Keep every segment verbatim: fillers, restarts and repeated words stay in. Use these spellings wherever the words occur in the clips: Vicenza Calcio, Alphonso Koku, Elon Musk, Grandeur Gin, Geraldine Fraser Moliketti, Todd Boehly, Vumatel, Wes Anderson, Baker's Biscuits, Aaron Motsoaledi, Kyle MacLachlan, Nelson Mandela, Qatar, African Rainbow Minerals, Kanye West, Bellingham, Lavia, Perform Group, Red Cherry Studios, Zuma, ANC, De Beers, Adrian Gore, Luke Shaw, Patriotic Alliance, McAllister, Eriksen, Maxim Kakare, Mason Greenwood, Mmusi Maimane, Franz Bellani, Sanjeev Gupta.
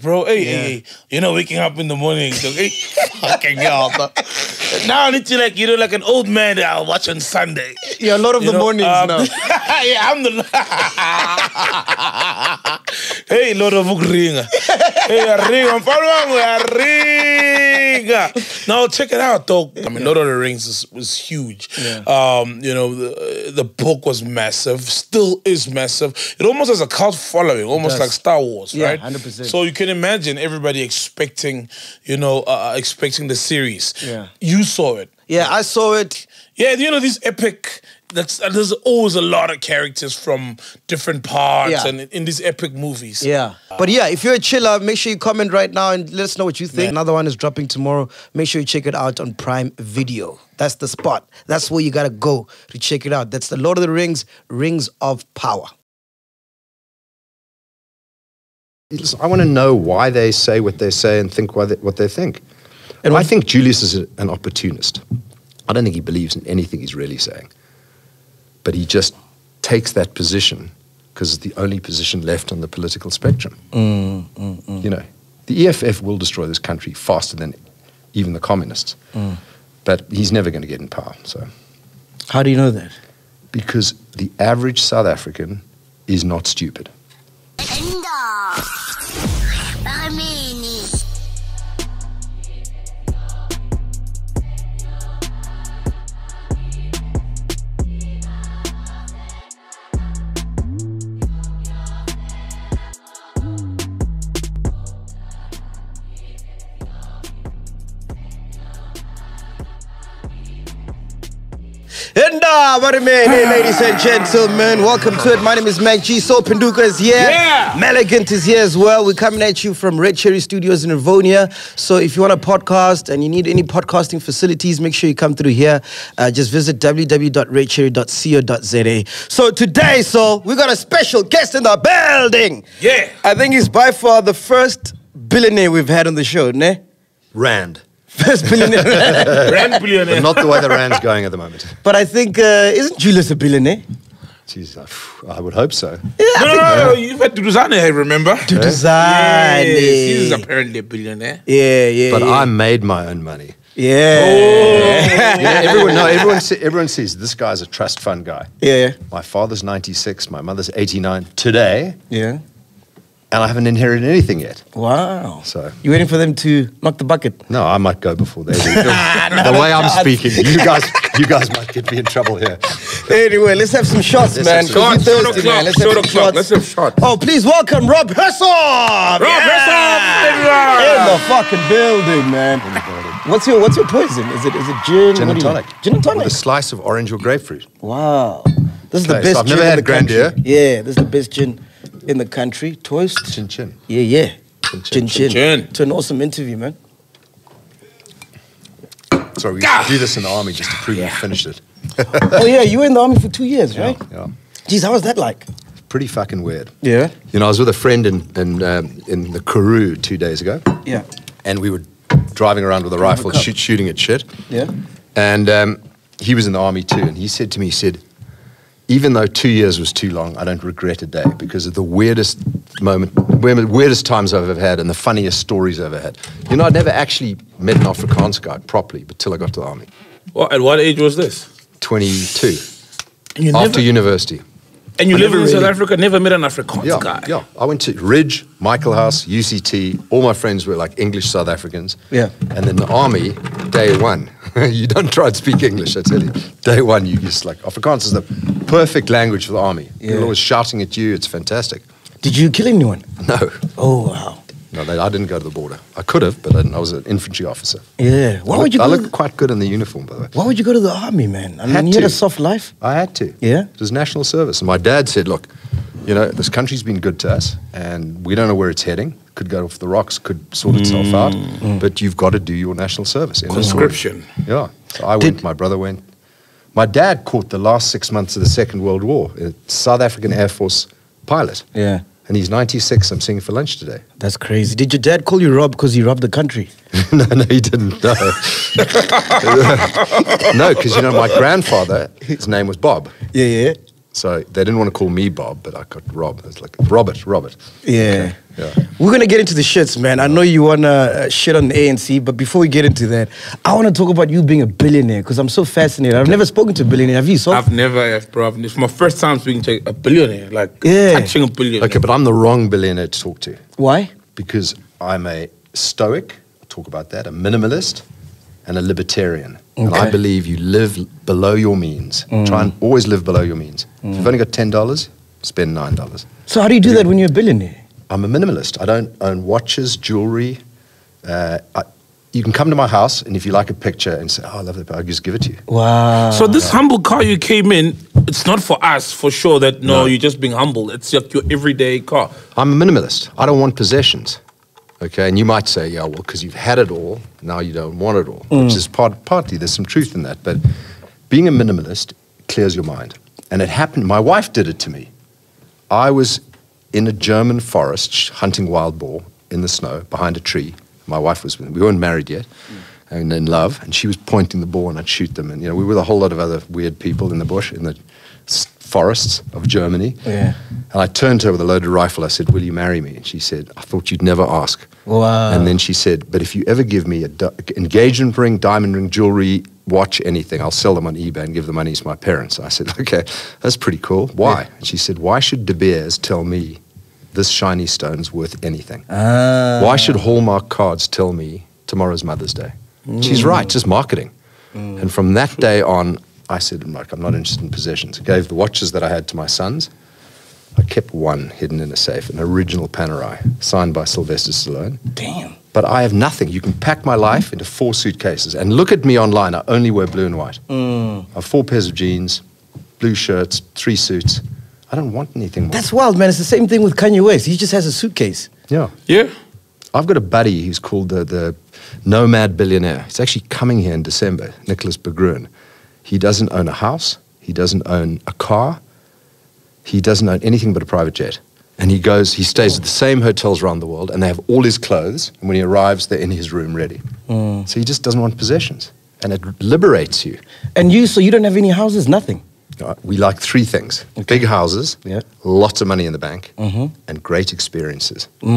bro. Hey, yeah. hey, hey. You know, waking up in the morning, okay? Fucking hell. Now I need to, like, you know, like an old man that I'll watch on Sunday. Yeah, a lot of you the know, mornings um, now. Yeah, I'm the... Hey, Lord of Ringa. Hey, Ringa. Ringa. Now, check it out, though. I mean, yeah. Lord of the Rings is, was huge. Yeah. Um, you know, the, the book was massive. Still is massive. It almost has a cult following, almost like Star Wars, yeah, right? one hundred percent. So you can imagine everybody expecting, you know, uh, expecting the series. Yeah. You saw it. Yeah, I saw it. Yeah, you know, these epic... That's, uh, there's always a lot of characters from different parts yeah. and in these epic movies. Yeah. But yeah, if you're a chiller, make sure you comment right now and let us know what you think. Yeah. Another one is dropping tomorrow. Make sure you check it out on Prime Video. That's the spot. That's where you got to go to check it out. That's the Lord of the Rings, Rings of Power. I want to know why they say what they say and think why they, what they think. And I think Julius is an opportunist. I don't think he believes in anything he's really saying. But he just takes that position because it's the only position left on the political spectrum. Mm, mm, mm. You know, the E F F will destroy this country faster than even the communists. Mm. But he's never going to get in power. So, how do you know that? Because the average South African is not stupid. What a man, hey, ladies and gentlemen, welcome to it. My name is Mac G. So Penduka is here. Yeah. Malligant is here as well. We're coming at you from Red Cherry Studios in Rivonia. So if you want a podcast and you need any podcasting facilities, make sure you come through here. Uh, just visit w w w dot red cherry dot co dot z a. So today, so we got a special guest in the building. Yeah. I think he's by far the first billionaire we've had on the show, ne? Rand. First billionaire. Rand billionaire. But not the way the Rand's going at the moment. But I think, uh, isn't Julius a billionaire? Jeez, I, I would hope so. Yeah, no, no, no, no, you've had Duduzane, remember? Duduzane. Yes, he's apparently a billionaire. Yeah, yeah, But yeah. I made my own money. Yeah. Oh. Yeah, everyone, no, everyone, everyone sees this guy's a trust fund guy. Yeah. My father's ninety-six, my mother's eighty-nine today. Yeah. And I haven't inherited anything yet. Wow. So you waiting for them to knock the bucket? No, I might go before they do. The way I'm speaking, you guys you guys might get me in trouble here. Anyway, let's have some shots, let's man. Short o'clock, short o'clock, let's have shots. Oh, please welcome Rob Hersov! Rob yeah. Hersov! In the fucking building, man. What's your, what's your poison? Is it, is it gin? Gin and tonic. Gin and tonic? With a slice of orange or grapefruit. Wow. This is okay, the best so I've gin never had in the Grandeur. Country. Yeah, this is the best gin in the country. Toast. Chin chin. Yeah, yeah. Chin chin. Chin chin. Chin. It's an awesome interview, man. Sorry, we used to do this in the army just to prove yeah. you finished it. Oh yeah, you were in the army for two years, yeah, right? Yeah. Jeez, how was that like? Pretty fucking weird. Yeah. You know, I was with a friend in in, um, in the Karoo two days ago. Yeah. And we were driving around with a Drive rifle, a shoot, shooting at shit. Yeah. And um, he was in the army too, and he said to me, he said, even though two years was too long, I don't regret a day because of the weirdest moment, weirdest times I've ever had and the funniest stories I've ever had. You know, I'd never actually met an Afrikaans guy properly until I got to the army. Well, at what age was this? twenty-two. After never, university. And you I live in really, South Africa, never met an Afrikaans yeah, guy? Yeah, I went to Ridge, Michael House, U C T. All my friends were like English South Africans. Yeah. And then the army, day one. You don't try to speak English, I tell you. Day one, you just like, Afrikaans is the perfect language for the army. Yeah. People are always shouting at you, it's fantastic. Did you kill anyone? No. Oh, wow. No, they, I didn't go to the border. I could have, but I, didn't. I was an infantry officer. Yeah. Why I, would looked, you go I looked the... quite good in the uniform, by the way. Why would you go to the army, man? I mean, had you had to. a soft life. I had to. Yeah? It was national service. And my dad said, look, you know, this country's been good to us, and we don't know where it's heading. Could go off the rocks, could sort itself mm. out, mm. but you've got to do your national service. Conscription. Yeah. So I Did went, my brother went. My dad caught the last six months of the Second World War, a South African Air Force pilot. Yeah. And he's ninety-six, I'm seeing for lunch today. That's crazy. Did your dad call you Rob because he robbed the country? no, no, he didn't, no. No, because, you know, my grandfather, his name was Bob. Yeah, yeah. So they didn't want to call me Bob, but I got Rob. It's like, Robert, Robert. Yeah. Okay. Yeah. We're going to get into the shits, man. I know you want to shit on the A N C, but before we get into that, I want to talk about you being a billionaire, because I'm so fascinated. I've never spoken to a billionaire. Have you? So I've never, bro. It's my first time speaking to a billionaire, like yeah. touching a billionaire. Okay, but I'm the wrong billionaire to talk to. Why? Because I'm a stoic, I'll talk about that, a minimalist, and a libertarian. Okay. And I believe you live below your means. Mm. Try and always live below your means. Mm. If you've only got ten dollars, spend nine dollars. So how do you do that when you're a billionaire? I'm a minimalist. I don't own watches, jewelry. Uh, I, you can come to my house, and if you like a picture and say, oh, I love that, I'll just give it to you. Wow. So this yeah. humble car you came in, it's not for us, for sure, that no, no. you're just being humble. It's just your everyday car. I'm a minimalist. I don't want possessions. Okay, and you might say, yeah, well, because you've had it all, now you don't want it all, mm. which is part, partly, there's some truth in that, but being a minimalist clears your mind. And it happened, my wife did it to me. I was in a German forest hunting wild boar in the snow behind a tree. My wife was with me, we weren't married yet, mm. and in love, and she was pointing the boar and I'd shoot them. And, you know, we were with a whole lot of other weird people in the bush, in the forests of Germany. Yeah. And I turned to her with a loaded rifle. I said, will you marry me? And she said, I thought you'd never ask. Wow. And then she said, but if you ever give me an engagement ring, diamond ring, jewelry, watch, anything, I'll sell them on eBay and give the money to my parents. And I said, okay, that's pretty cool. Why? Yeah. And she said, why should De Beers tell me this shiny stone's worth anything? Ah. Why should Hallmark cards tell me tomorrow's Mother's Day? Mm. She's right, just marketing. Mm. And from that day on, I said, Mike, I'm not interested in possessions. I gave the watches that I had to my sons. I kept one hidden in a safe, an original Panerai, signed by Sylvester Stallone. Damn. But I have nothing. You can pack my life into four suitcases. And look at me online. I only wear blue and white. Mm. I have four pairs of jeans, blue shirts, three suits. I don't want anything more. That's wild, man. It's the same thing with Kanye West. He just has a suitcase. Yeah. Yeah. I've got a buddy who's called the, the Nomad Billionaire. He's actually coming here in December, Nicholas Begruen. He doesn't own a house, he doesn't own a car, he doesn't own anything but a private jet. And he goes, he stays at the same hotels around the world and they have all his clothes, and when he arrives, they're in his room ready. Mm. So he just doesn't want possessions, and it liberates you. And you, so you don't have any houses, nothing? No, we like three things. Okay. Big houses, yeah. lots of money in the bank, mm-hmm. and great experiences. Because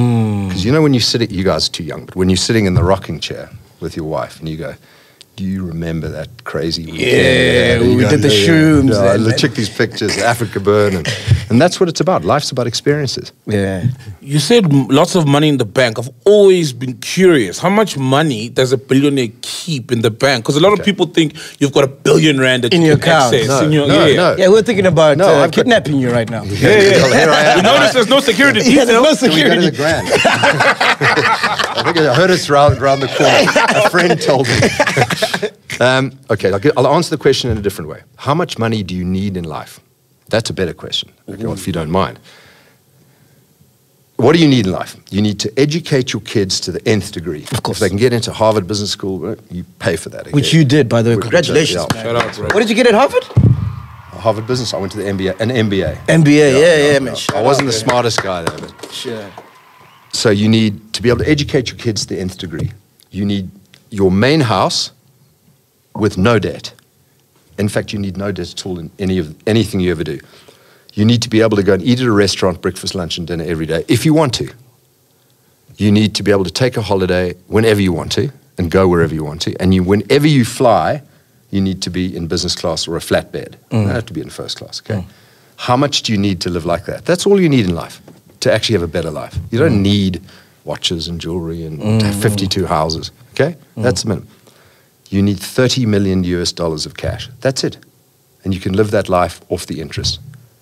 mm. you know when you sit, you guys are too young, but when you're sitting in the rocking chair with your wife and you go, do you remember that crazy weekend? Yeah, we did the shrooms. Yeah, I check these pictures, Africa Burn. And, and that's what it's about. Life's about experiences. Yeah. You said lots of money in the bank. I've always been curious. How much money does a billionaire keep in the bank? Because a lot okay. of people think you've got a billion rand that in you your can account. access. No, in your, no, yeah. no. Yeah, we're thinking about no, uh, kidnapping got... you right now. Yeah, yeah. Well, here I am. You notice there's no security. Yeah, there's no security. We got the grand. I think I heard us round, round the corner. A friend told me. um, okay, I'll answer the question in a different way. How much money do you need in life? That's a better question, okay, well, if you don't mind. What do you need in life? You need to educate your kids to the nth degree. Of course. If they can get into Harvard Business School, you pay for that. Okay? Which you did, by the way. Congratulations. Yeah. Shout out, bro. What did you get at Harvard? Harvard Business. I went to the M B A, an M B A. M B A, yeah, yeah, yeah, yeah man. I wasn't out, the man. smartest guy there, but. Sure. So you need to be able to educate your kids to the nth degree. You need your main house with no debt. In fact, you need no debt at all in any of anything you ever do. You need to be able to go and eat at a restaurant, breakfast, lunch, and dinner every day, if you want to. You need to be able to take a holiday whenever you want to and go wherever you want to. And you, whenever you fly, you need to be in business class or a flatbed. Mm. You don't have to be in first class, okay? Mm. How much do you need to live like that? That's all you need in life to actually have a better life. You don't mm. need watches and jewelry and mm. fifty-two houses, okay? Mm. That's the minimum. You need thirty million U S dollars of cash. That's it. And you can live that life off the interest.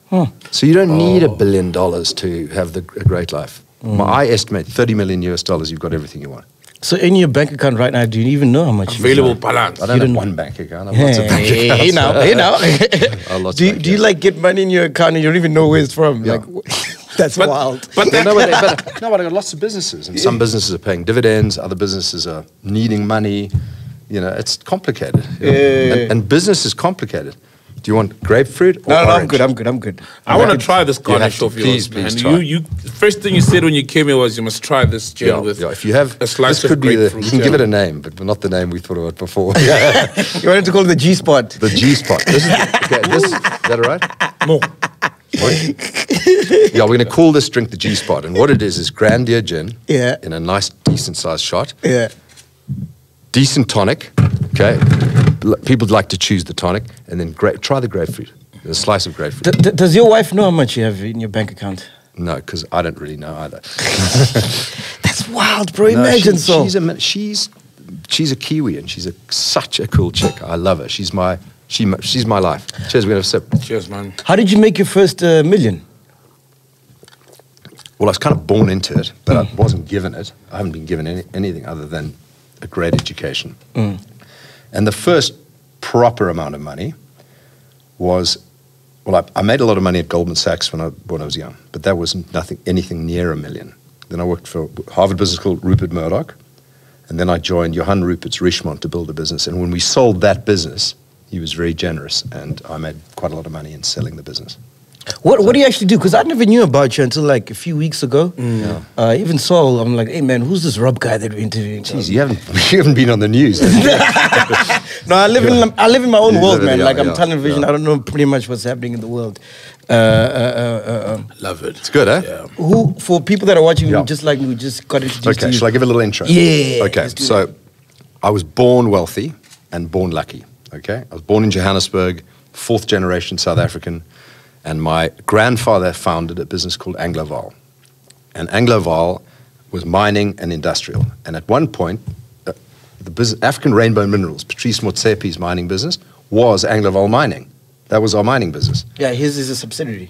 Huh. So you don't oh. need a billion dollars to have the, a great life. Mm. I estimate thirty million U S dollars, you've got everything you want. So in your bank account right now, do you even know how much available you balance? I don't you have don't... one bank account. I have yeah. lots of bank hey, accounts. You know, you know. do you, do you like get money in your account and you don't even know where it's from? Yeah. Like, that's but, wild. But, that, no, but, but no, but I've got lots of businesses. And yeah. some businesses are paying dividends. Other businesses are needing money. You know, it's complicated. You know? Yeah. And, and business is complicated. Do you want grapefruit or No, no, orange? I'm good, I'm good, I'm good. I, I want to try this garnish yeah, of yours, please, please try. You, you, first thing you said when you came here was you must try this gel yeah, with yeah. If you have, a slice this could of be the, you can yeah. give it a name, but not the name we thought about before. You wanted to call it the G-Spot. The G-Spot. This is, okay, this, is that all right? No. What? Yeah, we're going to call this drink the G-Spot. And what it is is Grandeur Gin yeah. in a nice, decent-sized shot. Yeah. Decent tonic, okay? People like to choose the tonic. And then gra try the grapefruit, a slice of grapefruit. D d does your wife know how much you have in your bank account? No, because I don't really know either. That's wild, bro. No, imagine she, so. She's a, she's, she's a Kiwi and she's a, such a cool chick. I love her. She's my... She, she's my life. Cheers, we have a sip. Cheers, man. How did you make your first uh, million? Well, I was kind of born into it, but mm. I wasn't given it. I haven't been given any, anything other than a great education. Mm. And the first proper amount of money was, well, I, I made a lot of money at Goldman Sachs when I, when I was young, but that wasn't nothing, anything near a million. Then I worked for Harvard Business School, Rupert Murdoch, and then I joined Johan Rupert's Richmond to build a business. And when we sold that business, he was very generous, and I made quite a lot of money in selling the business. What, so. what do you actually do? Because I never knew about you until like a few weeks ago. Mm. Yeah. Uh, even so, I'm like, hey man, who's this Rob guy that we're interviewing? Jeez, you haven't, you haven't been on the news. No, I live, in, I live in my own you world, man. Like I'm tunnel vision. Yeah. I don't know pretty much what's happening in the world. Uh, uh, uh, uh, Love it. It's good, eh? Yeah. Who, for people that are watching, yeah. just like we just got introduced to you. Okay, shall I give a little intro? Yeah. Okay, so that. I was born wealthy and born lucky. Okay, I was born in Johannesburg, fourth generation South African, and my grandfather founded a business called Angloval. And Angloval was mining and industrial. And at one point, uh, the business, African Rainbow Minerals, Patrice Motsepe's mining business, was Angloval Mining. That was our mining business. Yeah, his is a subsidiary.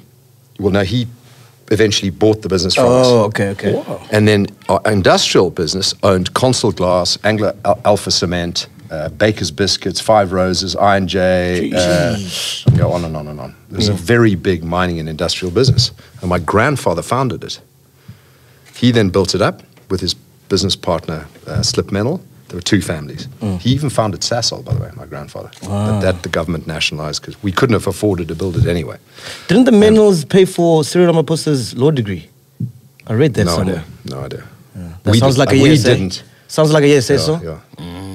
Well, no, he eventually bought the business from us. Oh, okay, okay. Wow. And then our industrial business owned Consul Glass, Anglo Alpha Cement, Uh, Baker's Biscuits, Five Roses, I and J, uh, go on and on and on. It was yeah. a very big mining and industrial business. And my grandfather founded it. He then built it up with his business partner, uh, Slip Menel. There were two families. Mm. He even founded Sasol, by the way, my grandfather. Wow. That, that the government nationalized because we couldn't have afforded to build it anyway. Didn't the Menels um, pay for Cyril Ramaphosa's law degree? I read that no somewhere. Idea. No idea. Yeah. That we sounds like a we yes, didn't. Sounds like a yes, yeah, so? Yeah. Mm.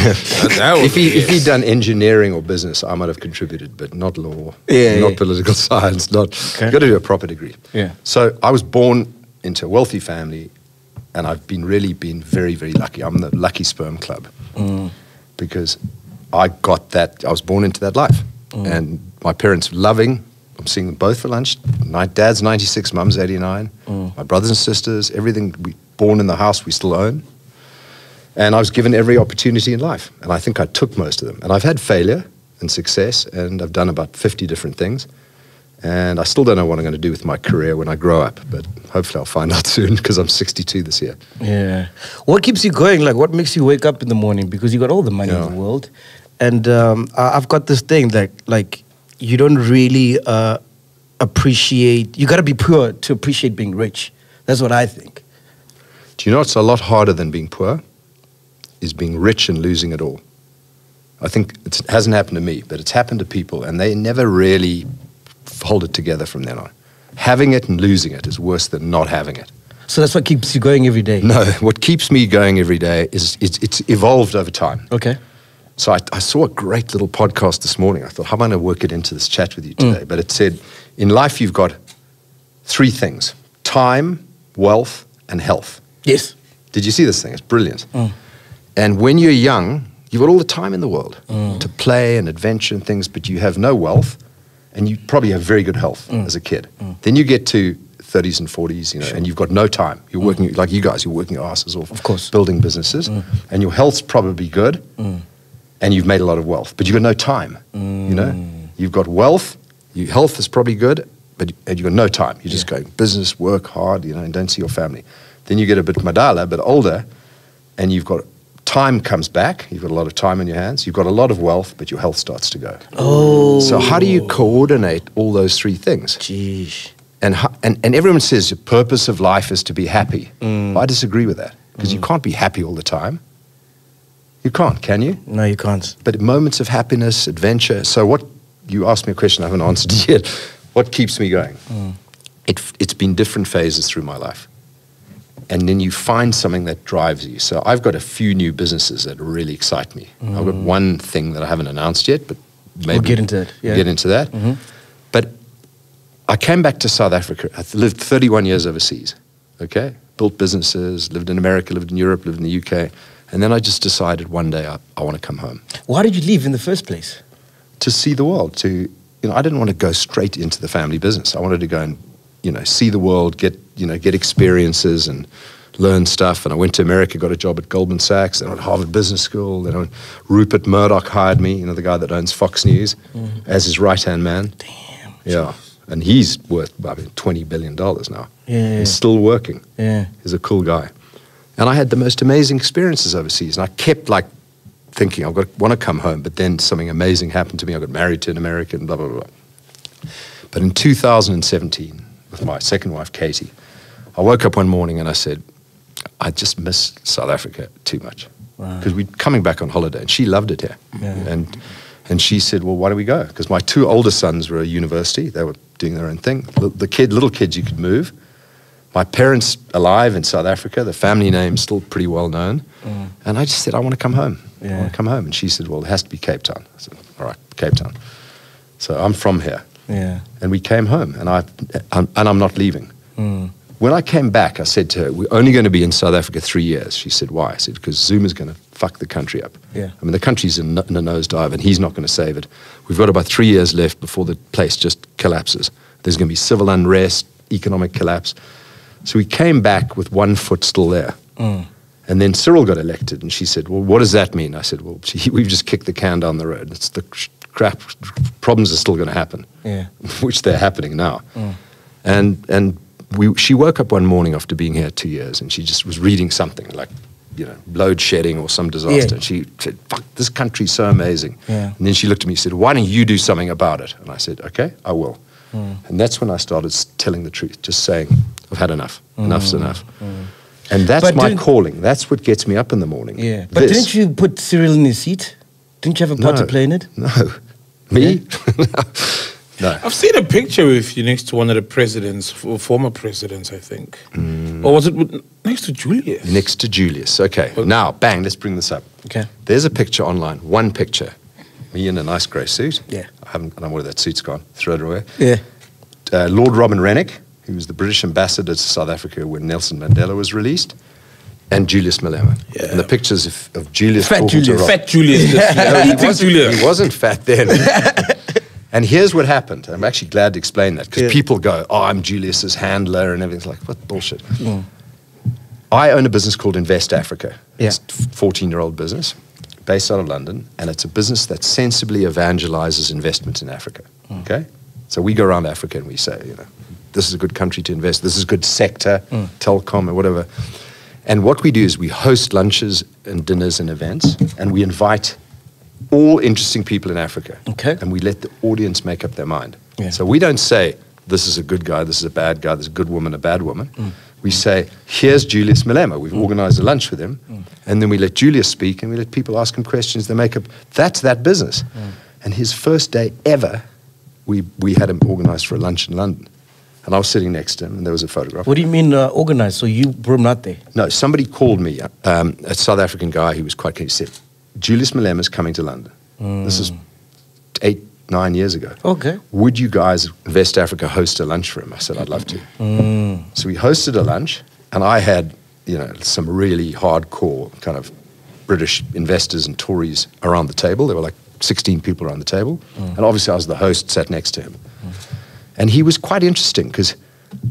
that, that if, he, if he'd done engineering or business, I might have contributed, but not law, yeah, not yeah. political science, not, okay. You've got to do a proper degree. Yeah. So I was born into a wealthy family, and I've been really been very, very lucky. I'm the lucky sperm club mm. because I got that, I was born into that life. Mm. And my parents were loving, I'm seeing them both for lunch. My dad's ninety-six, mum's eighty-nine. Mm. My brothers and sisters, everything we born in the house we still own. And I was given every opportunity in life. And I think I took most of them. And I've had failure and success, and I've done about fifty different things. And I still don't know what I'm going to do with my career when I grow up, but hopefully I'll find out soon because I'm sixty-two this year. Yeah. What keeps you going? Like, what makes you wake up in the morning? Because you got all the money yeah. in the world. And um, I've got this thing that, like, you don't really uh, appreciate... You got to be poor to appreciate being rich. That's what I think. Do you know it's a lot harder than being poor? Is being rich and losing it all. I think it's, it hasn't happened to me, but it's happened to people, and they never really hold it together from then on. Having it and losing it is worse than not having it. So that's what keeps you going every day? No, what keeps me going every day is it's, it's evolved over time. Okay. So I, I saw a great little podcast this morning. I thought, how am I going to work it into this chat with you today? Mm. But it said, in life you've got three things, time, wealth, and health. Yes. Did you see this thing? It's brilliant. Mm. And when you're young, you've got all the time in the world mm. to play and adventure and things, but you have no wealth, and you probably have very good health mm. as a kid. Mm. Then you get to thirties and forties, you know, sure. and you've got no time. You're mm. working, like you guys, you're working your asses off, of course. Building businesses, mm. and your health's probably good, mm. and you've made a lot of wealth, but you've got no time, mm. you know? You've got wealth, your health is probably good, but and you've got no time. You're just yeah. going business, work hard, you know, and don't see your family. Then you get a bit madala, but older, and you've got... Time comes back, you've got a lot of time in your hands, you've got a lot of wealth, but your health starts to go. Oh. So how do you coordinate all those three things? Jeez. And, and, and everyone says the purpose of life is to be happy. Mm. I disagree with that, because mm. you can't be happy all the time. You can't, can you? No, you can't. But moments of happiness, adventure, so what, you asked me a question I haven't answered yet. What keeps me going? Mm. It, it's been different phases through my life. And then you find something that drives you. So I've got a few new businesses that really excite me. Mm. I've got one thing that I haven't announced yet, but maybe we'll get into it. Yeah. Get into that. Mm-hmm. But I came back to South Africa. I lived thirty-one years overseas, okay? Built businesses, lived in America, lived in Europe, lived in the U K. And then I just decided one day I, I want to come home. Why did you leave in the first place? To see the world, to, you know, I didn't want to go straight into the family business. I wanted to go and, you know, see the world, get, you know, get experiences and learn stuff. And I went to America, got a job at Goldman Sachs, then at Harvard Business School, then went, Rupert Murdoch hired me, you know, the guy that owns Fox News, mm. as his right-hand man. Damn. Yeah. And he's worth, I mean, twenty billion dollars now. Yeah. He's still working. Yeah. He's a cool guy. And I had the most amazing experiences overseas. And I kept like thinking, I want to come home, but then something amazing happened to me. I got married to an American, blah, blah, blah. But in two thousand seventeen, with my second wife, Katie, I woke up one morning and I said, I just miss South Africa too much. Because wow. we were coming back on holiday and she loved it here. Yeah. And, and she said, well, why don't we go? Because my two older sons were at university. They were doing their own thing. The, the kid, little kids, you could move. My parents alive in South Africa, the family name's still pretty well known. Mm. And I just said, I want to come home. Yeah. I want to come home. And she said, well, it has to be Cape Town. I said, all right, Cape Town. So I'm from here. Yeah. And we came home and, I, I'm, and I'm not leaving. Mm. When I came back, I said to her, we're only going to be in South Africa three years. She said, why? I said, because Zuma's going to fuck the country up. Yeah. I mean, the country's in, in a nosedive and he's not going to save it. We've got about three years left before the place just collapses. There's going to be civil unrest, economic collapse. So we came back with one foot still there. Mm. And then Cyril got elected and she said, well, what does that mean? I said, well, she, we've just kicked the can down the road. It's the crap, problems are still going to happen, yeah. which they're happening now. Mm. And, and, We, she woke up one morning after being here two years and she just was reading something like, you know, load shedding or some disaster. Yeah. And she said, fuck, this country's so amazing. Yeah. And then she looked at me and said, why don't you do something about it? And I said, okay, I will. Mm. And that's when I started telling the truth, just saying, I've had enough, mm. enough's enough. Mm. And that's but my calling. That's what gets me up in the morning. Yeah. But this. Didn't you put Cyril in his seat? Didn't you have a part no, to play in it? No. Me? Yeah. No. No. I've seen a picture with you next to one of the presidents, or former presidents, I think. Mm. Or was it with, next to Julius? Next to Julius, okay. But now, bang, let's bring this up. Okay. There's a picture online, one picture. Me in a nice grey suit. Yeah. I haven't, I don't know where that suit's gone, throw it away. Yeah. Uh, Lord Robin Rennick, who was the British ambassador to South Africa when Nelson Mandela was released. And Julius Malema. Yeah. And the pictures of, of Julius. Fat Julius. Fat Julius. No, he, wasn't, Julius. He wasn't fat then. And here's what happened. I'm actually glad to explain that because yeah. people go, oh, I'm Julius's handler and everything's like, what bullshit. Mm. I own a business called Invest Africa. Yeah. It's a fourteen-year-old business based out of London, and it's a business that sensibly evangelizes investment in Africa, mm. okay? So we go around Africa and we say, you know, this is a good country to invest, this is a good sector, mm. telecom or whatever. And what we do is we host lunches and dinners and events, and we invite all interesting people in Africa. Okay. And we let the audience make up their mind. Yeah. So we don't say, this is a good guy, this is a bad guy, this is a good woman, a bad woman. Mm. We say, here's Julius Malema. We've mm. organized a lunch with him. Mm. And then we let Julius speak and we let people ask him questions. They make up, that's that business. Mm. And his first day ever, we, we had him organized for a lunch in London. And I was sitting next to him and there was a photograph. What do you mean uh, organized? So you were not there? No, somebody called me, um, a South African guy who was quite keen, he said, Julius Malema is coming to London. Mm. This is eight, nine years ago. Okay. Would you guys, West Africa, host a lunch for him? I said, I'd love to. Mm. So we hosted a lunch, and I had, you know, some really hardcore kind of British investors and Tories around the table. There were like sixteen people around the table. Mm. And obviously I was the host, sat next to him. Mm. And he was quite interesting because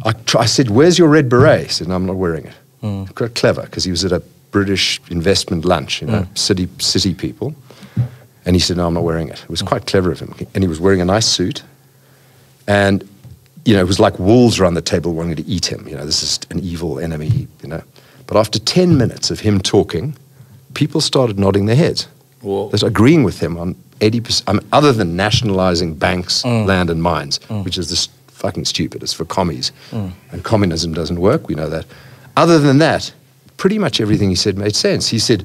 I, I said, where's your red beret? He said, no, I'm not wearing it. Mm. Quite clever because he was at a British investment lunch, you know, mm. city city people. And he said, no, I'm not wearing it. It was quite clever of him. And he was wearing a nice suit. And, you know, it was like wolves around the table wanting to eat him. You know, this is an evil enemy, you know. But after ten minutes of him talking, people started nodding their heads. Whoa. They're agreeing with him on eighty percent, I mean, other than nationalizing banks, mm. land and mines, mm. which is this fucking stupid. It's for commies. Mm. And communism doesn't work, we know that. Other than that, pretty much everything he said made sense. He said,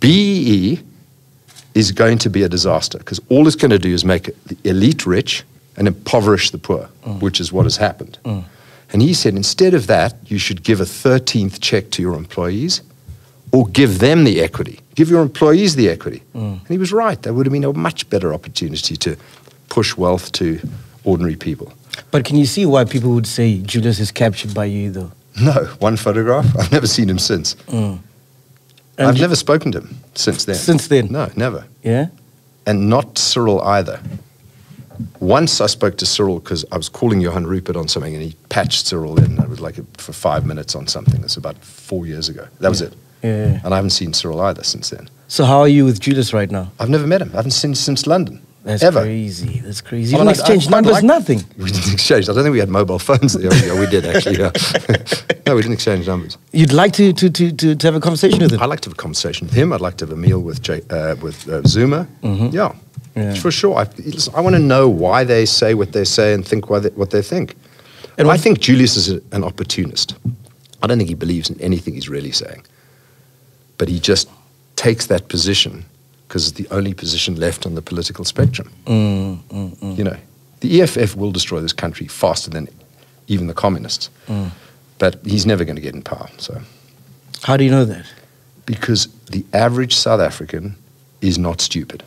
B E E is going to be a disaster because all it's going to do is make the elite rich and impoverish the poor, mm. which is what has happened. Mm. And he said, instead of that, you should give a thirteenth check to your employees or give them the equity. Give your employees the equity. Mm. And he was right. That would have been a much better opportunity to push wealth to ordinary people. But can you see why people would say Julius is captured by you, though? No, one photograph. I've never seen him since. Mm. I've never spoken to him since then. Since then? No, never. Yeah? And not Cyril either. Once I spoke to Cyril because I was calling Johan Rupert on something and he patched Cyril in. I was like for five minutes on something. That's about four years ago. That was yeah. it. Yeah, yeah. And I haven't seen Cyril either since then. So how are you with Julius right now? I've never met him. I haven't seen him since London. That's Ever. crazy. That's crazy. You don't exchange numbers, like, nothing. We didn't exchange. I don't think we had mobile phones. There we, we did, actually. Yeah. No, we didn't exchange numbers. You'd like to, to, to, to, to have a conversation with him? I'd like to have a conversation with him. I'd like to have a meal with, Jay, uh, with uh, Zuma. Mm-hmm. Yeah, yeah, for sure. I, I want to know why they say what they say and think why they, what they think. And I think Julius is a, an opportunist. I don't think he believes in anything he's really saying. But he just takes that position because it's the only position left on the political spectrum. Mm, mm, mm. You know, the E F F will destroy this country faster than even the communists. Mm. But he's never going to get in power, so. How do you know that? Because the average South African is not stupid.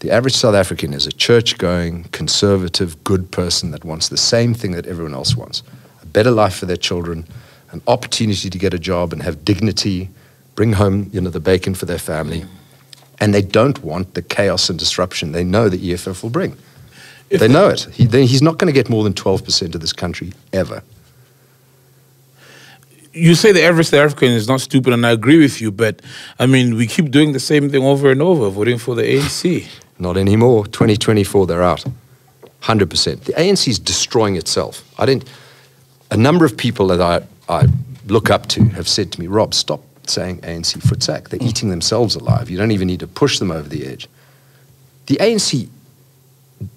The average South African is a church-going, conservative, good person that wants the same thing that everyone else wants. A better life for their children, an opportunity to get a job and have dignity, bring home, you know, the bacon for their family. And they don't want the chaos and disruption they know the E F F will bring. If they know it. He, they, he's not going to get more than twelve percent of this country ever. You say the average South African is not stupid, and I agree with you, but, I mean, we keep doing the same thing over and over, voting for the A N C. Not anymore. twenty twenty-four, they're out. one hundred percent. The A N C is destroying itself. I didn't, a number of people that I, I look up to have said to me, Rob, stop saying A N C footsack. They're eating themselves alive. You don't even need to push them over the edge. The A N C,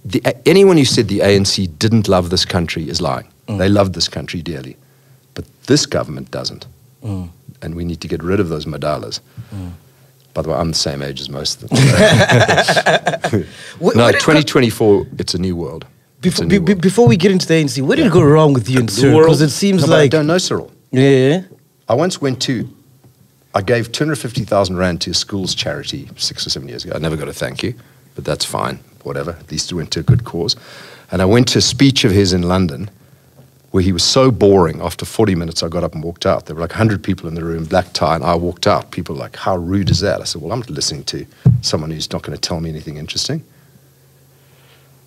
the, anyone who said the A N C didn't love this country is lying. Mm. They loved this country dearly. But this government doesn't. Mm. And we need to get rid of those madalas. Mm. By the way, I'm the same age as most of them. No, twenty twenty-four, it's a new world. Before, a new world. Before we get into the A N C, where did yeah. it go wrong with you and Cyril? Because it seems no, like... I don't know Cyril. Yeah, yeah. I once went to... I gave two hundred fifty thousand rand to a school's charity six or seven years ago. I never got a thank you, but that's fine, whatever. At least it went to a good cause. And I went to a speech of his in London where he was so boring. After forty minutes, I got up and walked out. There were like a hundred people in the room, black tie, and I walked out. People were like, how rude is that? I said, well, I'm listening to someone who's not going to tell me anything interesting.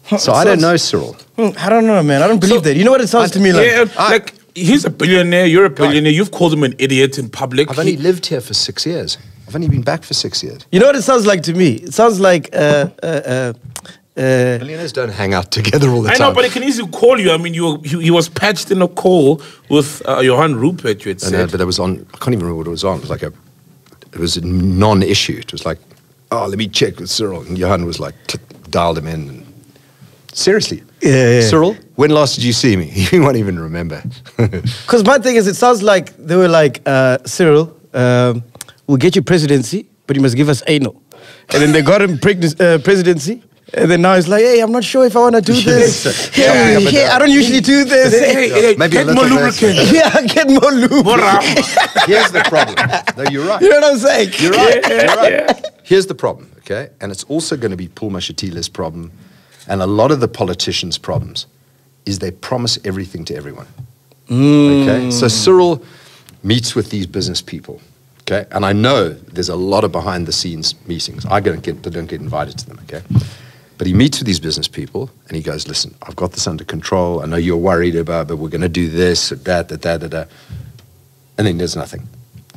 Huh, so I sounds, don't know, Cyril. I don't know, man. I don't believe so, that. You know what it sounds I, to me like? Yeah, I, like he's a billionaire, you're a billionaire, you've called him an idiot in public. I've only he lived here for six years. I've only been back for six years. You know what it sounds like to me? It sounds like... Uh, uh, uh, uh, billionaires don't hang out together all the I time. I know, but he can easily call you. I mean, you were, he, he was patched in a call with uh, Johan Rupert, you had said. I know, but it was on... I can't even remember what it was on. It was like a... It was a non-issue. It was like, oh, let me check with Cyril. And Johan was like, dialed him in. And, seriously. Yeah, yeah. Cyril, when last did you see me? You won't even remember. Because my thing is, it sounds like they were like, uh, Cyril, um, we'll get you presidency, but you must give us anal. And then they got him uh, presidency, and then now he's like, hey, I'm not sure if I want to do this. Hey, yeah, hey, I don't usually do this. Hey, hey, hey, maybe get more lubricant. Yeah, get more lubricant. Here's the problem. No, you're right. You know what I'm saying? You're right. Yeah, you're right. Yeah. Here's the problem, okay? And it's also going to be Paul Mashatila's problem. And a lot of the politicians' problems is they promise everything to everyone. Mm. Okay, so Cyril meets with these business people. Okay, and I know there's a lot of behind-the-scenes meetings. I don't get, don't get invited to them. Okay, but he meets with these business people and he goes, "Listen, I've got this under control. I know you're worried about, but we're going to do this, or that, that, that, that, that." And then there's nothing.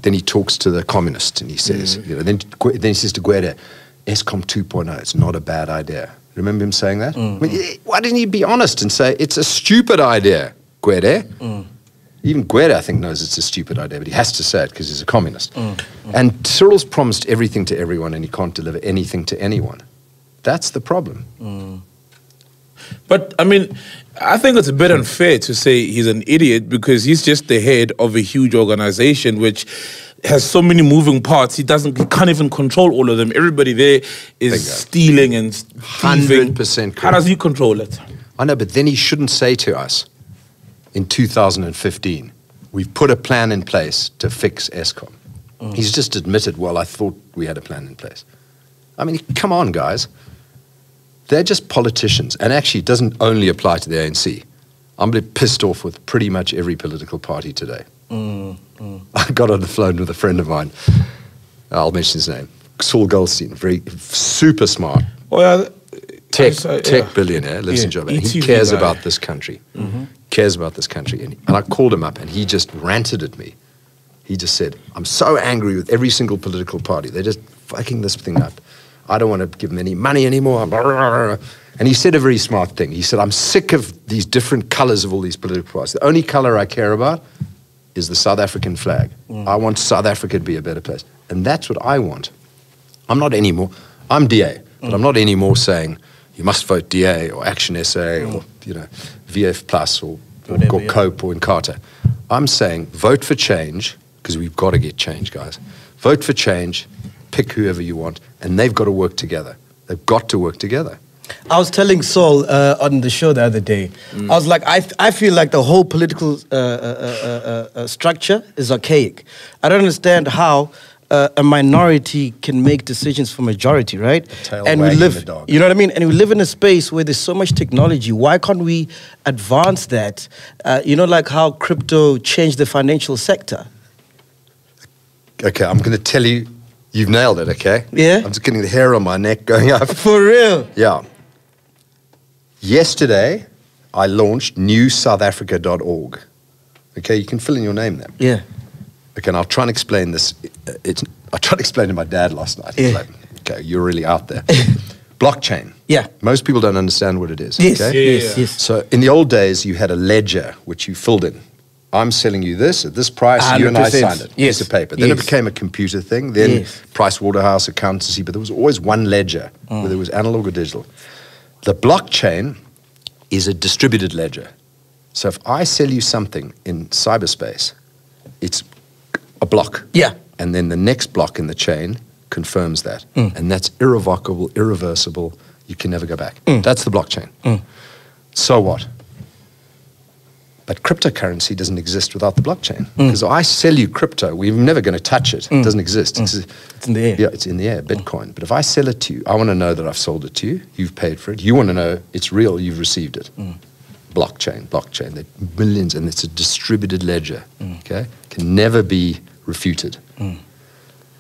Then he talks to the communist and he says, mm. "You know." Then then he says to Gwede, "Eskom two point oh. It's not a bad idea." Remember him saying that? Mm, I mean, mm. Why didn't he be honest and say, it's a stupid idea, Gwede? Mm. Even Gwede, I think, knows it's a stupid idea, but he has to say it because he's a communist. Mm, mm. And Cyril's promised everything to everyone and he can't deliver anything to anyone. That's the problem. Mm. But, I mean, I think it's a bit unfair to say he's an idiot because he's just the head of a huge organization which has so many moving parts. He doesn't, he can't even control all of them. Everybody there is Bingo. stealing and thieving. one hundred percent. How does he control it? I know, but then he shouldn't say to us in two thousand fifteen, we've put a plan in place to fix Eskom. Mm. He's just admitted, well, I thought we had a plan in place. I mean, come on, guys. they're just politicians. And actually, it doesn't only apply to the A N C. I'm pissed off with pretty much every political party today. Mm, mm. I got on the phone with a friend of mine. I'll mention his name. Saul Goldstein, very super smart. Well, tech so, tech yeah. billionaire, lives yeah, in Joburg. He cares guy. about this country. Mm-hmm. Cares about this country. And, and I called him up and he just ranted at me. He just said, I'm so angry with every single political party. They're just fucking this thing up. I don't want to give them any money anymore. And he said a very smart thing. He said, I'm sick of these different colors of all these political parties. The only color I care about is the South African flag. Mm. I want South Africa to be a better place. And that's what I want. I'm not anymore. I'm D A, but mm. I'm not anymore saying you must vote D A or Action S A mm. or you know V F Plus or, or, or Cope or Inkatha. I'm saying vote for change because we've got to get change, guys. Vote for change, pick whoever you want, and they've got to work together. They've got to work together. I was telling Saul uh, on the show the other day, mm. I was like, I, I feel like the whole political uh, uh, uh, uh, structure is archaic. I don't understand how Uh, a minority can make decisions for majority, right? Tail and we live, dog. you know what I mean? And we live in a space where there's so much technology. Why can't we advance that? Uh, you know, like how crypto changed the financial sector. Okay, I'm going to tell you, you've nailed it, okay? Yeah. I'm just getting the hair on my neck going up. For real? Yeah. Yesterday, I launched new south africa dot org. Okay, you can fill in your name there. Yeah. Okay, and I'll try and explain this. It's, I tried to explain to my dad last night. He's yeah. like, okay, you're really out there. Blockchain. Yeah. Most people don't understand what it is. Yes, okay? yeah, yeah, yes, yeah. yes. So in the old days, you had a ledger which you filled in. I'm selling you this at this price. one hundred percent. You and I signed it. Yes. Piece of paper. Then yes. it became a computer thing. Then yes. Price Waterhouse, accountancy. But there was always one ledger, mm. whether it was analog or digital. The blockchain is a distributed ledger. So if I sell you something in cyberspace, it's a block. Yeah. And then the next block in the chain confirms that. Mm. And that's irrevocable, irreversible. You can never go back. Mm. That's the blockchain. Mm. So what? But cryptocurrency doesn't exist without the blockchain. Because mm. I sell you crypto, we're never going to touch it. Mm. It doesn't exist. Mm. It's, it's in the air. Yeah, it's in the air, Bitcoin. Mm. But if I sell it to you, I want to know that I've sold it to you. You've paid for it. You want to know it's real. You've received it. Mm. Blockchain, blockchain. There are millions, and it's a distributed ledger. Mm. Okay, can never be refuted. Mm.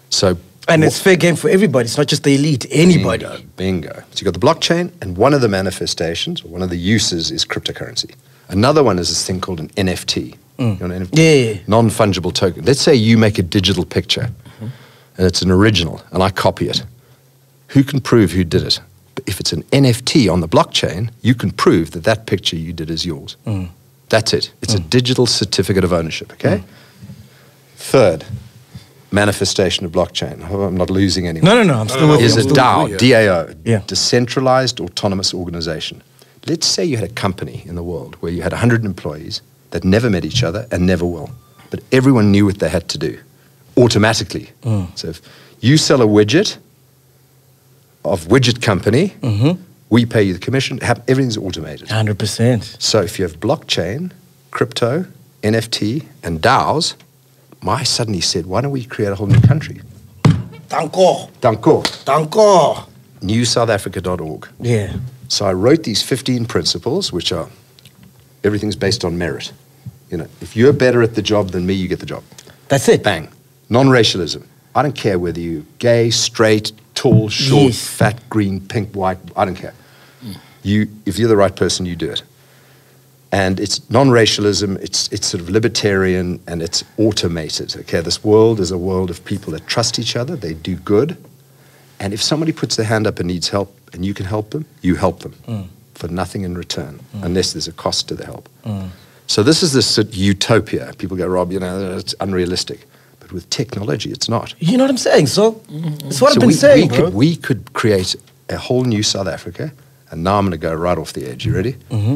So, and it's fair game for everybody. It's not just the elite. Anybody. Bingo. Bingo. So you got the blockchain, and one of the manifestations, or one of the uses, is cryptocurrency. Another one is this thing called an N F T. Mm. You know, an N F T? Yeah, yeah. Non-fungible token. Let's say you make a digital picture, mm-hmm. and it's an original, and I copy it. Who can prove who did it? But if it's an N F T on the blockchain, you can prove that that picture you did is yours. Mm. That's it. It's mm. a digital certificate of ownership, okay? Mm. Third manifestation of blockchain. Oh, I'm not losing anyone. No, no, no. I'm still with you. Is a DAO, D A O, yeah. Decentralized Autonomous Organization. Let's say you had a company in the world where you had one hundred employees that never met each other and never will, but everyone knew what they had to do automatically. Mm. So if you sell a widget, of widget company, mm-hmm. we pay you the commission, everything's automated. one hundred percent. So if you have blockchain, crypto, N F T, and DAOs, my suddenly said, why don't we create a whole new country? Danko. Danko. Danko. new south africa dot org. Yeah. So I wrote these fifteen principles, which are, everything's based on merit. You know, if you're better at the job than me, you get the job. That's it. Bang. Non-racialism. I don't care whether you're gay, straight, tall, short, yes. fat, green, pink, white, I don't care. Mm. You, if you're the right person, you do it. And it's non-racialism, it's, it's sort of libertarian, and it's automated, okay? This world is a world of people that trust each other, they do good, and if somebody puts their hand up and needs help, and you can help them, you help them mm. for nothing in return, mm. unless there's a cost to the help. Mm. So this is this sort of utopia. People go, Rob, you know, it's unrealistic. With technology, it's not. You know what I'm saying? So it's what so I've been we, saying. We could, we could create a whole new South Africa, and now I'm going to go right off the edge. You ready? Mm-hmm.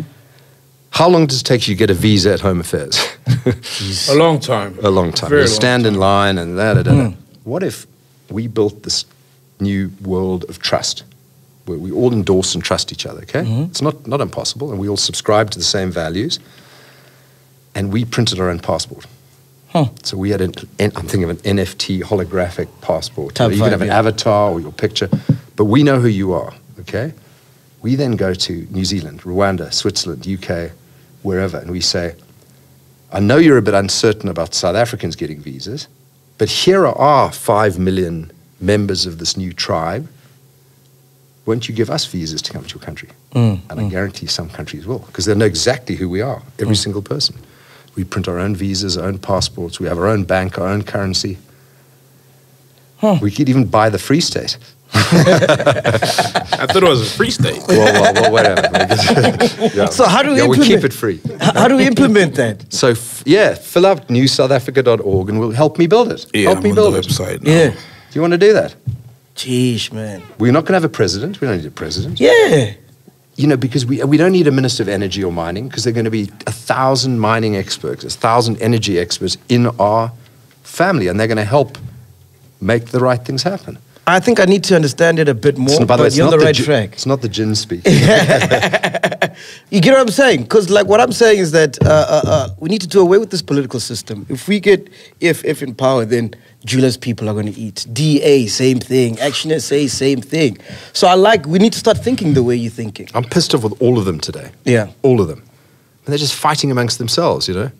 How long does it take you to get a visa at Home Affairs? A long time. A long time. Very you long stand time. in line and that. Da, da, da, mm. da. What if we built this new world of trust, where we all endorse and trust each other? Okay, mm-hmm. it's not not impossible, and we all subscribe to the same values, and we printed our own passport. Huh. So we had, an, an, I'm thinking of an N F T holographic passport. Type you can have an avatar or your picture, but we know who you are, okay? We then go to New Zealand, Rwanda, Switzerland, U K, wherever, and we say, I know you're a bit uncertain about South Africans getting visas, but here are our five million members of this new tribe. Won't you give us visas to come to your country? Mm, and mm. I guarantee some countries will, because they'll know exactly who we are, every mm. single person. We print our own visas, our own passports, we have our own bank, our own currency. Huh. We could even buy the Free State. I thought it was a free state. Well, well, well whatever. Yeah. So how do we yeah, implement? We keep it free. How do we implement that? So, f yeah, fill up new south africa dot org and we'll help me build it. Yeah, help I'm me on build the it. Website now. Yeah. Do you want to do that? Jeez, man. We're not going to have a president. We don't need a president. Yeah. You know, because we, we don't need a minister of energy or mining, because there are going to be a thousand mining experts, a thousand energy experts in our family, and they're going to help make the right things happen. I think I need to understand it a bit more, so, by the but way, you're on the right the track. It's not the gin speak. You get what I'm saying? Because like, what I'm saying is that uh, uh, uh, we need to do away with this political system. If we get E F F in power, then Julius people are going to eat. D A, same thing. Action S A, same thing. So I like, we need to start thinking the way you're thinking. I'm pissed off with all of them today. Yeah. All of them. And they're just fighting amongst themselves, you know?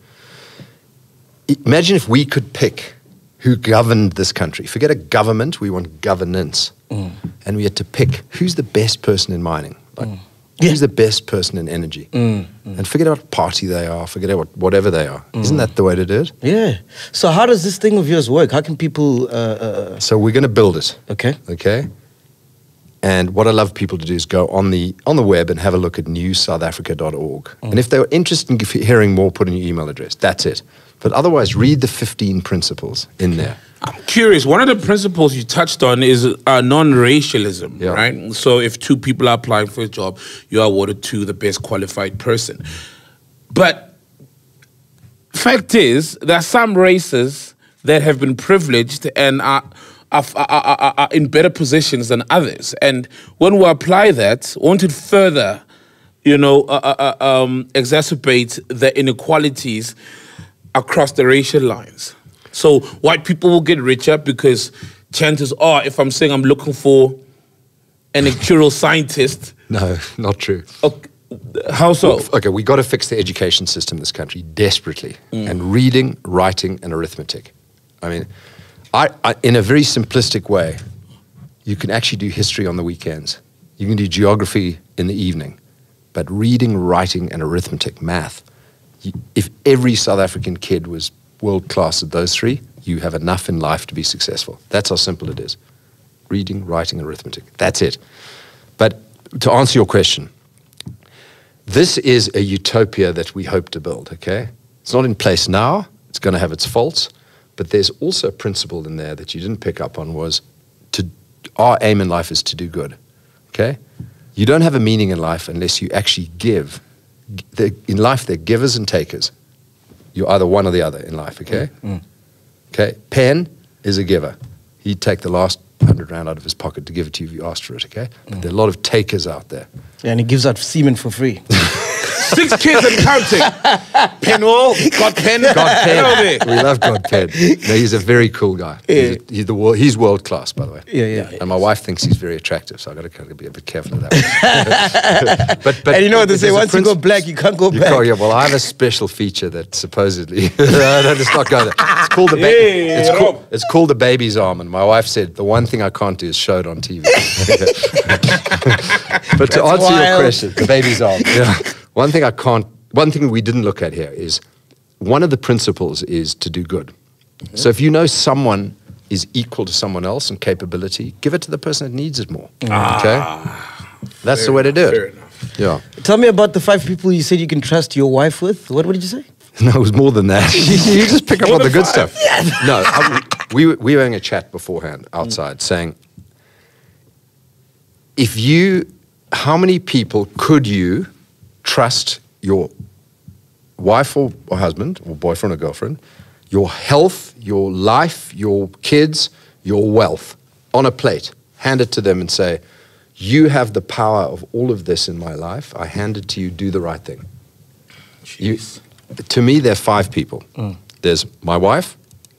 Imagine if we could pick who governed this country. Forget a government, we want governance. Mm. And we had to pick who's the best person in mining, like, mm. yeah. who's the best person in energy. Mm. Mm. And forget what party they are, forget about whatever they are. Mm. Isn't that the way to do it? Yeah. So how does this thing of yours work? How can people... Uh, uh, so we're going to build it. Okay. Okay. And what I love people to do is go on the, on the web and have a look at new south africa dot org. Mm. And if they were interested in hearing more, put in your email address. That's it. But otherwise, read the fifteen principles in there. I'm curious. One of the principles you touched on is uh, non-racialism, yeah. right? So if two people are applying for a job, you are awarded to the best qualified person. But fact is, there are some races that have been privileged and are, are, are, are, are in better positions than others. And when we apply that, won't it further, you know, uh, uh, um, exacerbate the inequalities across the racial lines? So white people will get richer because chances are, if I'm saying I'm looking for an actuarial scientist. No, not true. Okay, how so? Okay, we got to fix the education system in this country desperately. Mm. And reading, writing, and arithmetic. I mean, I, I, in a very simplistic way, you can actually do history on the weekends. You can do geography in the evening. But reading, writing, and arithmetic, math, if every South African kid was world class at those three, you have enough in life to be successful. That's how simple it is. Reading, writing, and arithmetic. That's it. But to answer your question, this is a utopia that we hope to build, okay? It's not in place now. It's going to have its faults. But there's also a principle in there that you didn't pick up on, was to, our aim in life is to do good, okay? You don't have a meaning in life unless you actually give. In life, they're givers and takers. You're either one or the other in life, okay? Mm, mm. Okay, Penn is a giver. He'd take the last hundred rand out of his pocket to give it to you if you asked for it, okay? Mm. But there are a lot of takers out there. Yeah, and he gives out semen for free. Six kids and counting. Penwall, God Penn. God Penn. We love God Penn. No, he's a very cool guy. Yeah. He's, a, he's, the world, he's world class, by the way. Yeah, yeah. And my wife thinks he's very attractive, so I've got to kind of be a bit careful of that. but, but, and you know what they say, once you go black, you can't go you back. Can't, yeah, well, I have a special feature that supposedly... no, no, let's not go there. It's called, the yeah, it's, yeah, called, it's called the baby's arm, and my wife said, the one thing I can't do is show it on T V. But to That's answer wild. your question, the baby's arm. Yeah. One thing I can't, one thing we didn't look at here is, one of the principles is to do good. Mm-hmm. So if you know someone is equal to someone else in capability, give it to the person that needs it more, mm-hmm. okay? Ah, That's the way enough, to do it. Fair enough. Yeah. Tell me about the five people you said you can trust your wife with. What, what did you say? No, it was more than that. You just pick up on the good five. stuff. Yeah. No, I, we, we were having a chat beforehand outside, mm. saying, if you, how many people could you trust your wife or, or husband or boyfriend or girlfriend, your health, your life, your kids, your wealth on a plate? Hand it to them and say, you have the power of all of this in my life. I hand it to you. Do the right thing. You, to me, there are five people. Mm. There's my wife,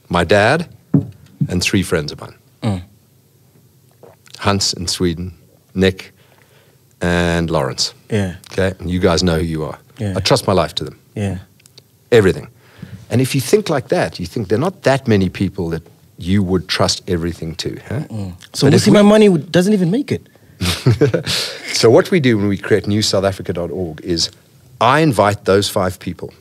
my dad, and three friends of mine. Mm. Hans in Sweden, Nick, and Lawrence. Yeah. Okay. And you guys know who you are. Yeah. I trust my life to them. Yeah. Everything. And if you think like that, you think there are not that many people that you would trust everything to. Huh? Mm. So Mmusi Maimane doesn't even make it. So what we do when we create new south africa dot org is I invite those five people,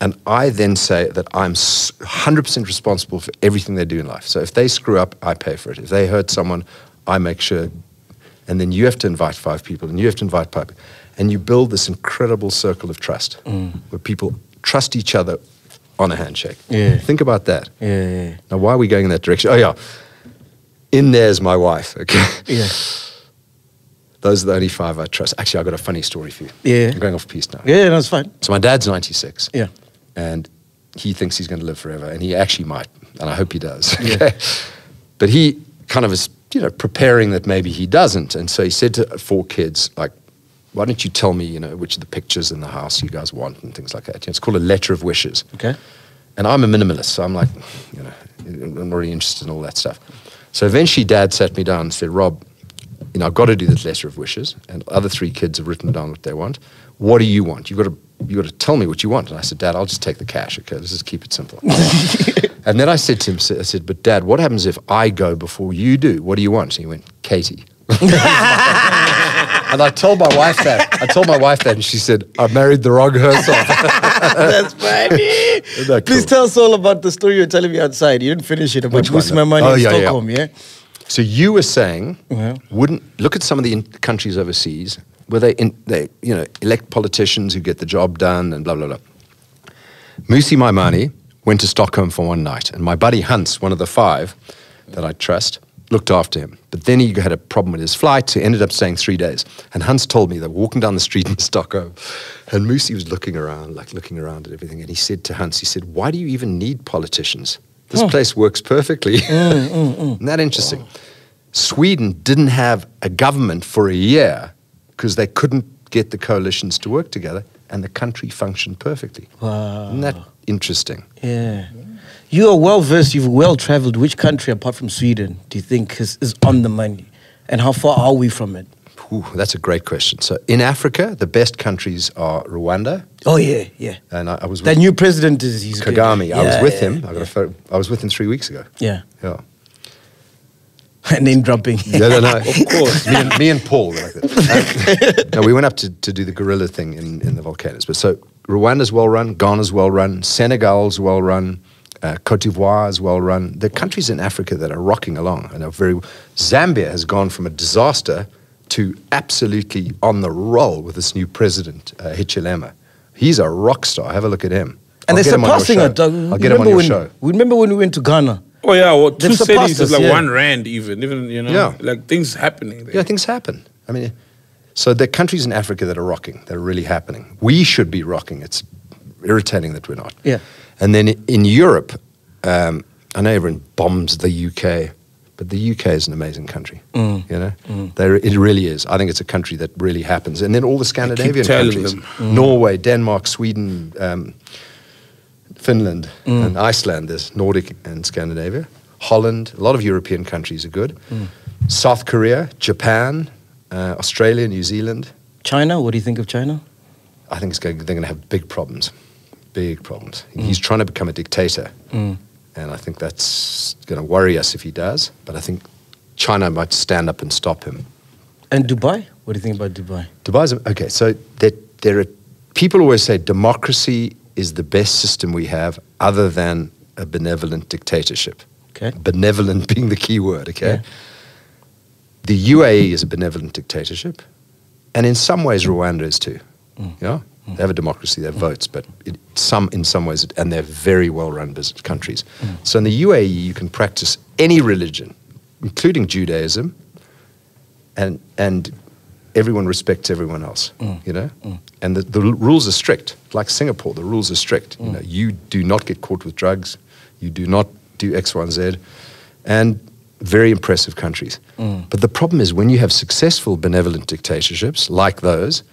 and I then say that I'm one hundred percent responsible for everything they do in life. So if they screw up, I pay for it. If they hurt someone, I make sure. And then you have to invite five people, and you have to invite five people. And you build this incredible circle of trust mm. where people trust each other on a handshake. Yeah. Think about that. Yeah, yeah. Now, why are we going in that direction? Oh, yeah. In there's my wife, okay? Yeah. Those are the only five I trust. Actually, I've got a funny story for you. Yeah. I'm going off piece now. Yeah, that's fine. So my dad's ninety-six. Yeah. And he thinks he's going to live forever, and he actually might, and I hope he does. Okay? Yeah. But he kind of is, you know, preparing that maybe he doesn't. And so he said to four kids, like, why don't you tell me, you know, which of the pictures in the house you guys want and things like that. You know, it's called a letter of wishes. Okay. And I'm a minimalist, so I'm like, you know, I'm not really interested in all that stuff. So eventually Dad sat me down and said, Rob, you know, I've got to do this letter of wishes, and other three kids have written down what they want. What do you want? You've got to, you've got to tell me what you want. And I said, Dad, I'll just take the cash, okay? Let's just keep it simple. And then I said to him, I said, but Dad, what happens if I go before you do? What do you want? And he went, Katie. And I told my wife that. I told my wife that, and she said, I married the wrong herself. That's funny. Isn't that cool? Please tell us all about the story you were telling me outside. You didn't finish it about Mmusi Maimane oh, in yeah, Stockholm, yeah? yeah? So you were saying, yeah. wouldn't look at some of the in countries overseas where they, in, they you know, elect politicians who get the job done and blah, blah, blah. Mmusi Maimane went to Stockholm for one night, and my buddy Hans, one of the five that I trust, looked after him. But then he had a problem with his flight, so he ended up staying three days. And Hans told me they were walking down the street in Stockholm, and Mmusi was looking around, like looking around at everything, and he said to Hans, he said, why do you even need politicians? This oh. place works perfectly. Mm, mm, mm. Isn't that interesting? Wow. Sweden didn't have a government for a year because they couldn't get the coalitions to work together, and the country functioned perfectly. Wow. Isn't that interesting? Yeah. You are well-versed, you've well-traveled. Which country, apart from Sweden, do you think is, is on the money? And how far are we from it? Ooh, that's a great question. So in Africa, the best countries are Rwanda. Oh, yeah, yeah. And I, I was with... That new president is... He's Kagame. Yeah, I was with yeah, him. Yeah. I, got a photo. I was with him three weeks ago. Yeah. Yeah. Name dropping. No, no, no. Of course. me, and, me and Paul. Like that. Um, no, we went up to, to do the gorilla thing in, in the volcanoes. But so Rwanda's well-run, Ghana's well-run, Senegal's well-run, uh, Cote d'Ivoire is well-run. The countries in Africa that are rocking along and are very... Zambia has gone from a disaster to absolutely on the roll with this new president, uh, Hichilema. He's a rock star. Have a look at him. And I'll they're surpassing it. I'll get him on your when, show. Remember when we went to Ghana? Oh, yeah. Well, two cities is like yeah. one rand even. Even, you know, yeah. like things happening there. Yeah, things happen. I mean, so there are countries in Africa that are rocking. They're really happening. We should be rocking. It's irritating that we're not. Yeah. And then in Europe, um, I know everyone bombs the U K, but the U K is an amazing country, mm. you know? Mm. There, it really is. I think it's a country that really happens. And then all the Scandinavian countries, mm. Norway, Denmark, Sweden, um, Finland, mm. and Iceland. There's Nordic and Scandinavia. Holland, a lot of European countries are good. Mm. South Korea, Japan, uh, Australia, New Zealand. China, what do you think of China? I think it's going, they're going to have big problems, big problems. Mm. He's trying to become a dictator. Mm. And I think that's going to worry us if he does. But I think China might stand up and stop him. And Dubai? What do you think about Dubai? Dubai's, okay, so there, there are, people always say democracy is the best system we have other than a benevolent dictatorship. Okay. Benevolent being the key word, okay? Yeah. The U A E is a benevolent dictatorship. And in some ways, Rwanda is too, mm. you know? They have a democracy, they have votes, but it, some, in some ways, it, and they're very well-run business countries. Mm. So in the U A E, you can practice any religion, including Judaism, and, and everyone respects everyone else, mm. you know? Mm. And the, the rules are strict. Like Singapore, the rules are strict. Mm. You know, you do not get caught with drugs, you do not do X, Y, and Z, and very impressive countries. Mm. But the problem is when you have successful benevolent dictatorships like those,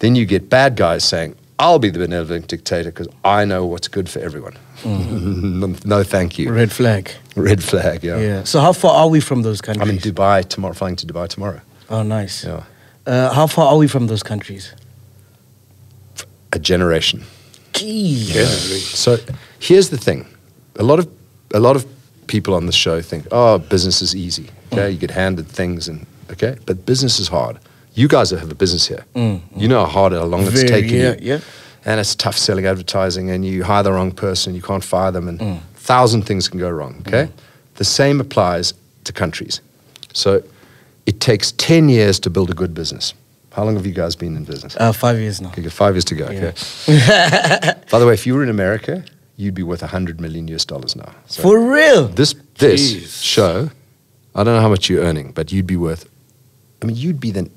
then you get bad guys saying, I'll be the benevolent dictator because I know what's good for everyone. Mm. No, thank you. Red flag. Red flag, yeah. yeah. So how far are we from those countries? I'm in Dubai tomorrow, flying to Dubai tomorrow. Oh, nice. Yeah. Uh, how far are we from those countries? A generation. Jeez. Yeah. So here's the thing. A lot of a lot of people on the show think, oh, business is easy. Okay, mm. you get handed things and okay, but business is hard. You guys have a business here. Mm. You know how hard and how long Very, it's taking yeah, you. Yeah. And it's tough selling advertising, and you hire the wrong person, you can't fire them, and mm. a thousand things can go wrong. Okay, mm. the same applies to countries. So it takes ten years to build a good business. How long have you guys been in business? Uh, five years now. Okay, five years to go, yeah. okay. By the way, if you were in America, you'd be worth one hundred million U S dollars now. So for real? This, this Jeez. show, I don't know how much you're earning, but you'd be worth, I mean, you'd be then,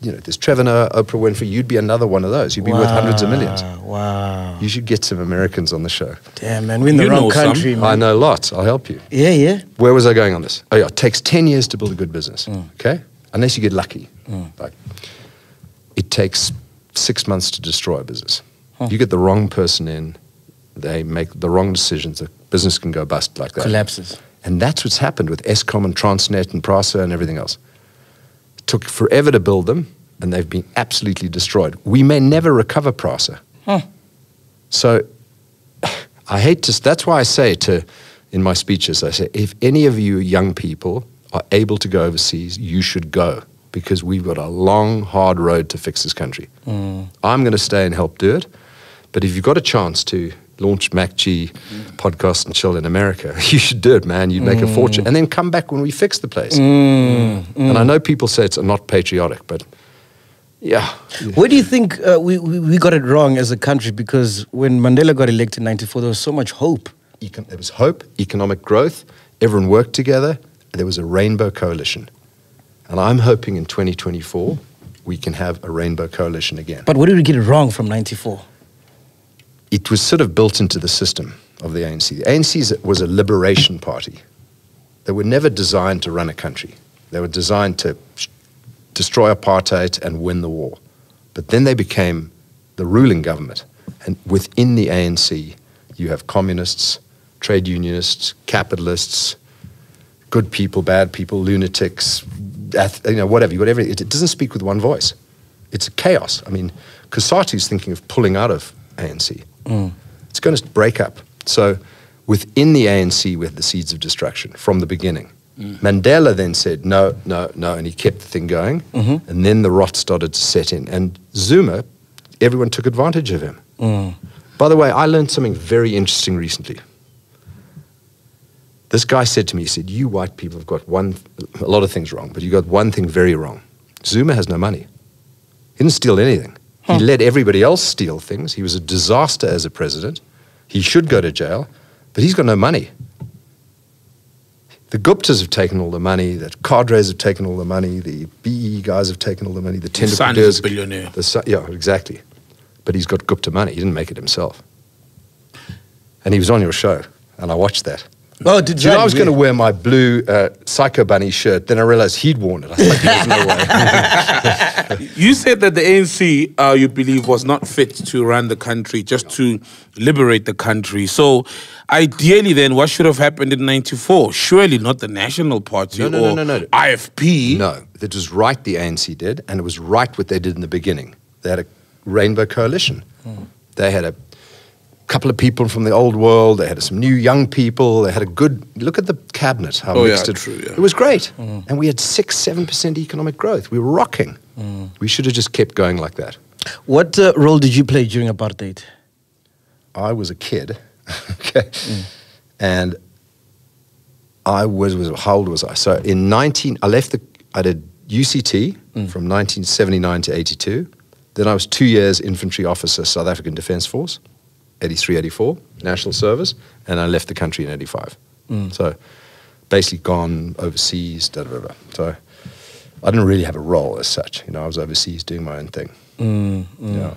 you know, there's Trevor Noah, Oprah Winfrey, you'd be another one of those. You'd be wow. worth hundreds of millions. Wow. You should get some Americans on the show. Damn, man, we're in the you wrong country, some. man. I know lots, I'll help you. Yeah, yeah. Where was I going on this? Oh yeah, it takes ten years to build a good business, mm. okay? Unless you get lucky, mm. like, it takes six months to destroy a business. Huh. You get the wrong person in, they make the wrong decisions, the business can go bust like that. Collapses. And that's what's happened with Eskom and Transnet and Prasa and everything else. It took forever to build them, and they've been absolutely destroyed. We may never recover Prasa. Huh. So I hate to, that's why I say to, in my speeches, I say, if any of you young people are able to go overseas, you should go, because we've got a long, hard road to fix this country. Mm. I'm going to stay and help do it, but if you've got a chance to launch MacG mm. podcast and chill in America, you should do it, man. You'd make mm. a fortune, and then come back when we fix the place. Mm. Mm. And I know people say it's not patriotic, but yeah. Where do you think uh, we, we, we got it wrong as a country? Because when Mandela got elected in ninety-four, there was so much hope. Econ there was hope, economic growth, everyone worked together, and there was a rainbow coalition. And I'm hoping in twenty twenty-four, we can have a rainbow coalition again. But what did we get wrong from ninety-four? It was sort of built into the system of the A N C. The A N C was a liberation party. They were never designed to run a country. They were designed to destroy apartheid and win the war. But then they became the ruling government. And within the A N C, you have communists, trade unionists, capitalists, good people, bad people, lunatics, you know, whatever, whatever. It doesn't speak with one voice. It's a chaos. I mean, Kusatu's thinking of pulling out of A N C. Mm. It's going to break up. So within the A N C, we had the seeds of destruction from the beginning. Mm. Mandela then said, no, no, no, and he kept the thing going. Mm-hmm. And then the rot started to set in. And Zuma, everyone took advantage of him. Mm. By the way, I learned something very interesting recently. This guy said to me, he said, you white people have got one, a lot of things wrong, but you got one thing very wrong. Zuma has no money. He didn't steal anything. Huh. He let everybody else steal things. He was a disaster as a president. He should go to jail, but he's got no money. The Guptas have taken all the money, the cadres have taken all the money, the B E guys have taken all the money, the tender son is a billionaire. The son, yeah, exactly. But he's got Gupta money. He didn't make it himself. And he was on your show, and I watched that. Oh, did you? I was going to wear my blue uh, Psycho Bunny shirt, then I realized he'd worn it. I was like, no way. You said that the A N C, uh, you believe, was not fit to run the country, just to liberate the country. So, ideally then, what should have happened in ninety-four? Surely not the National Party no, no, or no, no, no, no. I F P. No, it was right the A N C did, and it was right what they did in the beginning. They had a rainbow coalition. Mm. They had a couple of people from the old world, they had some new young people, they had a good, look at the cabinet, how oh, mixed yeah, it. True, yeah. It was great. Mm. And we had six, seven percent economic growth. We were rocking. Mm. We should have just kept going like that. What uh, role did you play during apartheid? I was a kid, okay? Mm. And I was, was, how old was I? So in nineteen, I left the, I did U C T mm. from nineteen seventy-nine to eighty-two. Then I was two years infantry officer, South African Defence Force. eighty-three, eighty-four, national service, and I left the country in eighty-five. Mm. So basically gone overseas, da, da, da, da. So I didn't really have a role as such. You know, I was overseas doing my own thing. Mm, mm. Yeah.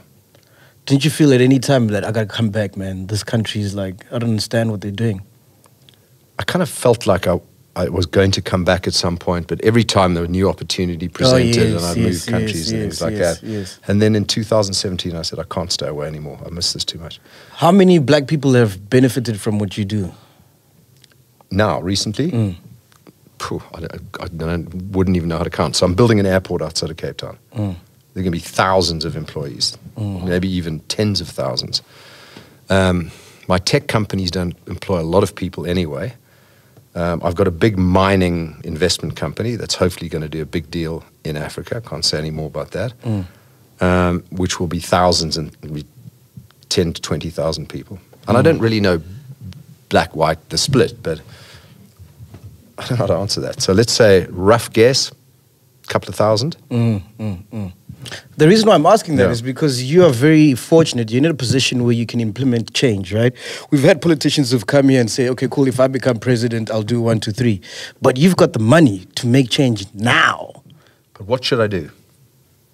Didn't you feel at any time that I got to come back, man? This country is like, I don't understand what they're doing. I kind of felt like I, I was going to come back at some point, but every time there was a new opportunity presented oh, yes, and I yes, moved yes, countries yes, and things yes, like yes, that. Yes. And then in two thousand seventeen, I said, I can't stay away anymore. I miss this too much. How many black people have benefited from what you do? Now, recently? Mm. phew, I, I, I wouldn't even know how to count. So I'm building an airport outside of Cape Town. Mm. There are going to be thousands of employees, mm. maybe even tens of thousands. Um, my tech companies don't employ a lot of people anyway. Um, I've got a big mining investment company that's hopefully going to do a big deal in Africa. I can't say any more about that, mm. um, which will be thousands and ten to twenty thousand people. And mm. I don't really know black, white, the split, but I don't know how to answer that. So let's say rough guess, a couple of thousand. Mm, mm, mm. The reason why I'm asking that yeah. is because you are very fortunate. You're in a position where you can implement change, right? We've had politicians who've come here and say, okay, cool, if I become president, I'll do one, two, three. But you've got the money to make change now. But what should I do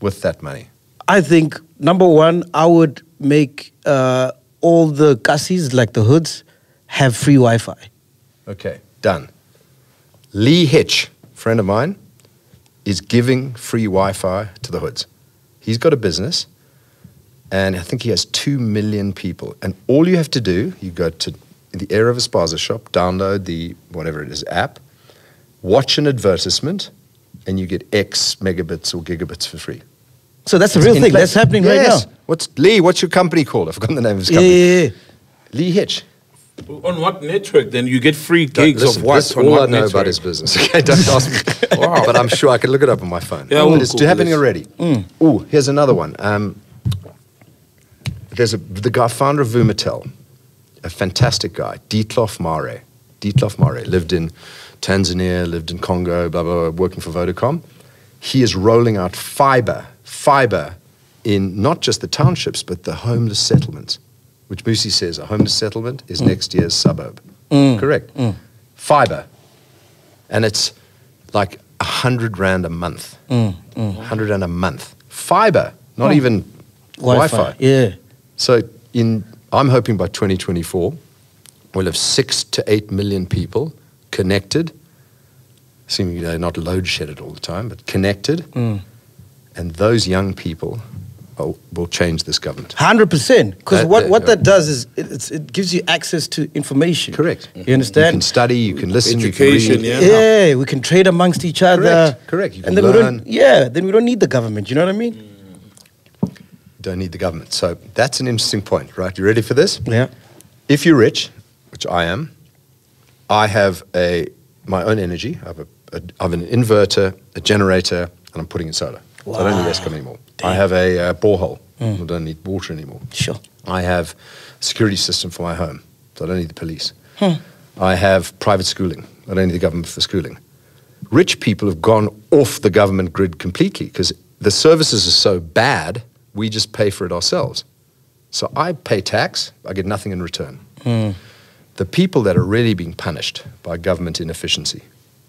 with that money? I think, number one, I would make uh, all the gussies, like the hoods, have free Wi-Fi. Okay, done. Lee Hitch, friend of mine, is giving free Wi-Fi to the hoods. He's got a business, and I think he has two million people. And all you have to do, you go to the Era of Esparza shop, download the, whatever it is, app, watch an advertisement, and you get X megabits or gigabits for free. So that's the real thing. Place. That's happening yes. right now. What's, Lee, what's your company called? I've forgotten the name of his company. Yeah, yeah, yeah. Lee Hitch. On what network then? You get free gigs listen, of what? This, on all what I know network? About his business. Okay, don't ask me. Wow. But I'm sure I could look it up on my phone. Yeah, well, it's cool, happening listen. Already. Mm. Oh, here's another one. Um, there's a, the guy, founder of Vumatel, a fantastic guy, Dietlof Mare. Dietlof Mare lived in Tanzania, lived in Congo, blah, blah, blah, working for Vodacom. He is rolling out fiber, fiber in not just the townships, but the homeless settlements. Which Mmusi says a homeless settlement is mm. next year's suburb. Mm. Correct. Mm. Fiber. And it's like a hundred rand a month. Mm. Mm. Hundred rand a month. Fiber, not oh. even Wi-Fi. Wi-Fi. Yeah. So in, I'm hoping by twenty twenty-four, we'll have six to eight million people connected, seemingly they're not load shedded all the time, but connected. Mm. And those young people will change this government. one hundred percent. Because what, what that does is it, it's, it gives you access to information. Correct. You understand? You can study, you can listen, education, you can read. Yeah, yeah, we can trade amongst each other. Correct, correct. You can and then learn. We don't, yeah, then we don't need the government, you know what I mean? Don't need the government. So that's an interesting point, right? You ready for this? Yeah. If you're rich, which I am, I have a my own energy. I have, a, a, I have an inverter, a generator, and I'm putting in solar. Wow. So I don't need Eskom anymore. Damn. I have a uh, borehole. Mm. I don't need water anymore. Sure. I have a security system for my home, so I don't need the police. Hmm. I have private schooling. I don't need the government for schooling. Rich people have gone off the government grid completely because the services are so bad, we just pay for it ourselves. So I pay tax, I get nothing in return. Hmm. The people that are really being punished by government inefficiency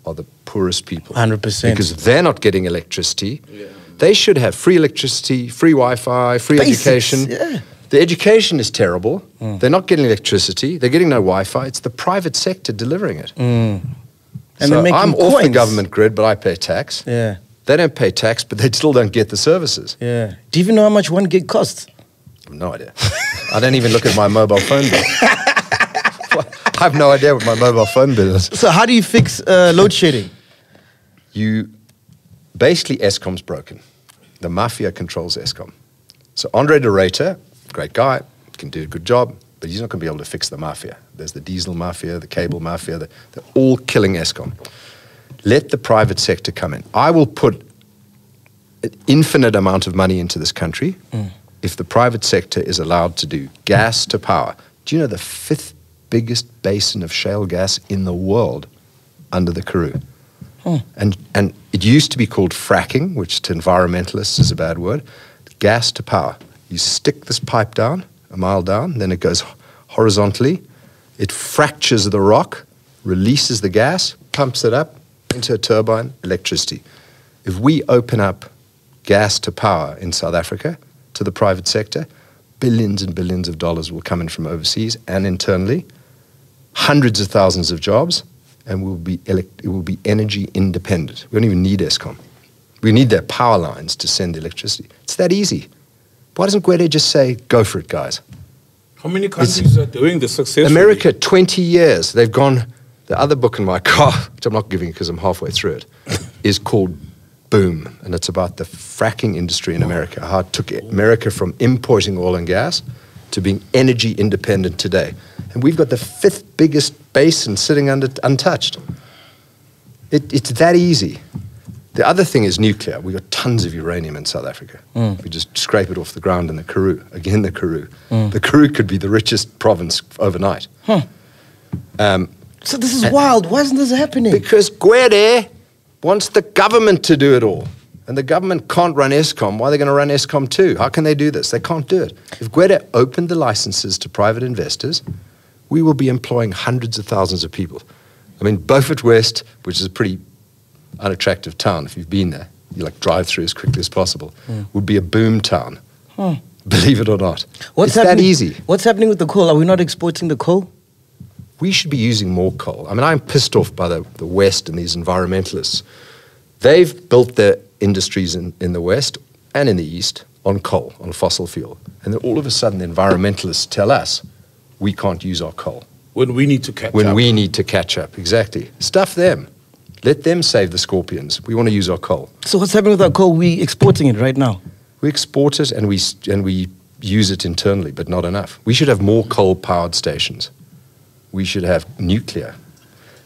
are the poorest people. one hundred percent. Because they're not getting electricity. Yeah. They should have free electricity, free Wi-Fi, free Basics, education. Yeah. The education is terrible. Mm. They're not getting electricity. They're getting no Wi-Fi. It's the private sector delivering it. Mm. And so I'm coins. Off the government grid, but I pay tax. Yeah. They don't pay tax, but they still don't get the services. Yeah. Do you even know how much one gig costs? I have no idea. I don't even look at my mobile phone bill. I have no idea what my mobile phone bill is. So how do you fix uh, load shedding? You basically, Eskom's broken. The mafia controls Eskom. So Andre de Ruyter, great guy, can do a good job, but he's not going to be able to fix the mafia. There's the diesel mafia, the cable mafia. The, they're all killing Eskom. Let the private sector come in. I will put an infinite amount of money into this country mm. if the private sector is allowed to do gas to power. Do you know the fifth biggest basin of shale gas in the world under the Karoo? Hmm. And, and it used to be called fracking, which to environmentalists is a bad word, gas to power. You stick this pipe down, a mile down, then it goes horizontally. It fractures the rock, releases the gas, pumps it up into a turbine, electricity. If we open up gas to power in South Africa to the private sector, billions and billions of dollars will come in from overseas and internally, hundreds of thousands of jobs, and we'll be elect it will be energy independent. We don't even need Eskom. We need their power lines to send the electricity. It's that easy. Why doesn't Gwede just say, go for it, guys? How many countries it's, are doing this successfully? America, twenty years. They've gone, The other book in my car, which I'm not giving you because I'm halfway through it, is called Boom, and it's about the fracking industry in America, how it took America from importing oil and gas to being energy independent today. And we've got the fifth biggest basin sitting under, untouched. It, it's that easy. The other thing is nuclear. We've got tons of uranium in South Africa. Mm. We just scrape it off the ground in the Karoo. Again, the Karoo. Mm. The Karoo could be the richest province overnight. Huh. Um, so this is wild. Why isn't this happening? Because Gwede wants the government to do it all. And the government can't run Eskom. Why are they going to run Eskom too? How can they do this? They can't do it. If Gwede opened the licenses to private investors, we will be employing hundreds of thousands of people. I mean, Beaufort West, which is a pretty unattractive town, if you've been there, you like drive through as quickly as possible, mm. would be a boom town, hmm. believe it or not. What's it's that easy. What's happening with the coal? Are we not exporting the coal? We should be using more coal. I mean, I'm pissed off by the, the West and these environmentalists. They've built their industries in, in the West and in the East on coal, on fossil fuel. And then all of a sudden the environmentalists tell us we can't use our coal. When we need to catch when up. When we need to catch up, exactly. Stuff them. Let them save the scorpions. We want to use our coal. So what's happening with our coal? We're exporting it right now. We export it and we, and we use it internally, but not enough. We should have more coal-powered stations. We should have nuclear.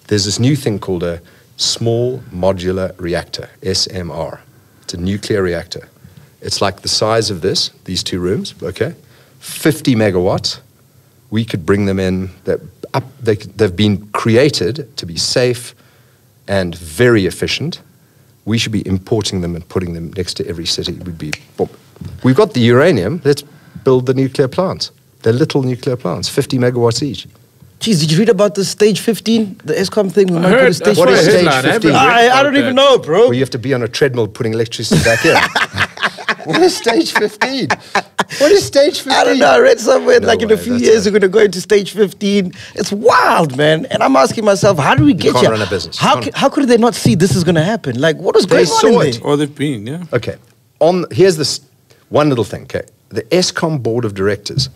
There's this new thing called a small modular reactor, S M R. It's a nuclear reactor. It's like the size of this, these two rooms, okay? fifty megawatts. We could bring them in. They're up, they, they've been created to be safe and very efficient. We should be importing them and putting them next to every city. We'd be, well, we've got the uranium, let's build the nuclear plants. They're little nuclear plants, fifty megawatts each. Jeez, did you read about the stage fifteen, the Eskom thing? We're I not heard, to stage what is stage headline, fifteen? I, I don't even know, bro. Well, you have to be on a treadmill putting electricity back in. What is stage fifteen? What is stage fifteen? I don't know. I read somewhere no like way, in a few years, we're going to go into stage fifteen. It's wild, man. And I'm asking myself, how do we get you? Can't here? Run a business. How, can, how could they not see this is going to happen? Like, what is going on in there? They saw it, or they've been, yeah. Okay. On, here's this one little thing, okay. The Eskom board of directors,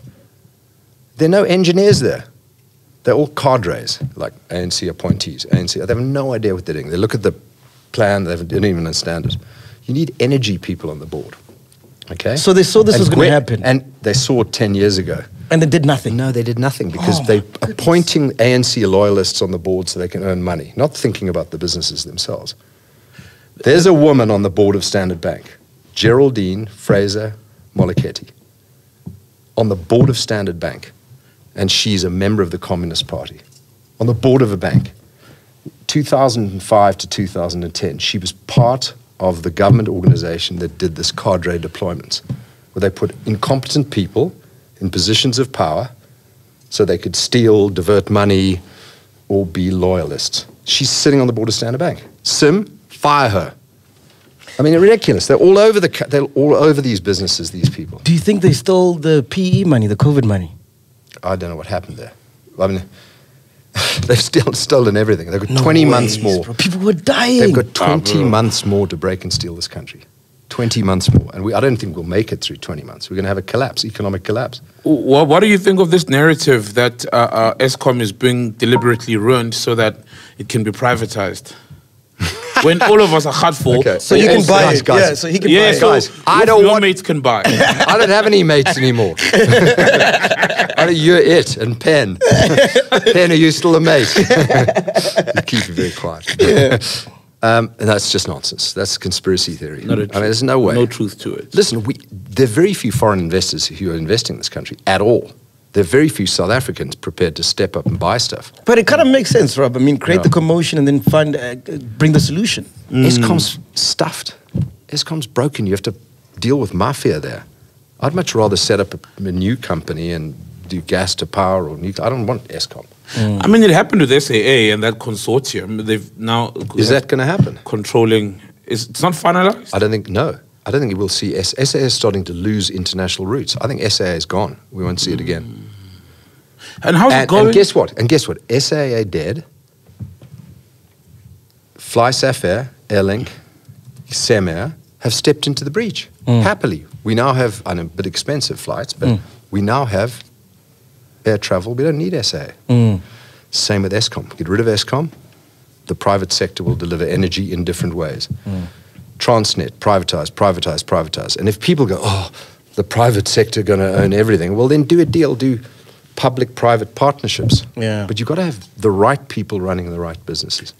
there are no engineers there. They're all cadres, like A N C appointees, A N C. They have no idea what they're doing. They look at the plan, they don't even understand it. You need energy people on the board. Okay. So they saw this and was going to happen. And they saw it ten years ago. And they did nothing. No, they did nothing because oh they're appointing A N C loyalists on the board so they can earn money, not thinking about the businesses themselves. There's a woman on the board of Standard Bank, Geraldine Fraser Moliketti, on the board of Standard Bank, and she's a member of the Communist Party, on the board of a bank. two thousand five to two thousand ten, she was part of the government organization that did this cadre deployments, where they put incompetent people in positions of power so they could steal, divert money, or be loyalists. She's sitting on the board of Standard Bank. Sim, fire her. I mean, ridiculous. They're all over the, they're all over these businesses, these people. Do you think they stole the P E money, the COVID money? I don't know what happened there. I mean, they've still stolen everything. They've got no twenty ways, months more. Bro. People were dying. They've got twenty oh, months more to break and steal this country. Twenty months more, and we, I don't think we'll make it through twenty months. We're going to have a collapse, economic collapse. Well, what do you think of this narrative that uh, uh, Eskom is being deliberately ruined so that it can be privatized? When all of us are hurtful, okay. so, so you can buy guys, it. Guys. Yeah, so he can yeah, buy so it. Guys, I don't your want mates can buy. I don't have any mates anymore. You're it, and Pen. Pen, are you still a mate? You keep you very quiet. Yeah. um, and that's just nonsense. That's conspiracy theory. Not a I mean, there's no way. No truth to it. Listen, we, there are very few foreign investors who are investing in this country at all. There are very few South Africans prepared to step up and buy stuff. But it kind of makes sense, Rob. I mean, create no. the commotion and then find, uh, bring the solution. Mm. Eskom's stuffed. Eskom's broken. You have to deal with mafia there. I'd much rather set up a, a new company and do gas to power or nuclear. I don't want Eskom. Mm. I mean, it happened with S A A and that consortium. They've now... Is that going to happen? Controlling... Is, it's not finalized? I don't think... No. I don't think we'll see... S SAA is starting to lose international roots. I think S A A is gone. We won't see it again. Mm. And how's and, it going? And guess what? And guess what? S A A dead. Fly Safair, Airlink, Semair have stepped into the breach. Mm. Happily. We now have... I know, a bit expensive flights, but mm. we now have... air travel, we don't need S A A. Mm. Same with Eskom. Get rid of Eskom, the private sector will deliver energy in different ways. Mm. Transnet, privatize, privatize, privatize. And if people go, oh, the private sector going to own everything, well, then do a deal, do public-private partnerships. Yeah. But you've got to have the right people running the right businesses.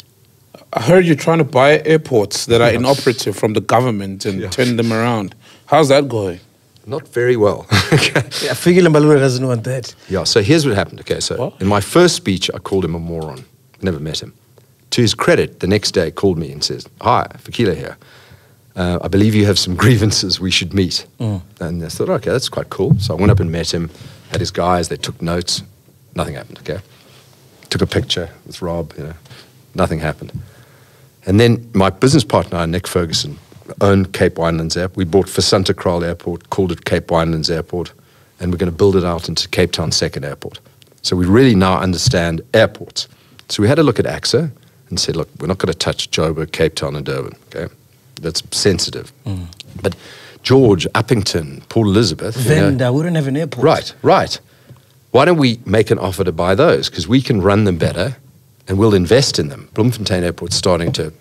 I heard you're trying to buy airports that are yeah. inoperative from the government and yeah. turn them around. How's that going? Not very well. Yeah, Fikile Mbalula doesn't want that. Yeah, so here's what happened. Okay, so what? in my first speech, I called him a moron. Never met him. To his credit, the next day he called me and says, hi, Fikile here. Uh, I believe you have some grievances, we should meet. Mm. And I thought, okay, that's quite cool. So I went up and met him, had his guys, they took notes, nothing happened, okay? Took a picture with Rob, you know, nothing happened. And then my business partner, Nick Ferguson, owned Cape Winelands Airport. We bought Vicenza Calcio Airport, called it Cape Winelands Airport, and we're going to build it out into Cape Town Second Airport. So we really now understand airports. So we had a look at A X A and said, look, we're not going to touch Joburg, Cape Town and Durban, okay? That's sensitive. Mm. But George, Uppington, Port Elizabeth. Venda, you know, we don't have an airport. Right, right. Why don't we make an offer to buy those? Because we can run them better and we'll invest in them. Bloemfontein Airport's starting to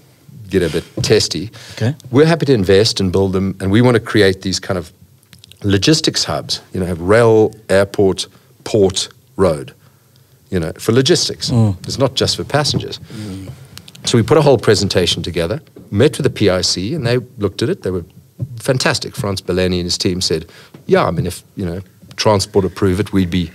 get a bit testy. Okay. We're happy to invest and build them, and we want to create these kind of logistics hubs, you know, have rail, airport, port, road, you know, for logistics. Mm. It's not just for passengers. Mm. So we put a whole presentation together, met with the P I C, and they looked at it. They were fantastic. Franz Bellani and his team said, yeah, I mean, if, you know, transport approve it, we'd be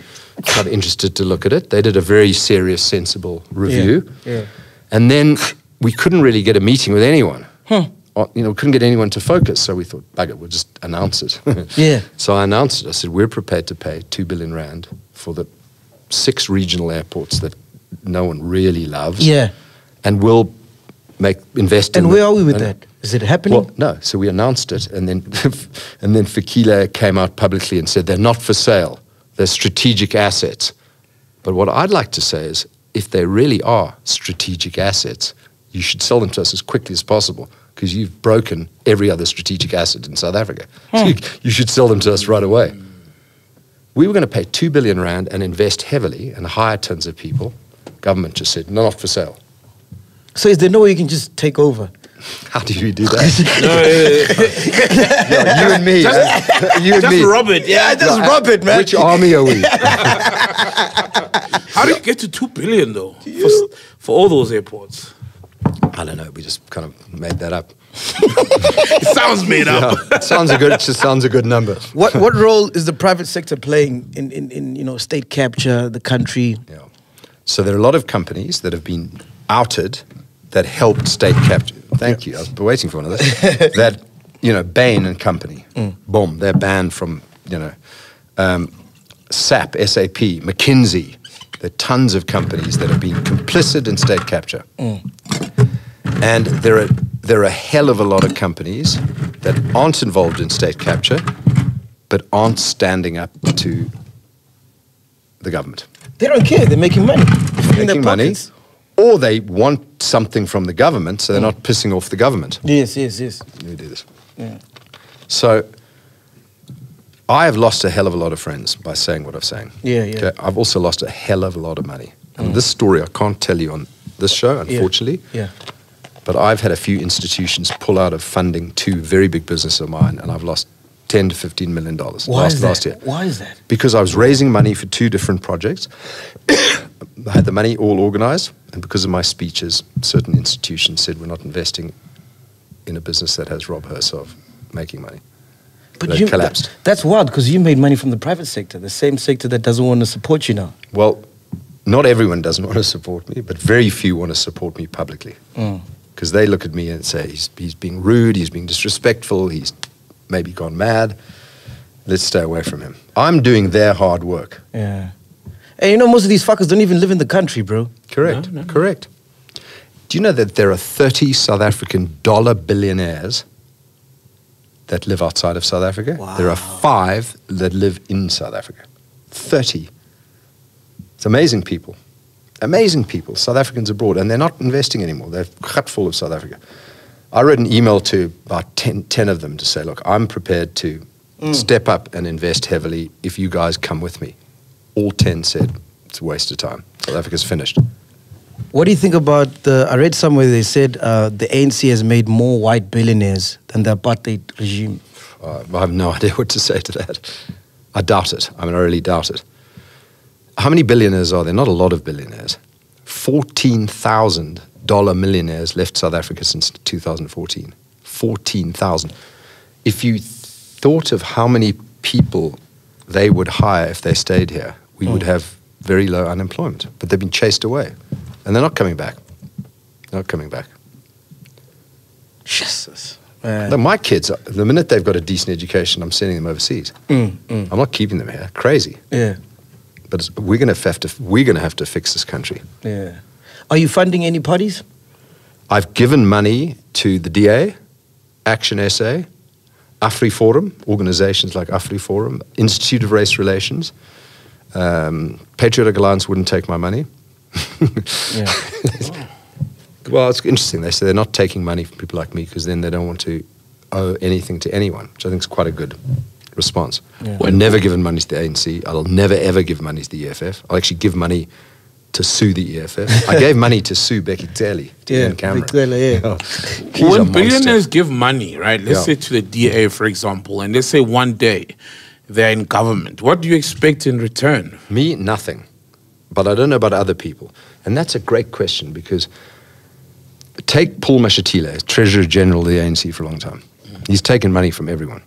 kind of interested to look at it. They did a very serious, sensible review. Yeah, yeah. And then we couldn't really get a meeting with anyone. Huh. Or, you know, we couldn't get anyone to focus, so we thought, bugger, we'll just announce it. Yeah. So I announced it. I said, we're prepared to pay two billion rand for the six regional airports that no one really loves. Yeah. And we'll make invest. And in where the, are we with and, that? Is it happening? Well, no. So we announced it, and then and then Fikile came out publicly and said they're not for sale. They're strategic assets. But what I'd like to say is, if they really are strategic assets, you should sell them to us as quickly as possible because you've broken every other strategic asset in South Africa. Hmm. So you, you should sell them to us right away. We were going to pay two billion rand and invest heavily and hire tons of people. Government just said not for sale. So is there no way you can just take over? How do you do that? No, yeah, yeah. Yeah, you and me. Just, uh, you and just me. rob it. Yeah, just no, rob it, man. Which army are we? How do you get to two billion, though, for, for all those airports? I don't know. We just kind of made that up. It sounds made up. Yeah, it sounds a good. It just sounds a good number. What What role is the private sector playing in, in, in you know, state capture, the country? Yeah. So there are a lot of companies that have been outed that helped state capture. Thank yeah. you. I was waiting for one of those. That, you know, Bain and company. Mm. Boom. They're banned from, you know, um, S A P, S A P, McKinsey. There are tons of companies that have been complicit in state capture. Mm. And there are, there are a hell of a lot of companies that aren't involved in state capture, but aren't standing up to the government. They don't care. They're making money. They're making money. Or they want something from the government, so they're mm. not pissing off the government. Yes, yes, yes. Let me do this. Yeah. So I have lost a hell of a lot of friends by saying what I'm saying. Yeah, yeah. Okay? I've also lost a hell of a lot of money. Mm. And this story I can't tell you on this show, unfortunately. Yeah. yeah. But I've had a few institutions pull out of funding two very big businesses of mine, and I've lost ten to fifteen million dollars last, last year. Why is that? Because I was raising money for two different projects. I had the money all organized, and because of my speeches, certain institutions said we're not investing in a business that has Rob Hersov making money. But they you, collapsed. That, that's wild, because you made money from the private sector, the same sector that doesn't want to support you now. Well, not everyone doesn't want to support me, but very few want to support me publicly. Because mm. they look at me and say, he's, he's being rude, he's being disrespectful, he's maybe gone mad. Let's stay away from him. I'm doing their hard work. Yeah. And you know, most of these fuckers don't even live in the country, bro. Correct, no, no, no. correct. Do you know that there are thirty South African dollar billionaires that live outside of South Africa? Wow. There are five that live in South Africa. thirty. It's amazing people. Amazing people, South Africans abroad, and they're not investing anymore. They're cut full of South Africa. I wrote an email to about ten, ten of them to say, look, I'm prepared to mm. step up and invest heavily if you guys come with me. All ten said, it's a waste of time. South Africa's finished. What do you think about the, I read somewhere they said uh, the A N C has made more white billionaires than the apartheid regime. Uh, I have no idea what to say to that. I doubt it. I mean, I really doubt it. How many billionaires are there? Not a lot of billionaires. fourteen thousand dollar millionaires left South Africa since two thousand fourteen. fourteen thousand. If you thought of how many people they would hire if they stayed here, we mm. would have very low unemployment. But they've been chased away. And they're not coming back. They're not coming back. Jesus. Man. My kids, the minute they've got a decent education, I'm sending them overseas. Mm, mm. I'm not keeping them here. Crazy. Yeah. But it's, we're going to have to, we're going to have to fix this country. Yeah. Are you funding any parties? I've given money to the D A, Action S A, Afri Forum, organizations like Afri Forum, Institute of Race Relations. Um, Patriotic Alliance wouldn't take my money. Yeah. Wow. Well, it's interesting. They say they're not taking money from people like me because then they don't want to owe anything to anyone, which I think is quite a good response. Yeah. Well, I've never given money to the A N C. I'll never, ever give money to the E F F. I'll actually give money to sue the E F F. I gave money to sue Becky Telly yeah, in Cameron. Telly, yeah. Oh, when billionaires give money, right, let's yeah. say to the D A, for example, and let's say one day they're in government, what do you expect in return? Me, nothing. But I don't know about other people. And that's a great question because... Take Paul Mashatile, Treasurer General of the A N C for a long time. He's taken money from everyone.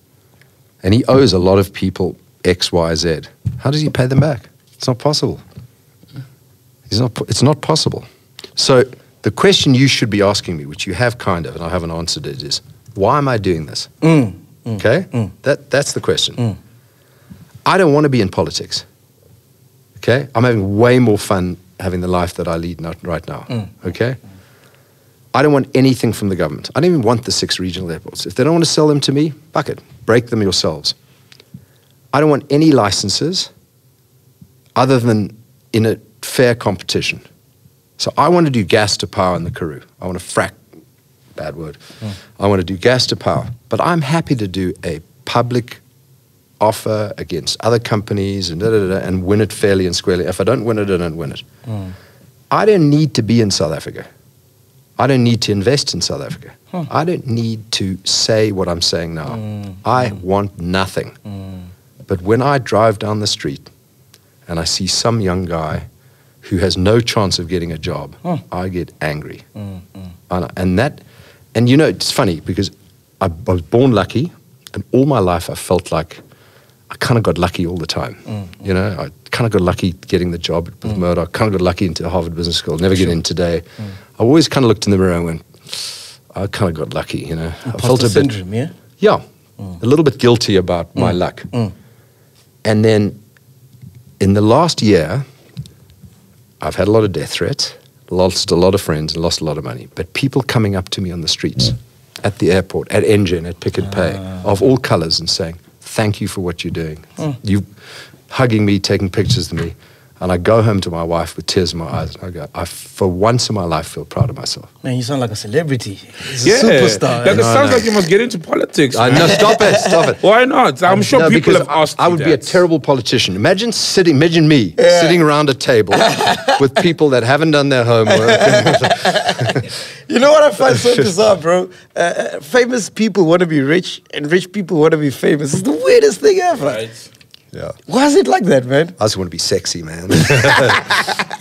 And he owes a lot of people X, Y, Z. How does he pay them back? It's not possible. It's not, it's not possible. So the question you should be asking me, which you have kind of, and I haven't answered it, is why am I doing this? Mm, mm, okay? Mm. That, that's the question. Mm. I don't want to be in politics. Okay? I'm having way more fun having the life that I lead not right now. Mm. Okay? I don't want anything from the government. I don't even want the six regional airports. If they don't want to sell them to me, fuck it, break them yourselves. I don't want any licenses other than in a fair competition. So I want to do gas to power in the Karoo. I want to frack, bad word. Mm. I want to do gas to power, but I'm happy to do a public offer against other companies and, da, da, da, and win it fairly and squarely. If I don't win it, I don't win it. Mm. I don't need to be in South Africa. I don't need to invest in South Africa. Huh. I don't need to say what I'm saying now. Mm. I mm. want nothing. Mm. But when I drive down the street and I see some young guy who has no chance of getting a job, huh. I get angry. Mm. Mm. And, and that, and you know, it's funny because I, I was born lucky and all my life I felt like I kind of got lucky all the time. Mm. You know, I kind of got lucky getting the job with mm. Murdoch, kind of got lucky into Harvard Business School, never sure. get in today. Mm. I always kind of looked in the mirror and went, I kind of got lucky, you know. Imposter I felt a syndrome, bit, yeah? Yeah, mm. a little bit guilty about mm. my luck. Mm. And then in the last year, I've had a lot of death threats, lost a lot of friends and lost a lot of money, but people coming up to me on the streets, mm. at the airport, at N G E N, at Pick and Pay, ah. of all colors and saying, thank you for what you're doing. Mm. You hugging me, taking pictures of me. And I go home to my wife with tears in my eyes. And I go, I, for once in my life, feel proud of myself. Man, you sound like a celebrity. He's yeah. a superstar. Like, it no, sounds no. like you must get into politics. I know, stop it, stop it. Why not? I'm sure no, people have asked I would that. be a terrible politician. Imagine sitting, imagine me yeah. sitting around a table with people that haven't done their homework. You know what I find so bizarre, bro? Uh, famous people want to be rich and rich people want to be famous. It's the weirdest thing ever. Right. Yeah. Why is it like that, man? I just want to be sexy, man.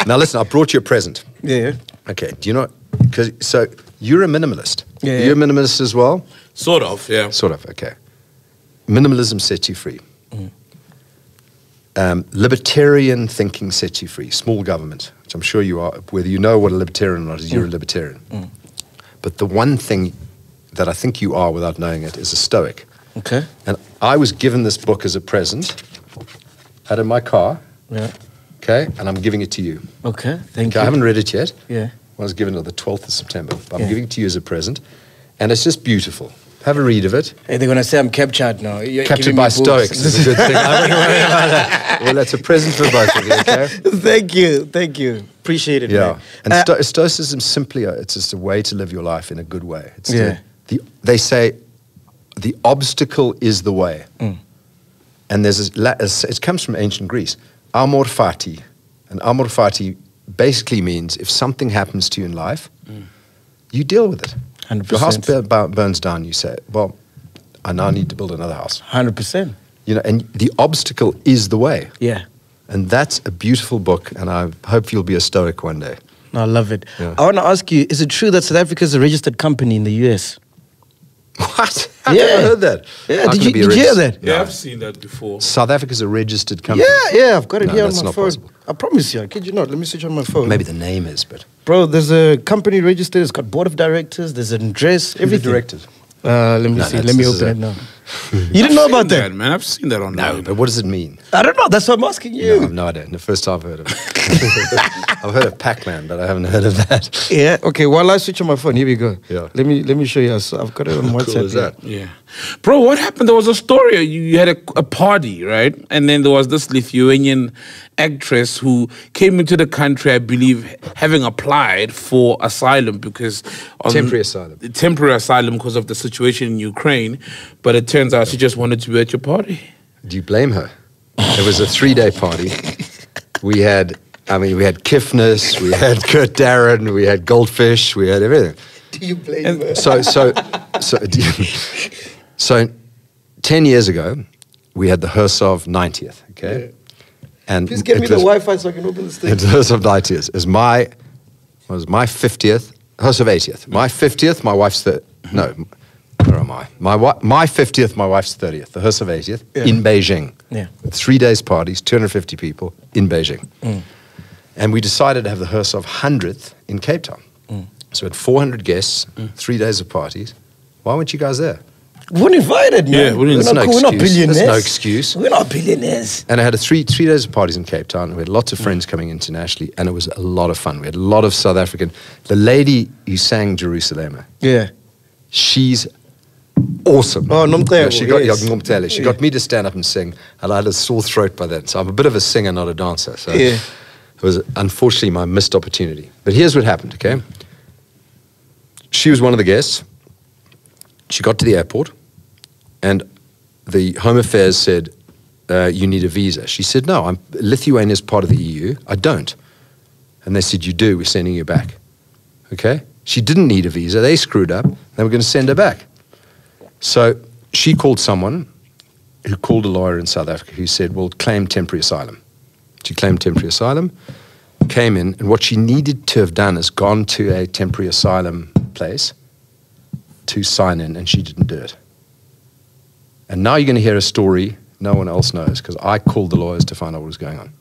Now, listen, I brought you a present. Yeah. Okay, do you know, because so you're a minimalist. Yeah. You're a minimalist as well? Sort of, yeah. Sort of, okay. Minimalism sets you free. Mm. Um, libertarian thinking sets you free. Small government, which I'm sure you are, whether you know what a libertarian or not is, mm. you're a libertarian. Mm. But the one thing that I think you are without knowing it is a stoic. Okay. And I was given this book as a present. Out of my car, yeah. Okay, and I'm giving it to you. Okay, thank okay, you. I haven't read it yet. Yeah, I was given it on the twelfth of September. But yeah. I'm giving it to you as a present, and it's just beautiful. Have a read of it. Hey, they're going to say I'm captured now. You're captured by Stoics is a good thing. I don't worry about that. Well, that's a present for both of you. Okay. Thank you, thank you. Appreciate it. Yeah, man. And uh, sto Stoicism simply, it's just a way to live your life in a good way. It's yeah. The, the, they say, the obstacle is the way. Mm. And there's this, it comes from ancient Greece, amor fati. And amor fati basically means if something happens to you in life, mm. you deal with it. one hundred percent. Your house burns down, you say, well, I now need to build another house. one hundred percent. You know, and the obstacle is the way. Yeah. And that's a beautiful book, and I hope you'll be a Stoic one day. No, I love it. Yeah. I want to ask you, is it true that South Africa is a registered company in the U S? What? I've yeah. never heard that. Yeah, did you, did you hear that? Yeah, yeah, I've seen that before. South Africa's a registered company. Yeah, yeah, I've got it no, here on my phone. Possible. I promise you, I kid you not. Let me switch on my phone. Maybe the name is, but... Bro, there's a company registered. It's got board of directors. There's an address. Everything. Who's the directors? Uh, let me no, see. Let me open it now. You didn't know about that? that, man. I've seen that online. No, but what does it mean? I don't know. That's what I'm asking you. No, I've no idea. The first time I've heard of it. I've heard of Pac-Man, but I haven't heard of that. Yeah. Okay. While I switch on my phone, here we go. Yeah. Let me let me show you. So I've got it on How WhatsApp. Cool is that? Yeah. Bro, what happened? There was a story. You, you had a, a party, right? And then there was this Lithuanian actress who came into the country, I believe, having applied for asylum because on temporary asylum. Temporary asylum because of the situation in Ukraine, but it turns out she just wanted to be at your party. Do you blame her? It was a three-day party. We had, I mean, we had Kiffness, we had Kurt Darren, we had Goldfish, we had everything. Do you blame and her? So, so, so, so, ten years ago, we had the Hersov ninetieth. Okay. Yeah. And please give me the Wi-Fi so I can open this thing. It's Hersov ninetieth. It's my, was my fiftieth, Hersov eightieth. My fiftieth. My wife's third. No. Where am I? My, my fiftieth, my wife's thirtieth, the Hersov eightieth, yeah. in Beijing. Yeah. Three days parties, two hundred fifty people in Beijing. Mm. And we decided to have the Hersov hundredth in Cape Town. Mm. So we had four hundred guests, mm. three days of parties. Why weren't you guys there? We weren't invited, man. Yeah, we we're, not, no we're not billionaires. There's no excuse. We're not billionaires. And I had a three, three days of parties in Cape Town. We had lots of friends mm. coming internationally, and it was a lot of fun. We had a lot of South African. The lady who sang Jerusalem, yeah, she's... awesome. Oh, Nomtele. She got yes. yeah, She yeah. got me to stand up and sing, and I had a sore throat by then. So I'm a bit of a singer, not a dancer. So yeah. it was unfortunately my missed opportunity. But here's what happened, okay? She was one of the guests. She got to the airport, and the Home Affairs said, uh, you need a visa. She said, no, I'm, Lithuania is part of the E U. I don't. And they said, you do. We're sending you back. Okay? She didn't need a visa. They screwed up. They were going to send her back. So she called someone who called a lawyer in South Africa who said, well, claim temporary asylum. She claimed temporary asylum, came in, and what she needed to have done is gone to a temporary asylum place to sign in, and she didn't do it. And now you're going to hear a story no one else knows, because I called the lawyers to find out what was going on.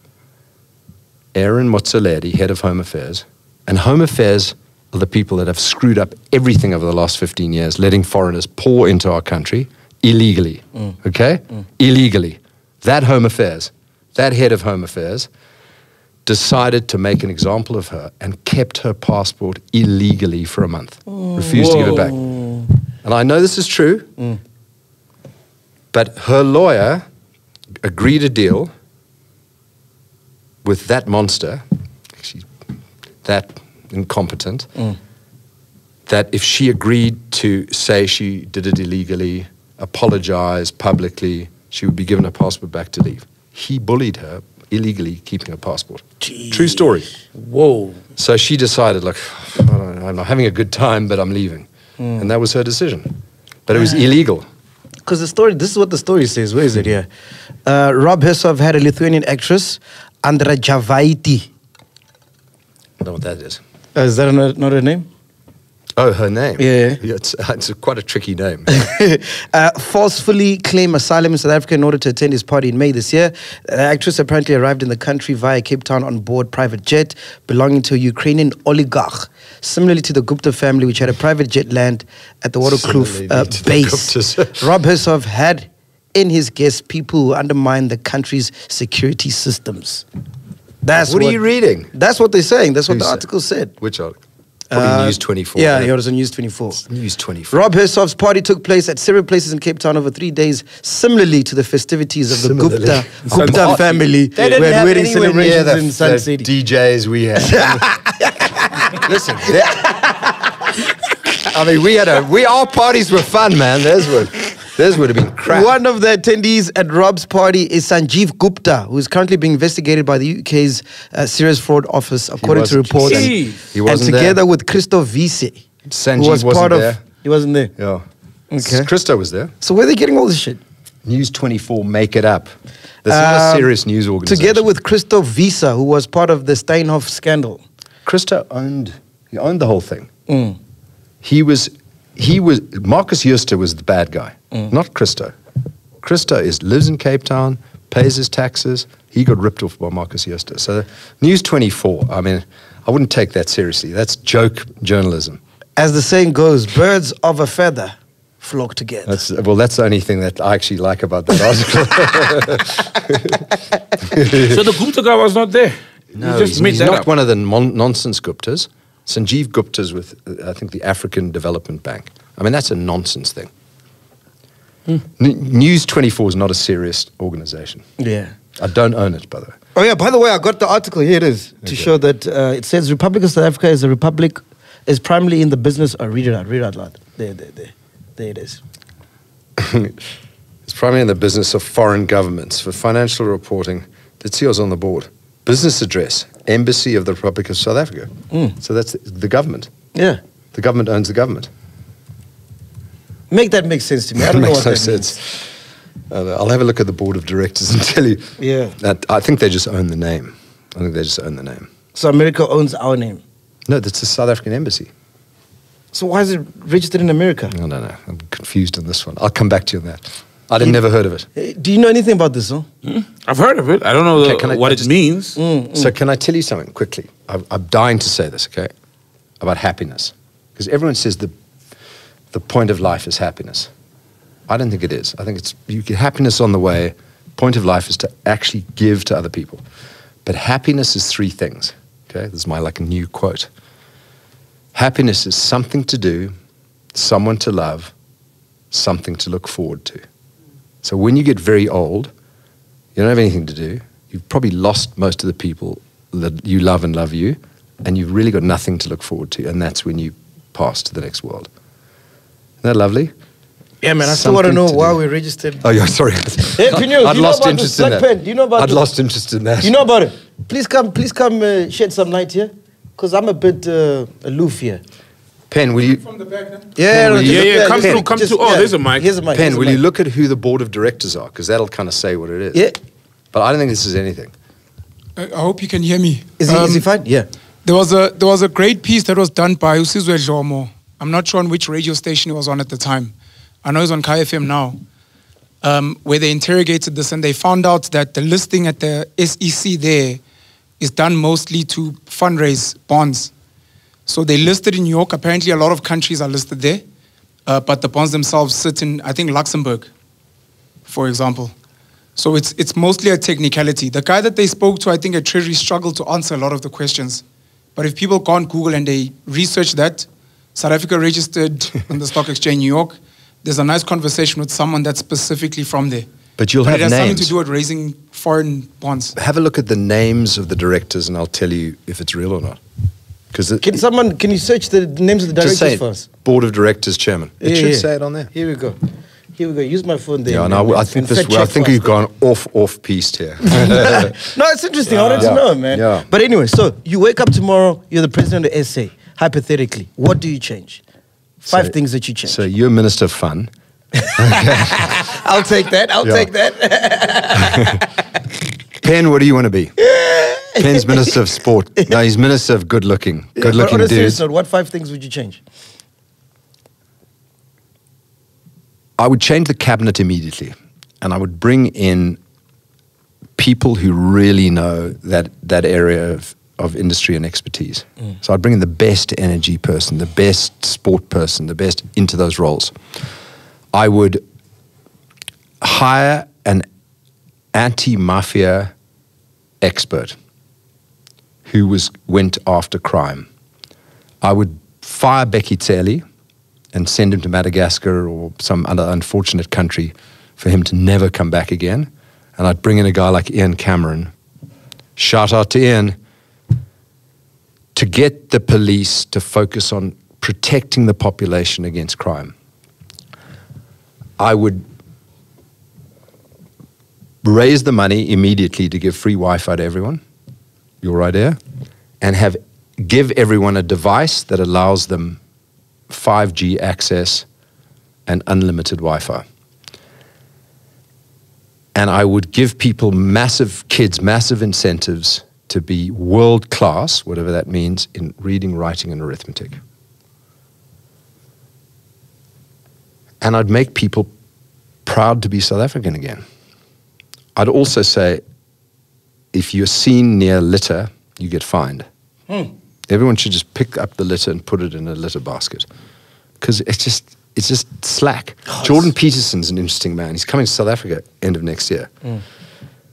Aaron Motsoaledi, head of Home Affairs, and Home Affairs are the people that have screwed up everything over the last fifteen years, letting foreigners pour into our country illegally, mm. okay? Mm. Illegally. That Home Affairs, that head of Home Affairs, decided to make an example of her and kept her passport illegally for a month, oh. refused Whoa. to give it back. And I know this is true, mm. but her lawyer agreed a deal with that monster, she, that... incompetent, mm. that if she agreed to say she did it illegally, apologize publicly, she would be given her passport back to leave. He bullied her illegally, keeping her passport. Jeez. True story. Whoa. So she decided, like, I don't know, I'm not having a good time, but I'm leaving. Mm. And that was her decision. But it was illegal. Because the story, this is what the story says. Where is it here? Uh, Rob Hersov had a Lithuanian actress, Andra Javaiti. I don't know what that is. Uh, is that not, not her name? Oh, her name? Yeah. yeah it's it's a, quite a tricky name. uh, falsely claimed asylum in South Africa in order to attend his party in May this year. The actress apparently arrived in the country via Cape Town on board private jet belonging to a Ukrainian oligarch, similarly to the Gupta family, which had a private jet land at the Waterkloof uh, base. Rob Hersov had in his guests people who undermined the country's security systems. That's what, what are you reading? That's what they're saying. That's what Who the said? article said. Which article? Probably uh, News twenty-four. Yeah, it was on News twenty-four. News twenty-four. Rob Hersov's party took place at several places in Cape Town over three days, similarly to the festivities of the similarly. Gupta, Gupta so, family. They didn't we had have wedding celebrations the, in Sun City. D Js we had. Listen, I mean, we had a. We our parties were fun, man. There's what. This would have been crap. One of the attendees at Rob's party is Sanjeev Gupta, who is currently being investigated by the U K's uh, Serious Fraud Office, according to reports. And, he wasn't and together there. with Christo Wiese, Sanjeev who was wasn't part there. of. He wasn't there. Yeah. Okay. Christo was there. So where are they getting all this shit? News twenty-four, make it up. This um, is a serious news organization. Together with Christo Wiese, who was part of the Steinhoff scandal. Christo owned. He owned the whole thing. Mm. He was. He was. Marcus Yuster was the bad guy, mm. not Christo. Christo is lives in Cape Town, pays his taxes. He got ripped off by Marcus Yuster. So News twenty-four. I mean, I wouldn't take that seriously. That's joke journalism. As the saying goes, birds of a feather flock together. That's, well, that's the only thing that I actually like about that article. So the Gupta guy was not there. No, he just he's, made he's that not up. one of the non nonsense Guptas. Sanjeev Gupta's with, uh, I think, the African Development Bank. I mean, that's a nonsense thing. Hmm. News twenty-four is not a serious organization. Yeah. I don't own it, by the way. Oh, yeah, by the way, I got the article. Here it is. Okay. To show that uh, it says Republic of South Africa is a republic, is primarily in the business. Oh, read it out, read it out loud. There, there, there. There it is. It's primarily in the business of foreign governments for financial reporting. Let's see what's on the board. Business address, Embassy of the Republic of South Africa. Mm. So that's the government. Yeah. The government owns the government. Make that make sense to me. I don't know what that makes no sense. Uh, I'll have a look at the board of directors and tell you. Yeah. That I think they just own the name. I think they just own the name. So America owns our name? No, that's the South African embassy. So why is it registered in America? I don't know. I'm confused on this one. I'll come back to you on that. I'd you, never heard of it. Do you know anything about this, though? Mm, I've heard of it. I don't know okay, the, can I, what I just, it means. Mm, mm. So can I tell you something quickly? I, I'm dying to say this, okay, about happiness. Because everyone says the, the point of life is happiness. I don't think it is. I think it's you get happiness on the way. Point of life is to actually give to other people. But happiness is three things, okay? This is my like new quote. Happiness is something to do, someone to love, something to look forward to. So when you get very old, you don't have anything to do. You've probably lost most of the people that you love and love you, and you've really got nothing to look forward to, and that's when you pass to the next world. Isn't that lovely? Yeah, man, I still want to know why we registered. Oh, yeah, sorry. Hey, Pino, I'd lost interest in that. You know about I'd lost interest in that. You know about it. Please come, please come uh, shed some light here. Because I'm a bit uh, aloof here. Penn, will you... From the back, then? Yeah, Penn, yeah, yeah, yeah. Come Penn, through, come just, through. Oh, yeah, there's a mic. Here's a mic. Penn, will mic. you look at who the board of directors are? Because that'll kind of say what it is. Yeah. But I don't think this is anything. I, I hope you can hear me. Is he, um, is he fine? Yeah. There was, a, there was a great piece that was done by Usizwe Jomo. I'm not sure on which radio station he was on at the time. I know he's on Kai F M now. Um, where they interrogated this and they found out that the listing at the S E C there is done mostly to fundraise bonds. So they listed in New York. Apparently, a lot of countries are listed there, uh, but the bonds themselves sit in, I think, Luxembourg, for example. So it's, it's mostly a technicality. The guy that they spoke to, I think, at Treasury struggled to answer a lot of the questions. But if people can't Google and they research that, South Africa registered on the Stock Exchange in New York, there's a nice conversation with someone that's specifically from there. But you'll but have it has names. Something to do with raising foreign bonds. Have a look at the names of the directors, and I'll tell you if it's real or not. Because can someone can you search the names of the directors just say for us? Board of Directors, Chairman. It yeah, should yeah. say it on there. Here we go. Here we go. Use my phone there. Yeah, and I, I think and this. Well, I think you've gone off off piste here. No, it's interesting. Yeah. I wanted yeah. to know, man. Yeah. But anyway, so you wake up tomorrow. You're the president of S A. Hypothetically, what do you change? Five so, things that you change. So you're Minister of Fun. I'll take that. I'll yeah. take that. Penn, what do you want to be? Penn's Minister of Sport. No, he's Minister of Good Looking. Good Looking dude. Serious note, what five things would you change? I would change the cabinet immediately, and I would bring in people who really know that that area of, of industry and expertise. Mm. So I'd bring in the best energy person, the best sport person, the best into those roles. I would hire an anti-mafia expert who was went after crime. I would fire Becky Tseli and send him to Madagascar or some other unfortunate country for him to never come back again. And I'd bring in a guy like Ian Cameron. Shout out to Ian. To get the police to focus on protecting the population against crime. I would raise the money immediately to give free Wi-Fi to everyone, your idea, and have give everyone a device that allows them five G access and unlimited Wi-Fi. And I would give people massive, kids, massive incentives to be world class, whatever that means, in reading, writing, and arithmetic. And I'd make people proud to be South African again. I'd also say, if you're seen near litter, you get fined. Mm. Everyone should just pick up the litter and put it in a litter basket. Because it's just, it's just slack. Oh, Jordan it's... Peterson's an interesting man. He's coming to South Africa end of next year. Mm.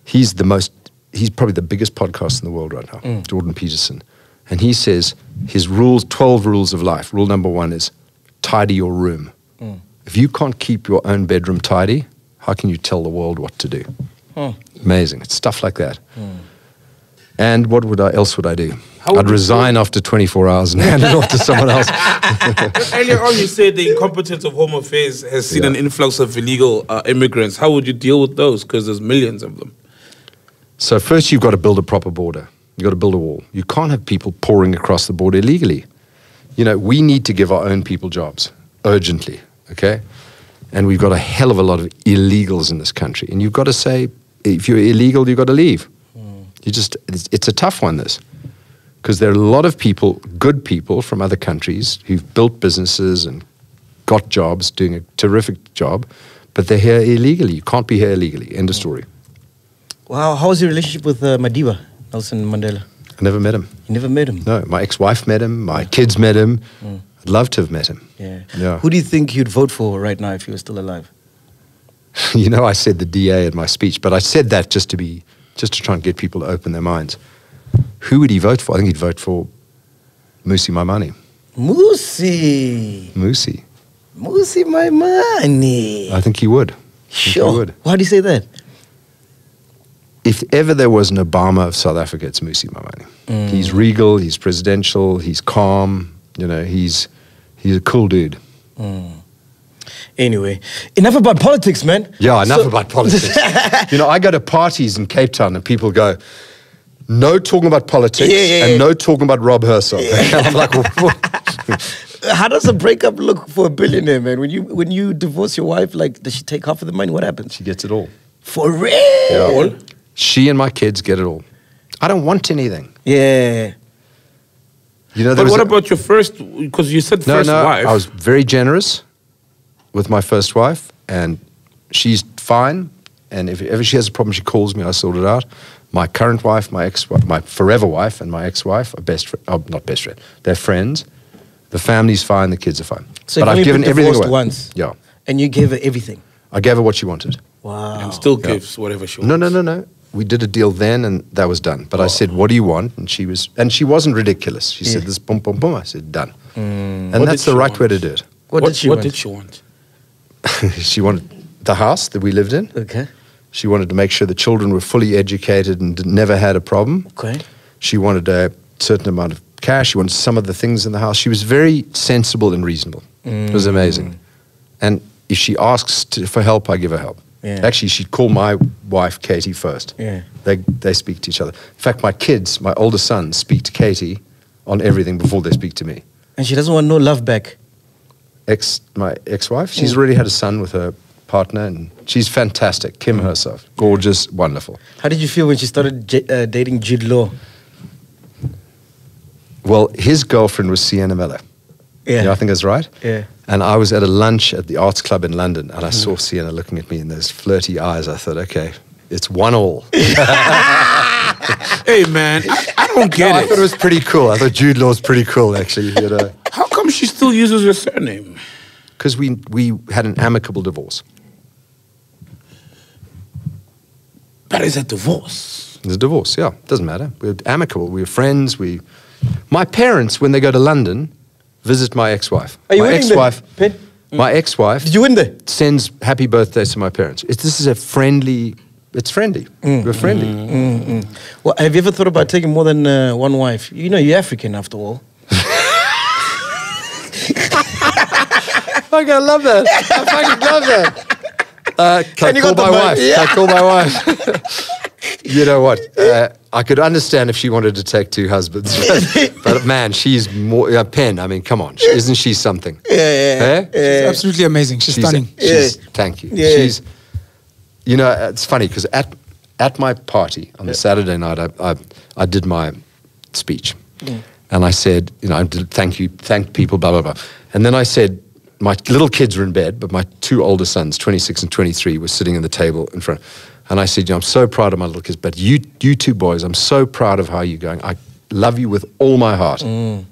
He's the most, he's probably the biggest podcast in the world right now, mm. Jordan Peterson. And he says his rules, twelve rules of life. Rule number one is tidy your room. Mm. If you can't keep your own bedroom tidy, how can you tell the world what to do? Mm. Amazing. It's stuff like that. Mm. And what would I, else would I do? How I'd resign after twenty-four hours and hand it off to someone else. Earlier on you said the incompetence of Home Affairs has seen yeah. an influx of illegal uh, immigrants. How would you deal with those? Because there's millions of them. So first you've got to build a proper border. You've got to build a wall. You can't have people pouring across the border illegally. You know, we need to give our own people jobs, urgently, okay? And we've got a hell of a lot of illegals in this country. And you've got to say, if you're illegal, you've got to leave. You just, it's, it's a tough one, this, because there are a lot of people, good people from other countries who've built businesses and got jobs, doing a terrific job, but they're here illegally. You can't be here illegally. End of story. Wow. How was your relationship with uh, Madiba, Nelson Mandela? I never met him. You never met him? No. My ex-wife met him. My kids met him. Mm. I'd love to have met him. Yeah. yeah. Who do you think you'd vote for right now if you were still alive? You know, I said the D A in my speech, but I said that just to be... just to try and get people to open their minds. Who would he vote for? I think he'd vote for Mmusi Maimane. Mmusi. Mmusi. Mmusi Maimane. I think he would. Sure. He would. Why do you say that? If ever there was an Obama of South Africa, it's Mmusi Maimane. Mm. He's regal, he's presidential, he's calm, you know, he's, he's a cool dude. Mm. Anyway, enough about politics, man. Yeah, enough so about politics. You know, I go to parties in Cape Town and people go, no talking about politics yeah, yeah, yeah. and no talking about Rob Herzog. Yeah. I'm like, how does a breakup look for a billionaire, man? When you, when you divorce your wife, like, does she take half of the money? What happens? She gets it all. For real? Yeah. She and my kids get it all. I don't want anything. Yeah. You know, but what about your first, because you said no, first no, wife. I was very generous with my first wife, and she's fine, and if ever she has a problem, she calls me, I sort it out. My current wife, my ex-wife, my forever wife, and my ex-wife are best friends, oh, not best friends, they're friends. The family's fine, the kids are fine. So but I've given everything away. Once, yeah. And you gave her everything? I gave her what she wanted. Wow. And still yeah. gives whatever she wants. No, no, no, no. We did a deal then, and that was done. But oh. I said, what do you want? And she was, and she wasn't ridiculous. She yeah. said, this boom, boom, boom. I said, done. Mm. And what that's the right want? way to do it. What, what did she what want? Did she want? She wanted the house that we lived in. Okay. She wanted to make sure the children were fully educated and never had a problem. Okay. She wanted a certain amount of cash. She wanted some of the things in the house. She was very sensible and reasonable. Mm. It was amazing. And if she asks to, for help, I give her help. Yeah. Actually, she'd call my wife Katie first. Yeah. They, they speak to each other. In fact, my kids, my older sons, speak to Katie on everything before they speak to me. And she doesn't want no love back. Ex, my ex-wife, she's already had a son with her partner, and she's fantastic. Kim mm. herself, gorgeous, wonderful. How did you feel when she started j uh, dating Jude Law? Well, his girlfriend was Sienna Miller. Yeah. yeah, I think that's right. Yeah. And I was at a lunch at the Arts Club in London, and I mm. saw Sienna looking at me in those flirty eyes. I thought, okay, it's one all. Hey man, I, I don't get no, it. I thought it was pretty cool. I thought Jude Law was pretty cool, actually. You know. How come she still uses your surname? Because we, we had an amicable divorce. But it's a divorce. It's a divorce, yeah. Doesn't matter. We're amicable. We were friends. We... My parents, when they go to London, visit my ex-wife. Are you my ex-wife, Pin? My ex-wife... Did you win there? ...sends happy birthdays to my parents. It's, this is a friendly... It's friendly. Mm. We're friendly. Mm, mm, mm. Well, have you ever thought about taking more than uh, one wife? You know, you're African after all. I fucking love that. I fucking love that. Uh, can I call my wife? Yeah. Can I call my wife? You know what? Uh, I could understand if she wanted to take two husbands. But, but man, she's more... Uh, Penn, I mean, come on. Isn't she something? Yeah, yeah. Hey? Yeah. She's absolutely amazing. She's, she's stunning. A, she's, yeah. Thank you. Yeah. She's... You know, it's funny because at, at my party on yeah. the Saturday night, I, I, I did my speech. Yeah. And I said, you know, I did, thank you, thank people, blah, blah, blah. And then I said... My little kids were in bed, but my two older sons, twenty-six and twenty-three, were sitting at the table in front. And I said, you know, I'm so proud of my little kids, but you you two boys, I'm so proud of how you're going. I love you with all my heart. Mm.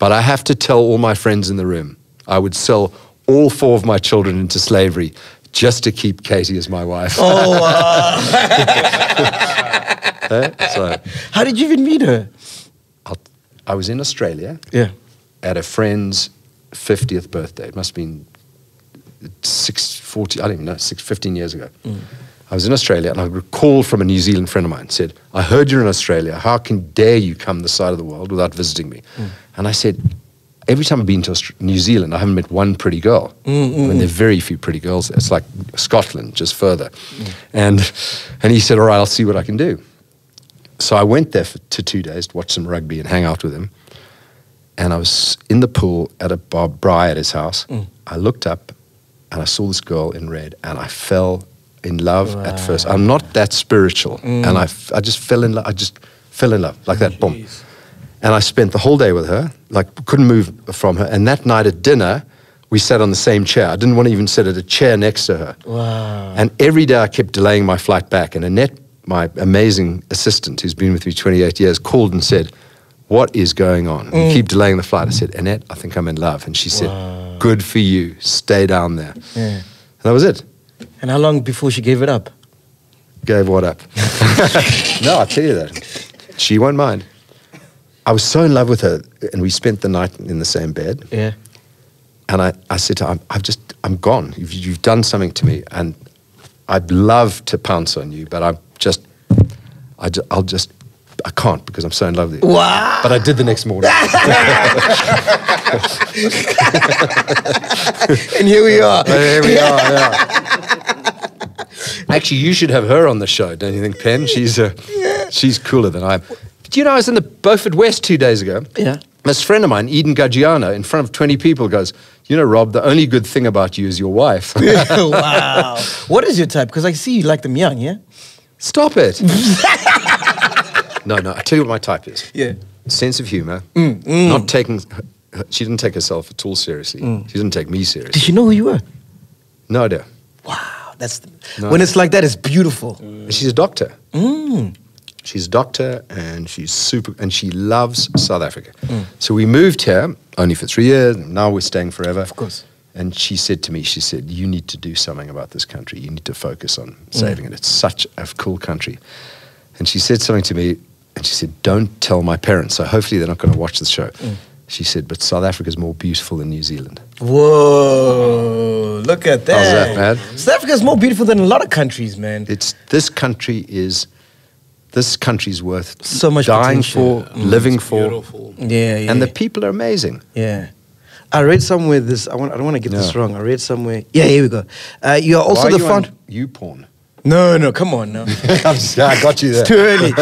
But I have to tell all my friends in the room, I would sell all four of my children into slavery just to keep Katie as my wife. Oh, wow. Hey, so, how did you even meet her? I, I was in Australia. Yeah. At a friend's fiftieth birthday. It must have been six, forty, I don't even know, six, fifteen years ago. Mm. I was in Australia and I recall from a New Zealand friend of mine said, I heard you're in Australia. How can dare you come this side of the world without visiting me? Mm. And I said, every time I've been to New Zealand, I haven't met one pretty girl. Mm, mm, I mean, there are very few pretty girls there. It's like Scotland, just further. Mm. And, and he said, all right, I'll see what I can do. So I went there for to two days to watch some rugby and hang out with him. And I was in the pool at a bar, braai at his house. Mm. I looked up and I saw this girl in red and I fell in love wow. at first. I'm not that spiritual. Mm. And I, f I just fell in love. I just fell in love like that, Jeez. Boom. And I spent the whole day with her, like couldn't move from her. And that night at dinner, we sat on the same chair. I didn't want to even sit at a chair next to her. Wow. And every day I kept delaying my flight back. And Annette, my amazing assistant who's been with me twenty-eight years, called and said, what is going on? Mm. We keep delaying the flight. I said, Annette, I think I'm in love. And she said, wow. good for you. Stay down there. Yeah. And that was it. And how long before she gave it up? Gave what up? No, I'll tell you that. She won't mind. I was so in love with her, and we spent the night in the same bed. Yeah. And I, I said to her, I'm, I've just, I'm gone. You've, you've done something to me, and I'd love to pounce on you, but I'm just, I just, I'll just... I can't because I'm so in love with you. Wow. But I did the next morning. And here we are. And here we are, yeah. Actually, you should have her on the show, don't you think, Penn? She's, uh, she's cooler than I am. But you know, I was in the Beaufort West two days ago. Yeah. This friend of mine, Eden Gagiana, in front of twenty people goes, you know, Rob, the only good thing about you is your wife. Wow. What is your type? Because I see you like them young, yeah? Stop it. No, no, I tell you what my type is. Yeah. Sense of humor, mm, mm. not taking, her, she didn't take herself at all seriously. Mm. She didn't take me seriously. Did she know who you were? No idea. Wow, that's, the, no when idea. It's like that, it's beautiful. Mm. She's a doctor. Mm. She's a doctor and she's super, and she loves South Africa. Mm. So we moved here only for three years, and now we're staying forever. Of course. And she said to me, she said, you need to do something about this country. You need to focus on saving mm. it. It's such a cool country. And she said something to me, and she said, don't tell my parents, so hopefully they're not going to watch the show. Mm. She said, but South Africa's more beautiful than New Zealand. Whoa, look at that. How's that, man? South Africa's more beautiful than a lot of countries, man. It's, this country is, this country's worth so much dying potential. For, mm, living for. Beautiful. Yeah, yeah. And the people are amazing. Yeah. I read somewhere this, I, want, I don't want to get no. this wrong, I read somewhere, yeah, here we go. Uh, you're also Why the founder. You porn? No, no, come on, no. I'm sorry, I got you there. It's too early.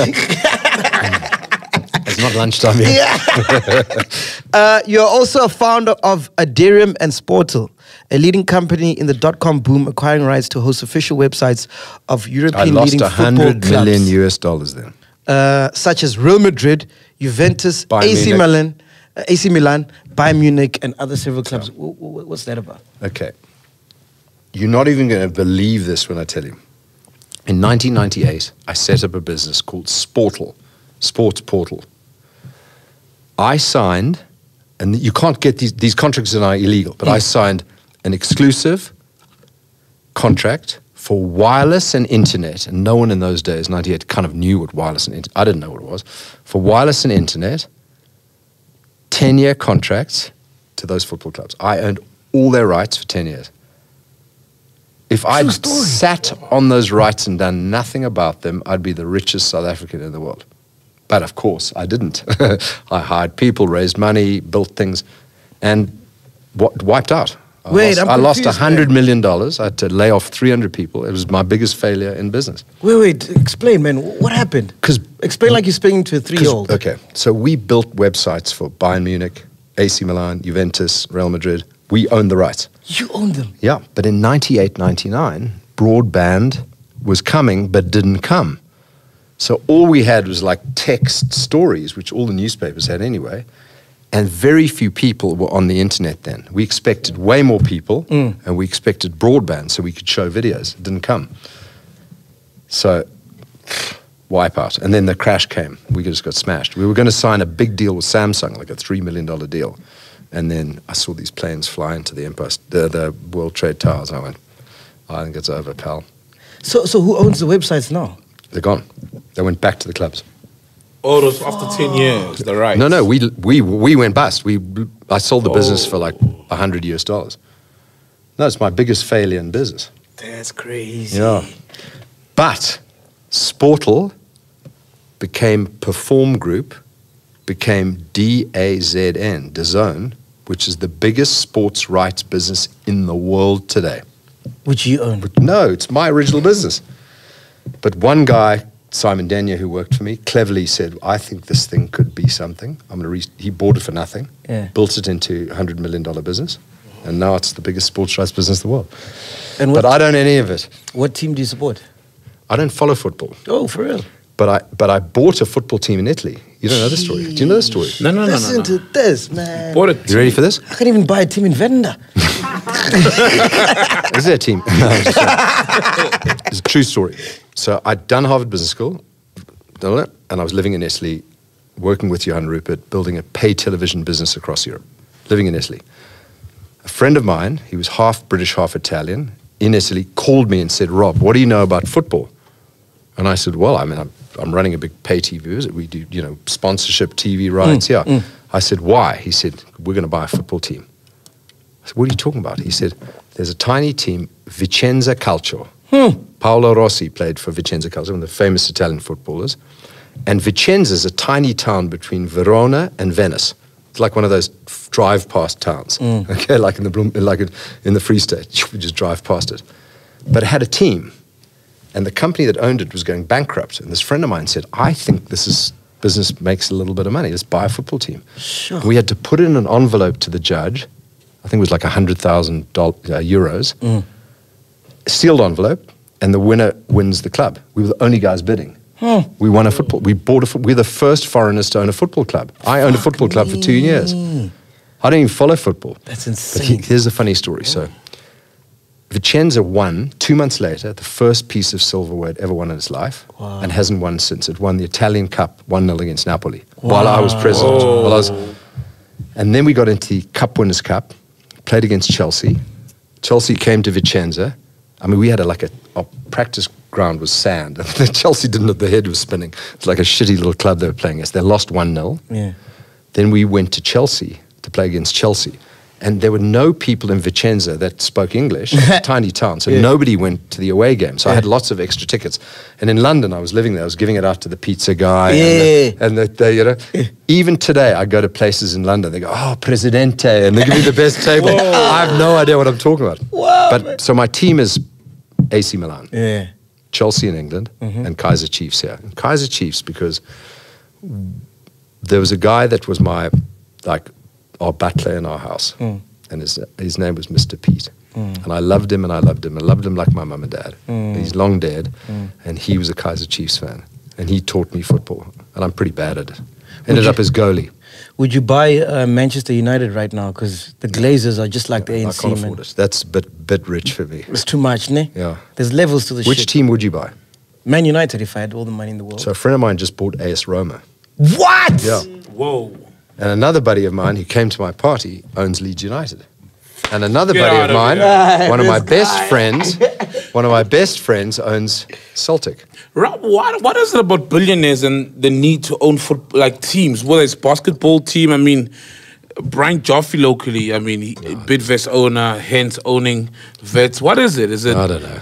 It's not lunchtime yet. Yeah. uh, you're also a founder of Aderium and Sportal, a leading company in the dot-com boom, acquiring rights to host official websites of European leading football clubs. I lost one hundred million US dollars then. Uh, such as Real Madrid, Juventus, A C Milan, uh, A C Milan, Bayern Munich, and other several clubs. So, w w what's that about? Okay. You're not even going to believe this when I tell you. In nineteen ninety-eight, I set up a business called Sportal, Sports Portal. I signed, and you can't get these, these contracts are now illegal, but mm. I signed an exclusive contract for wireless and internet, and no one in those days, ninety-eight, kind of knew what wireless and internet, I didn't know what it was, for wireless and internet, ten-year contracts to those football clubs. I owned all their rights for ten years. If I'd sat on those rights and done nothing about them, I'd be the richest South African in the world. But of course, I didn't. I hired people, raised money, built things, and wiped out. I Wait, lost, I'm I lost one hundred million dollars. I had to lay off three hundred people. It was my biggest failure in business. Wait, wait, explain, man. What happened? Cause, explain like you're speaking to a three-year-old. Okay, so we built websites for Bayern Munich, A C Milan, Juventus, Real Madrid. We owned the rights. You owned them? Yeah, but in ninety-eight, ninety-nine, broadband was coming but didn't come. So all we had was like text stories, which all the newspapers had anyway. And very few people were on the internet then. We expected way more people, mm. and we expected broadband so we could show videos. It didn't come. So, wipe out. And then the crash came. We just got smashed. We were going to sign a big deal with Samsung, like a three million dollar deal. And then I saw these planes fly into the Empire, the, the World Trade Towers. I went, oh, I think it's over, pal. So, so who owns the websites now? They're gone. They went back to the clubs. All those after oh. ten years, the rights. No, no, we we we went bust. We I sold the oh. business for like a hundred U S dollars. No, it's my biggest failure in business. That's crazy. Yeah, but Sportal became Perform Group, became D A Z N, D A Z N, which is the biggest sports rights business in the world today. Which you own? No, it's my original business. But one guy, Simon Denyer, who worked for me, cleverly said, I think this thing could be something. I'm going to he bought it for nothing, yeah. built it into a one hundred million dollar business, and now it's the biggest sports rights business in the world. And but I don't own any of it. What team do you support? I don't follow football. Oh, for real? But I, but I bought a football team in Italy. You don't Jeez. know the story. Do you know the story? No, no, no, Listen no, no. to this, man. Bought a team. You ready for this? I can't even buy a team in Venda. Is there a team? No, I'm just saying. It's a true story. So I'd done Harvard Business School, done it, and I was living in Italy, working with Johan Rupert, building a pay television business across Europe, living in Italy. A friend of mine, he was half British, half Italian, in Italy, called me and said, Rob, what do you know about football? And I said, well, I mean, I'm, I'm running a big pay T V. We do, you know, sponsorship, T V rights, mm, yeah. Mm. I said, why? He said, we're going to buy a football team. I said, what are you talking about? He said, there's a tiny team, Vicenza Calcio. Hmm. Paolo Rossi played for Vicenza Calcio, one of the famous Italian footballers. And Vicenza is a tiny town between Verona and Venice. It's like one of those drive-past towns, mm. okay, like in the Bloom, like in the Free State. We just drive past it. But it had a team, and the company that owned it was going bankrupt. And this friend of mine said, I think this is, business makes a little bit of money. Let's buy a football team. Sure. And we had to put in an envelope to the judge. I think it was like one hundred thousand uh, euros. Mm. Sealed envelope, and the winner wins the club. We were the only guys bidding. Huh. We won a football. We bought a fo we're the first foreigners to own a football club. I owned Fuck a football me. club for two years. I don't even follow football. That's insane. But he, here's a funny story. So Vicenza won, two months later, the first piece of silverware it ever won in its life, wow. and hasn't won since. It won the Italian Cup one nil against Napoli wow. while I was president. While I was, and then we got into the Cup Winners' Cup, played against Chelsea. Chelsea came to Vicenza. I mean, we had a, like a, our practice ground was sand. Chelsea didn't know the head was spinning. It's like a shitty little club they were playing against. They lost one nil. Yeah. Then we went to Chelsea to play against Chelsea. And there were no people in Vicenza that spoke English. Tiny town. So yeah. nobody went to the away game. So yeah. I had lots of extra tickets. And in London, I was living there. I was giving it out to the pizza guy. Yeah. And, the, and the, the, you know, yeah. even today, I go to places in London. They go, oh, Presidente. And they give me the best table. I have no idea what I'm talking about. Whoa, but man. So my team is A C Milan, yeah. Chelsea in England, mm-hmm. and Kaiser Chiefs here. And Kaiser Chiefs because there was a guy that was my, like, our butler in our house, mm. and his, his name was Mister Pete. Mm. And I loved him and I loved him. I loved him like my mum and dad. Mm. And he's long dead, mm. and he was a Kaiser Chiefs fan. And he taught me football, and I'm pretty bad at it. Ended you, up as goalie. Would you buy uh, Manchester United right now? Because the Glazers are just like yeah, the A N C. I can't afford man. it. That's a bit, bit rich for me. It's too much, ne? Yeah. There's levels to the Which shit. Which team would you buy? Man United if I had all the money in the world. So a friend of mine just bought A S Roma. What? Yeah. Whoa. And another buddy of mine who came to my party owns Leeds United. And another Get buddy of, of mine, God, one of my guy. best friends, one of my best friends owns Celtic. Rob, what, what is it about billionaires and the need to own foot, like teams, whether it's basketball team? I mean, Brian Joffe locally, I mean, he, no. Bidvest owner, hence owning Vets. What is it? Is it? I don't know.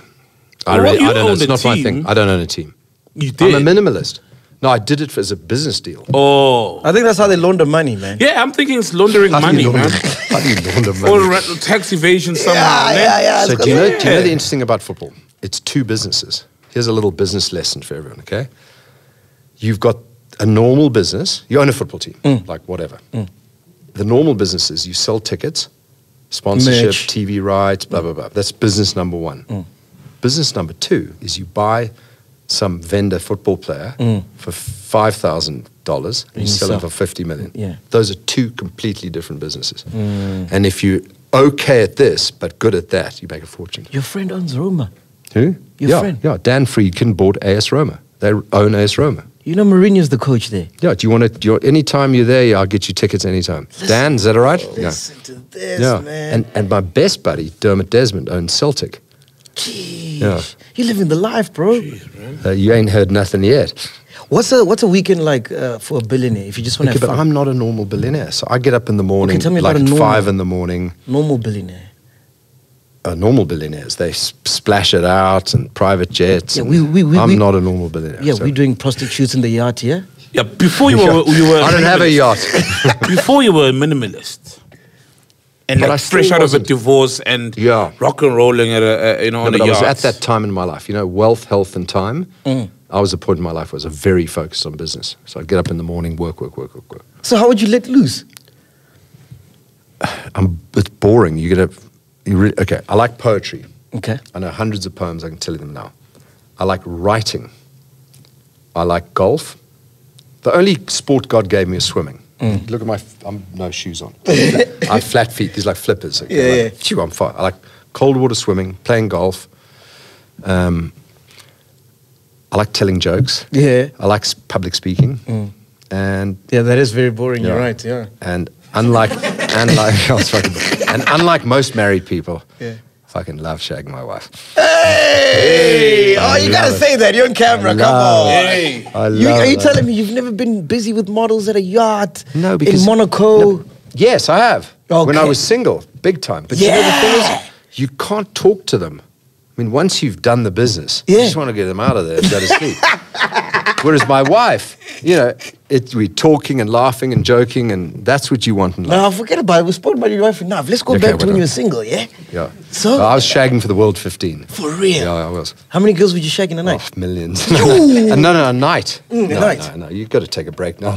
I, really, I don't know. It's not team. my thing. I don't own a team. You did. I'm a minimalist. No, I did it as a business deal. Oh. I think that's how they launder money, man. Yeah, I'm thinking it's laundering how money, launder, man. How do you launder money? Or tax evasion somehow. Yeah, yeah, yeah. So do you, know, yeah. do you know the interesting about football? It's two businesses. Here's a little business lesson for everyone, okay? You've got a normal business. You own a football team, mm. like whatever. Mm. The normal business is you sell tickets, sponsorship, Merch. T V rights, blah, blah, blah. That's business number one. Mm. Business number two is you buy some vendor football player mm. for five thousand dollars and you sell it for fifty million dollars. Yeah. Those are two completely different businesses. Mm. And if you're okay at this, but good at that, you make a fortune. Your friend owns Roma. Who? Your yeah, friend. Yeah, Dan Friedkin bought AS Roma. They own AS Roma. You know Mourinho's the coach there. Yeah, do you want to, do you, anytime you're there, yeah, I'll get you tickets anytime. Listen, Dan, is that all right? Listen yeah. to this, yeah. man. And, and my best buddy, Dermot Desmond, owns Celtic. Jeez, yeah. You're living the life, bro. Jeez, uh, you ain't heard nothing yet. What's a what's a weekend like uh, for a billionaire? If you just want to, okay, but fun? I'm not a normal billionaire, so I get up in the morning, okay, tell me like about a normal, five in the morning. Normal billionaire. Uh, normal billionaires, they splash it out and private jets. Yeah, and we, we, we, I'm we, not a normal billionaire. Yeah, so. We're doing prostitutes in the yacht here. Yeah, before you were, you were. I don't have a yacht. Before you were a minimalist. And like fresh out wasn't. of a divorce and yeah. rock and rolling at a, a you know no, on a yard. I was at that time in my life, you know, wealth, health, and time. Mm. I was at a point in my life where I was very focused on business. So I get up in the morning, work, work, work, work, work. So how would you let loose? I'm, it's boring. You get a, you really, okay. I like poetry. Okay. I know hundreds of poems. I can tell you them now. I like writing. I like golf. The only sport God gave me is swimming. Mm. Look at my, f I'm no shoes on. I have flat feet, these like flippers. Okay? Yeah, like, yeah. Phew, I'm fine. I like cold water swimming, playing golf. Um, I like telling jokes. Yeah. I like public speaking. Mm. And yeah, that is very boring, yeah. You're right, yeah. And unlike, unlike, I was fucking boring. And unlike most married people, yeah. Fucking love shagging my wife. Hey! I oh, you gotta it. say that. You're on camera. I Come love, on. Hey. I love you, are you that. telling me you've never been busy with models at a yacht? No, because in Monaco. No, yes, I have. Okay. When I was single, big time. But yeah. you know the thing is, you can't talk to them. I mean, once you've done the business, yeah. you just want to get them out of there and go to sleep. Whereas my wife, you know, it, we're talking and laughing and joking, and that's what you want in life. No, forget about it. We spoke about your wife enough. Let's go okay, back to when you were single, yeah? Yeah. So? I was shagging for the world fifteen. For real? Yeah, I was. How many girls would you shag in a night? Oh, millions. no, no, a night. Mm, no, a night. No, no, no. You've got to take a break now.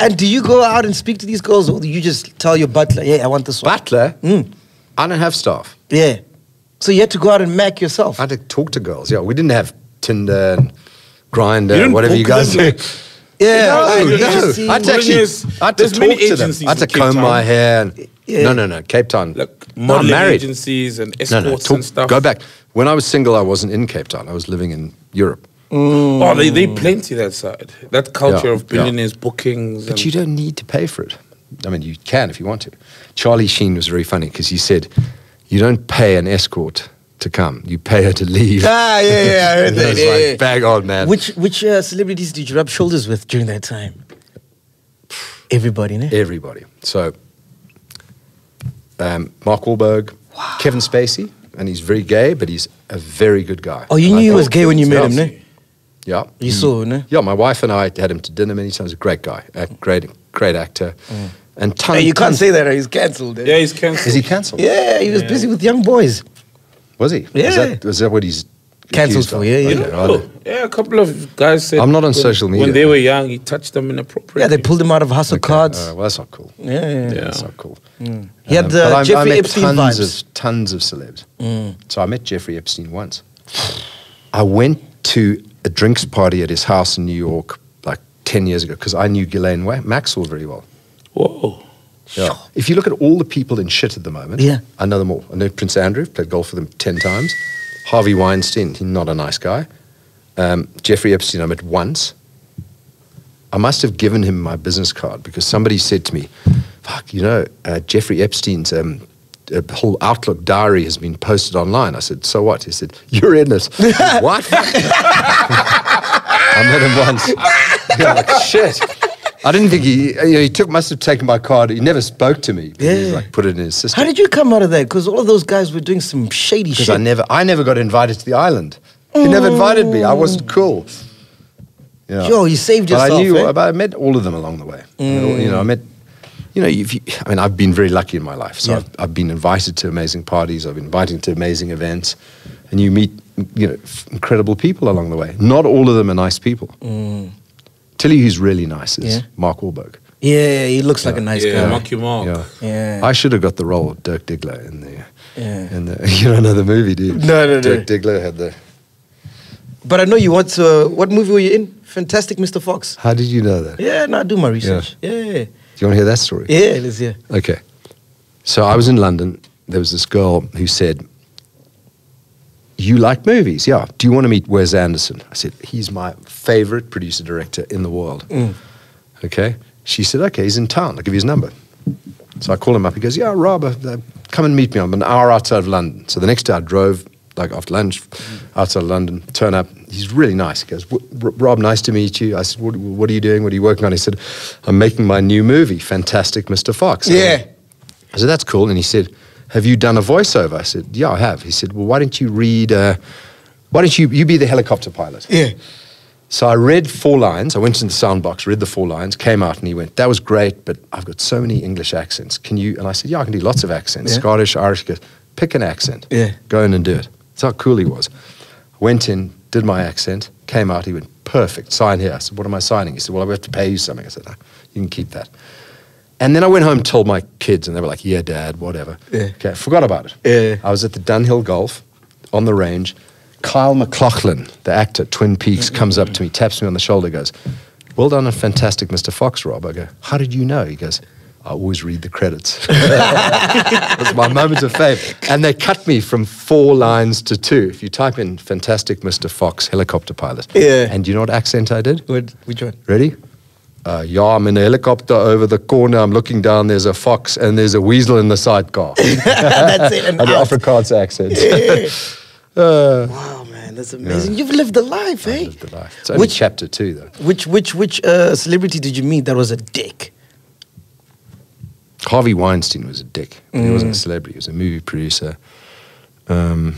And do you go out and speak to these girls, or do you just tell your butler, yeah, I want this one? Butler? Mm. I don't have staff. Yeah. So you had to go out and mac yourself. I had to talk to girls. Yeah, we didn't have Tinder and Grindr and whatever you guys do. Yeah, no, no. I'd actually, I'd to talk to them. I'd to comb my hair. And, yeah. No, no, no. Cape Town. Look, modeling no, I'm married. agencies and escorts no, no, talk, and stuff. Go back. When I was single, I wasn't in Cape Town. I was living in Europe. Mm. Oh, they they plenty that side. That culture yeah, of billionaires yeah. bookings. But and you don't need to pay for it. I mean, you can if you want to. Charlie Sheen was very funny because he said, you don't pay an escort to come, you pay her to leave. Ah, yeah, yeah, I heard that. Yeah, like, yeah. Bang on, man. Which, which uh, celebrities did you rub shoulders with during that time? Everybody, no? Everybody. So, um, Mark Wahlberg, wow. Kevin Spacey, and he's very gay, but he's a very good guy. Oh, you and knew he was gay when you met him, no? Yeah. You mm. saw, no? Yeah, my wife and I had him to dinner many times. He's a great guy, a great, great actor. Mm. And ton, hey, you ton, can't say that, he's cancelled. Yeah, he's cancelled. Is he cancelled? Yeah, he was yeah. busy with young boys. Was he? Yeah. Is that, is that what he's cancelled for? Yeah, yeah. Okay, yeah, a couple of guys said... I'm not on when, social media. When they were young, he touched them inappropriately. Yeah, they pulled him out of hustle okay. cards. Uh, well, that's not cool. Yeah, yeah, yeah. yeah that's not cool. Mm. He um, had the uh, Jeffrey Epstein vibes. I met tons of, tons of celebs. Mm. So I met Jeffrey Epstein once. I went to a drinks party at his house in New York like ten years ago because I knew Ghislaine Maxwell very well. Whoa. Yeah. If you look at all the people in shit at the moment, yeah. I know them all. I know Prince Andrew, played golf with him ten times. Harvey Weinstein, he's not a nice guy. Um, Jeffrey Epstein, I met once. I must have given him my business card because somebody said to me, fuck, you know, uh, Jeffrey Epstein's um, uh, whole Outlook diary has been posted online. I said, so what? He said, you're in it. Said, what? I met him once. Yeah, like, shit. I didn't think he, you know, he took, must have taken my card. He never spoke to me. Yeah. He like put it in his system. How did you come out of that? Because all of those guys were doing some shady shit. Because I never, I never got invited to the island. They never invited me. I wasn't cool. You know, sure, you saved yourself. But I knew, eh? But I met all of them along the way. Mm. All, you know, I met, you know, if you, I mean, I've been very lucky in my life. So yeah. I've, I've been invited to amazing parties. I've been invited to amazing events. And you meet, you know, incredible people along the way. Not all of them are nice people. Mm. Tell you who's really nice is yeah. Mark Wahlberg. Yeah, he looks yeah. like a nice yeah, guy. Yeah, Mark you Mark. Yeah. yeah. I should have got the role of Dirk Diggler in the, yeah. in the, you don't know the movie, do you? No, no, no. Dirk Diggler had the... But I know you want to, uh, what movie were you in? Fantastic Mister Fox. How did you know that? Yeah, no, I do my research. Yeah. yeah. Do you want to hear that story? Yeah, let's hear. Okay. So I was in London. There was this girl who said, you like movies? Yeah. Do you want to meet Wes Anderson? I said, he's my favorite producer-director in the world. Mm. Okay. She said, okay, he's in town. I'll give you his number. So I called him up. He goes, yeah, Rob, uh, come and meet me. I'm an hour outside of London. So the next day I drove, like after lunch, outside of London, turn up. He's really nice. He goes, Rob, nice to meet you. I said, what, what are you doing? What are you working on? He said, I'm making my new movie, Fantastic Mister Fox. Yeah. I said, that's cool. And he said, have you done a voiceover? I said, yeah, I have. He said, well, why don't you read, uh, why don't you, you be the helicopter pilot? Yeah. So I read four lines. I went into the sound box, read the four lines, came out, and he went, that was great, but I've got so many English accents. Can you, and I said, yeah, I can do lots of accents. Yeah. Scottish, Irish, he goes, pick an accent. Yeah. Go in and do it. That's how cool he was. Went in, did my accent, came out, he went, perfect, sign here. I said, what am I signing? He said, well, I have to pay you something. I said, no, you can keep that. And then I went home and told my kids, and they were like, yeah, Dad, whatever. Yeah. Okay, I forgot about it. Yeah. I was at the Dunhill Golf on the range. Kyle MacLachlan, the actor, Twin Peaks, comes up to me, taps me on the shoulder, goes, well done, a fantastic Mister Fox, Rob. I go, how did you know? He goes, I always read the credits. It was my moment of fame. And they cut me from four lines to two. If you type in Fantastic Mister Fox, helicopter pilot. Yeah. And do you know what accent I did? Which one? Ready? Uh, yeah, I'm in a helicopter over the corner. I'm looking down. There's a fox and there's a weasel in the sidecar. That's it. And the Afrikaans accent. Yeah. Uh, wow, man, that's amazing. Yeah. You've lived the life, I eh? Lived the life. It's only which, chapter two, though. Which which which uh, celebrity did you meet that was a dick? Harvey Weinstein was a dick. But mm. He wasn't a celebrity. He was a movie producer. Um,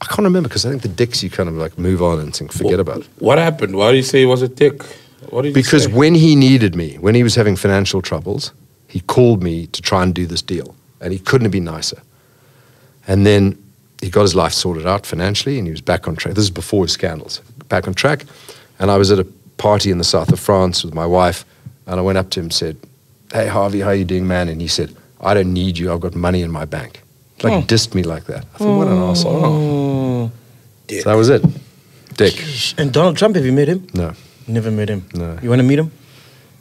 I can't remember because I think the dicks you kind of like move on and think, forget what, about it. What happened? Why do you say he was a dick? What did because you say? When he needed me, when he was having financial troubles, he called me to try and do this deal, and he couldn't have been nicer. And then he got his life sorted out financially, and he was back on track. This is before his scandals. Back on track. And I was at a party in the south of France with my wife, and I went up to him and said, hey, Harvey, how you doing, man? And he said, I don't need you. I've got money in my bank. Like, oh. Dissed me like that. I thought, oh. What an arsehole. Oh. So that was it. Dick. Jeez. And Donald Trump, have you met him? No. Never met him? No. You want to meet him?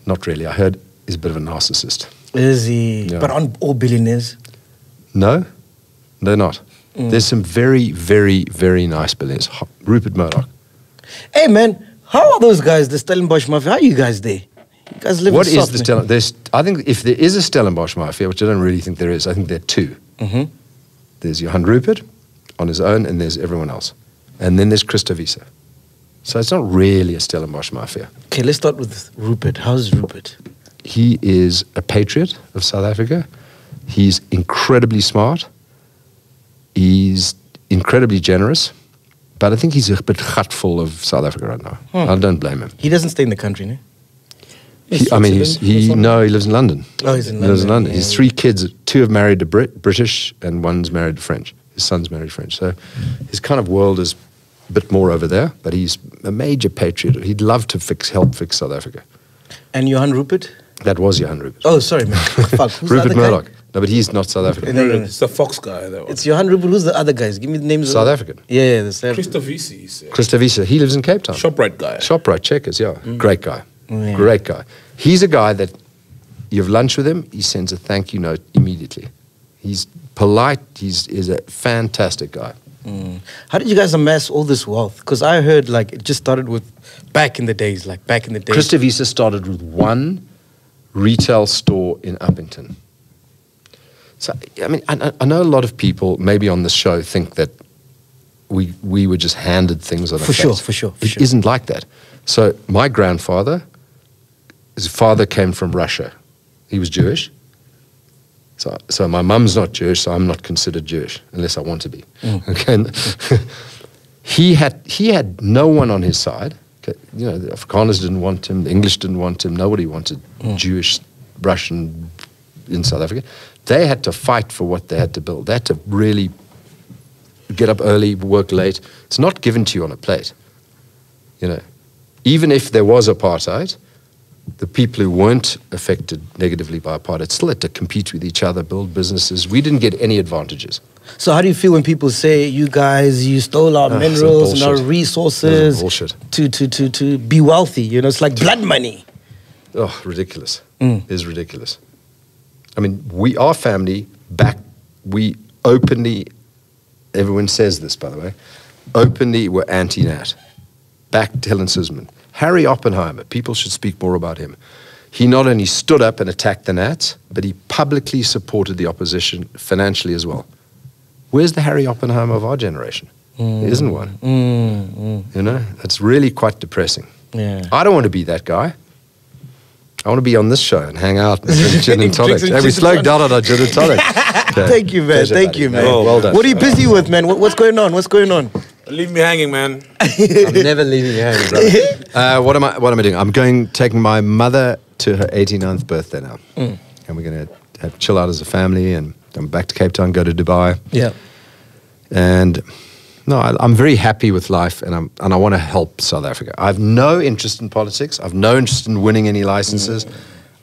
Not really. I heard he's a bit of a narcissist. Is he? Yeah. But aren't all billionaires? No. They're not. Mm. There's some very, very, very nice billionaires. Rupert Murdoch. Hey, man, how are those guys, the Stellenbosch Mafia? How are you guys there? You guys live what in is soft, the Stellenbosch? I think if there is a Stellenbosch Mafia, which I don't really think there is, I think there are two. Mm-hmm. There's Johan Rupert on his own, and there's everyone else. And then there's Christo Wiese. So it's not really a Stellenbosch Mafia. Okay, let's start with Rupert. How's Rupert? He is a patriot of South Africa. He's incredibly smart. He's incredibly generous, but I think he's a bit hateful of South Africa right now. Hmm. I don't blame him. He doesn't stay in the country, no? He, I mean, he's, he no, he lives in London. Oh, he's in London. He lives in London. Yeah. He's three kids, two are married to Brit British and one's married to French. His son's married to French. So his kind of world is a bit more over there, but he's a major patriot. He'd love to fix, help fix South Africa. And Johan Rupert? That was Johan Rupert. Oh, sorry, man. Fuck. Who's Rupert Murdoch. No, but he's not South African. No, no, no. It's the Fox guy. That one. It's Johan Rupert. Who's the other guys? Give me the names. South of African. Yeah, yeah. The South Christo Wiese. Christo Wiese. He lives in Cape Town. ShopRite guy. ShopRite, Checkers, yeah. Mm. Great guy. Yeah. Great guy. He's a guy that you have lunch with him, he sends a thank you note immediately. He's polite. He's is a fantastic guy. Mm. How did you guys amass all this wealth? Because I heard like it just started with, back in the days, like back in the days. Christo Wiese started with one retail store in Uppington. So, I mean, I, I know a lot of people, maybe on this show, think that we, we were just handed things on our face. For sure, for sure, for sure. It isn't like that. So my grandfather, his father came from Russia. He was Jewish. So, so my mum's not Jewish, so I'm not considered Jewish, unless I want to be. Mm. Okay? He had he had no one on his side. You know, the Afrikaners didn't want him, the English didn't want him, nobody wanted mm. Jewish, Russian in South Africa. They had to fight for what they had to build. They had to really get up early, work late. It's not given to you on a plate. You know, even if there was apartheid, the people who weren't affected negatively by apartheid still had to compete with each other, build businesses. We didn't get any advantages. So how do you feel when people say, you guys, you stole our oh, minerals and our resources to, to, to, to be wealthy? You know, it's like blood money. Oh, ridiculous. Mm. It is ridiculous. I mean, we, our family, back, we openly, everyone says this, by the way, openly were anti-Nat. Back to Helen Suzman. Harry Oppenheimer, people should speak more about him. He not only stood up and attacked the Nats, but he publicly supported the opposition financially as well. Where's the Harry Oppenheimer of our generation? Mm. There isn't one. Mm, mm. You know, that's really quite depressing. Yeah. I don't want to be that guy. I want to be on this show and hang out and drink gin and tonic. And hey, we slowed down on our gin and tonic. Okay. Thank you, man. Pleasure, Thank buddy. you, man. Oh, well done. What are you busy with, man? What, what's going on? What's going on? Leave me hanging, man. I'm never leaving you hanging, brother. Uh, what am I? What am I doing? I'm going taking my mother to her eighty-ninth birthday now, mm. and we're going to have chill out as a family, and I'm back to Cape Town, go to Dubai. Yeah. And no, I, I'm very happy with life, and I'm and I want to help South Africa. I have no interest in politics. I've no interest in winning any licenses. Mm.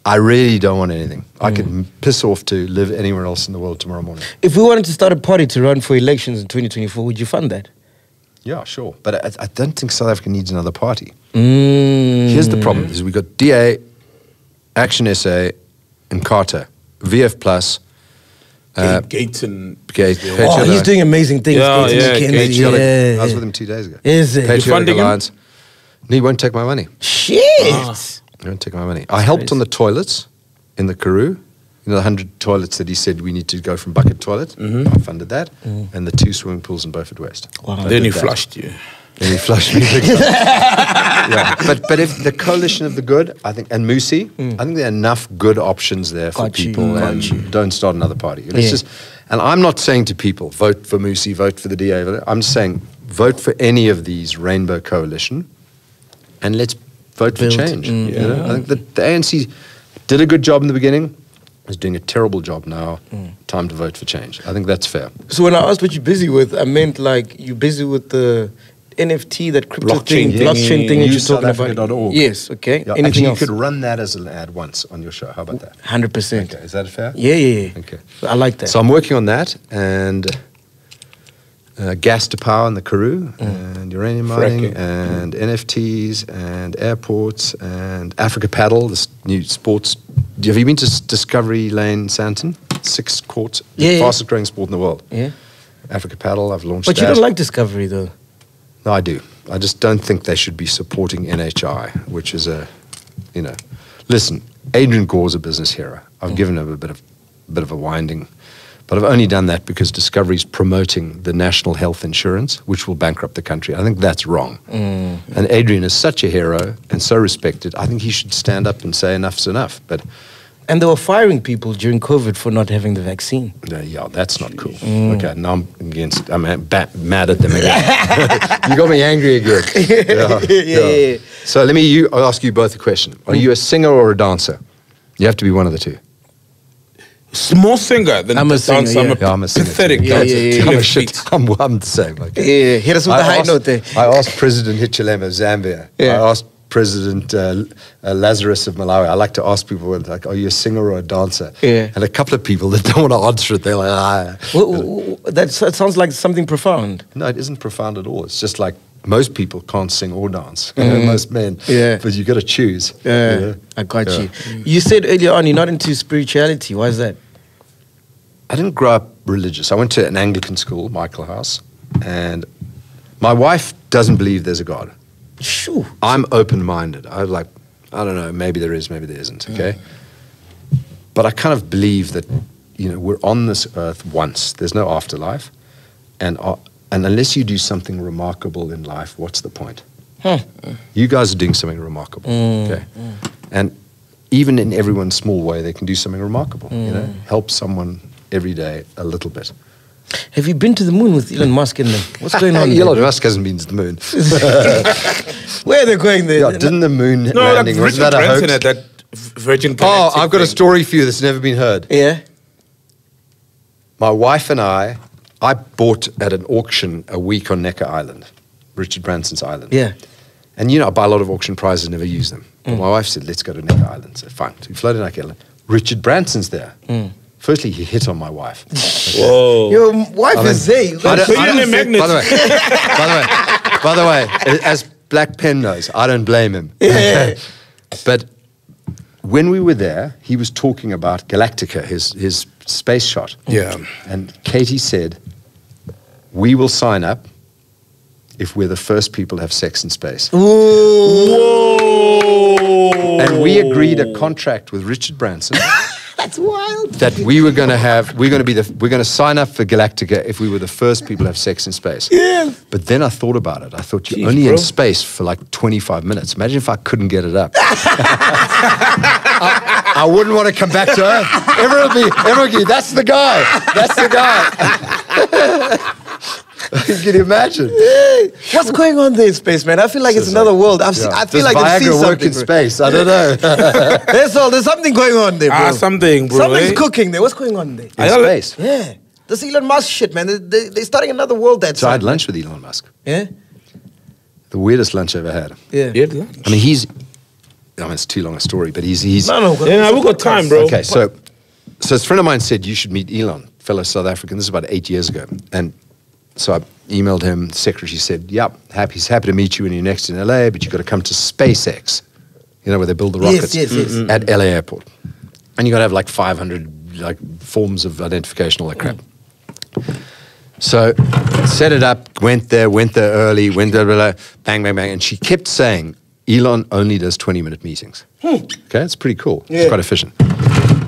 I really don't want anything. I mm. could piss off to live anywhere else in the world tomorrow morning. If we wanted to start a party to run for elections in twenty twenty-four, would you fund that? Yeah, sure. But I, I don't think South Africa needs another party. Mm. Here's the problem, is we've got D A, Action S A, and Carter, V F Plus. Uh, Gayton. Gayton. Oh, he's doing amazing things. Yeah, yeah, Gayton. Yeah. I was with him two days ago. Is it? Patriotic Alliance. And he won't take my money. Shit. Ah. He won't take my money. That's I helped crazy. on the toilets in the Karoo. You know, the hundred toilets that he said we need to go from bucket toilet. Mm-hmm. I funded that, mm. and the two swimming pools in Beaufort West. Wow. Then you flushed you. Then you flushed me. Yeah. But but if the coalition of the good, I think, and Mmusi, mm. I think there are enough good options there for Got people. You. And you. Don't start another party. It's yeah. just, and I'm not saying to people, vote for Mmusi, vote for the D A. I'm saying, vote for any of these rainbow coalition, and let's vote Build. for change. Mm. Yeah. You know? I think that the A N C did a good job in the beginning. Is doing a terrible job now. Mm. Time to vote for change. I think that's fair. So when I asked what you're busy with, I meant like you're busy with the N F T, that crypto blockchain thing, blockchain thing that you're talking about. Yes, okay. Yeah, Anything else? You could run that as an ad once on your show. How about that? one hundred percent. Okay, is that fair? Yeah, yeah, yeah. Okay. I like that. So I'm working on that, and uh, gas to power in the Karoo, mm. and uranium mining, Fracking. and mm. N F Ts, and airports, and Africa Paddle, this new sports. Have you been to Discovery Lane, Sandton? Six courts, yeah, the fastest growing sport in the world. Yeah. Africa Paddle, I've launched But that. You don't like Discovery, though. No, I do. I just don't think they should be supporting N H I, which is a, you know. Listen, Adrian Gore's a business hero. I've mm. given him a bit of, bit of a winding. But I've only done that because Discovery's promoting the national health insurance, which will bankrupt the country. I think that's wrong. Mm. And Adrian is such a hero and so respected. I think he should stand up and say enough's enough. But And they were firing people during COVID for not having the vaccine. Uh, yeah, that's not cool. Mm. Okay, now I'm against, I'm mad at them again. You got me angry again. Yeah, yeah, yeah. Yeah. So let me you, I'll ask you both a question. Are mm. you a singer or a dancer? You have to be one of the two. Small singer than I'm a dancer. Singer, yeah. I'm, a yeah, I'm a pathetic singer. dancer. Yeah, yeah, yeah, yeah. I'm a shit. I'm, I'm the same. Like, yeah, yeah, hit us with I the high asked, note there. I asked President Hichilema of Zambia. Yeah. I asked President uh, uh, Lazarus of Malawi. I like to ask people, like, are you a singer or a dancer? Yeah. And a couple of people that don't want to answer it, they're like, ah. Well, that's, that sounds like something profound. No, it isn't profound at all. It's just like most people can't sing or dance. Mm. You know, most men. Yeah. But you got to choose. Yeah. You know? I got yeah. you. You said earlier on you're not into spirituality. Why is that? I didn't grow up religious. I went to an Anglican school, Michael House, and my wife doesn't believe there's a God. Shoo. I'm open-minded. I like, I don't know, maybe there is, maybe there isn't, okay? Mm. But I kind of believe that, you know, we're on this earth once. There's no afterlife. And, uh, and unless you do something remarkable in life, what's the point? Huh. You guys are doing something remarkable, mm. okay? Mm. And even in everyone's small way, they can do something remarkable, mm. you know? Help someone every day a little bit. Have you been to the moon with Elon Musk and them? What's going on? Elon there? Musk hasn't been to the moon. Where are they going there? Yeah, didn't the moon no, landing, like wasn't that a hoax? At that Virgin Galactic oh, I've got thing. a story for you that's never been heard. Yeah. My wife and I, I bought at an auction a week on Necker Island, Richard Branson's island. Yeah. And you know, I buy a lot of auction prizes, never use them. Mm. My wife said, let's go to Necker Island. So fine, so we flew to Necker Island. Richard Branson's there. Mm. Firstly, he hit on my wife. Okay. Whoa. Your wife I mean, is there. By the way, by the way, as Black Pen knows, I don't blame him. Yeah. Okay. But when we were there, he was talking about Galactica, his, his space shot. Yeah. And Katie said, we will sign up if we're the first people to have sex in space. Ooh. Whoa. And we agreed a contract with Richard Branson. That's wild. That we were going to have, we're going to be the, we're going to sign up for Galactica if we were the first people to have sex in space. Yeah. But then I thought about it. I thought you're Jeez, only bro. in space for like twenty-five minutes. Imagine if I couldn't get it up. I, I wouldn't want to come back to Earth. Everyone would be, everyone would be, that's the guy. That's the guy. Can you imagine? Yeah. What's going on there in space, man? I feel like so it's so another world. I've yeah. seen, I feel Does like I've seen something. Work in space? I don't know. There's, all, there's something going on there, bro. Ah, something, bro. Something's eh? cooking there. What's going on there? In space. Yeah. This Elon Musk shit, man. They, they, they're starting another world that's... So I had lunch with Elon Musk. Yeah? The weirdest lunch I ever had. Yeah. You had lunch? I mean, he's... I mean, it's too long a story, but he's... he's no, no. Yeah, no, we've got time, bro. Okay, so... So a friend of mine said, you should meet Elon, fellow South African. This is about eight years ago. And... So I emailed him, the secretary said, yep, happy, he's happy to meet you when you're next in L A, but you've got to come to SpaceX, you know, where they build the rockets yes, yes, yes. at L A airport. And you've got to have like five hundred like forms of identification, all that crap. Mm. So set it up, went there, went there early, went there, blah, blah, bang, bang, bang. And she kept saying, Elon only does twenty minute meetings. Hmm. Okay, that's pretty cool. Yeah. It's quite efficient.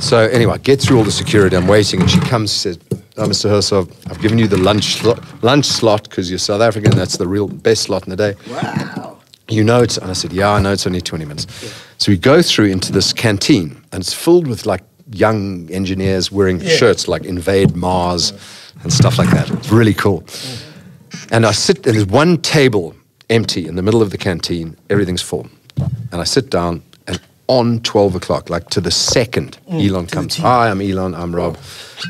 So anyway, I get through all the security, I'm waiting, and she comes, she says, oh, Mister Herzog, I've given you the lunch, sl lunch slot because you're South African. That's the real best slot in the day. Wow. You know it's, and I said, yeah, I know it's only twenty minutes. Yeah. So we go through into this canteen and it's filled with like young engineers wearing yeah. shirts like Invade Mars yeah. and stuff like that. It's really cool. Mm-hmm. And I sit, and there's one table empty in the middle of the canteen. Everything's full. And I sit down and on twelve o'clock, like to the second, mm, Elon comes. Hi, I'm Elon, I'm Rob.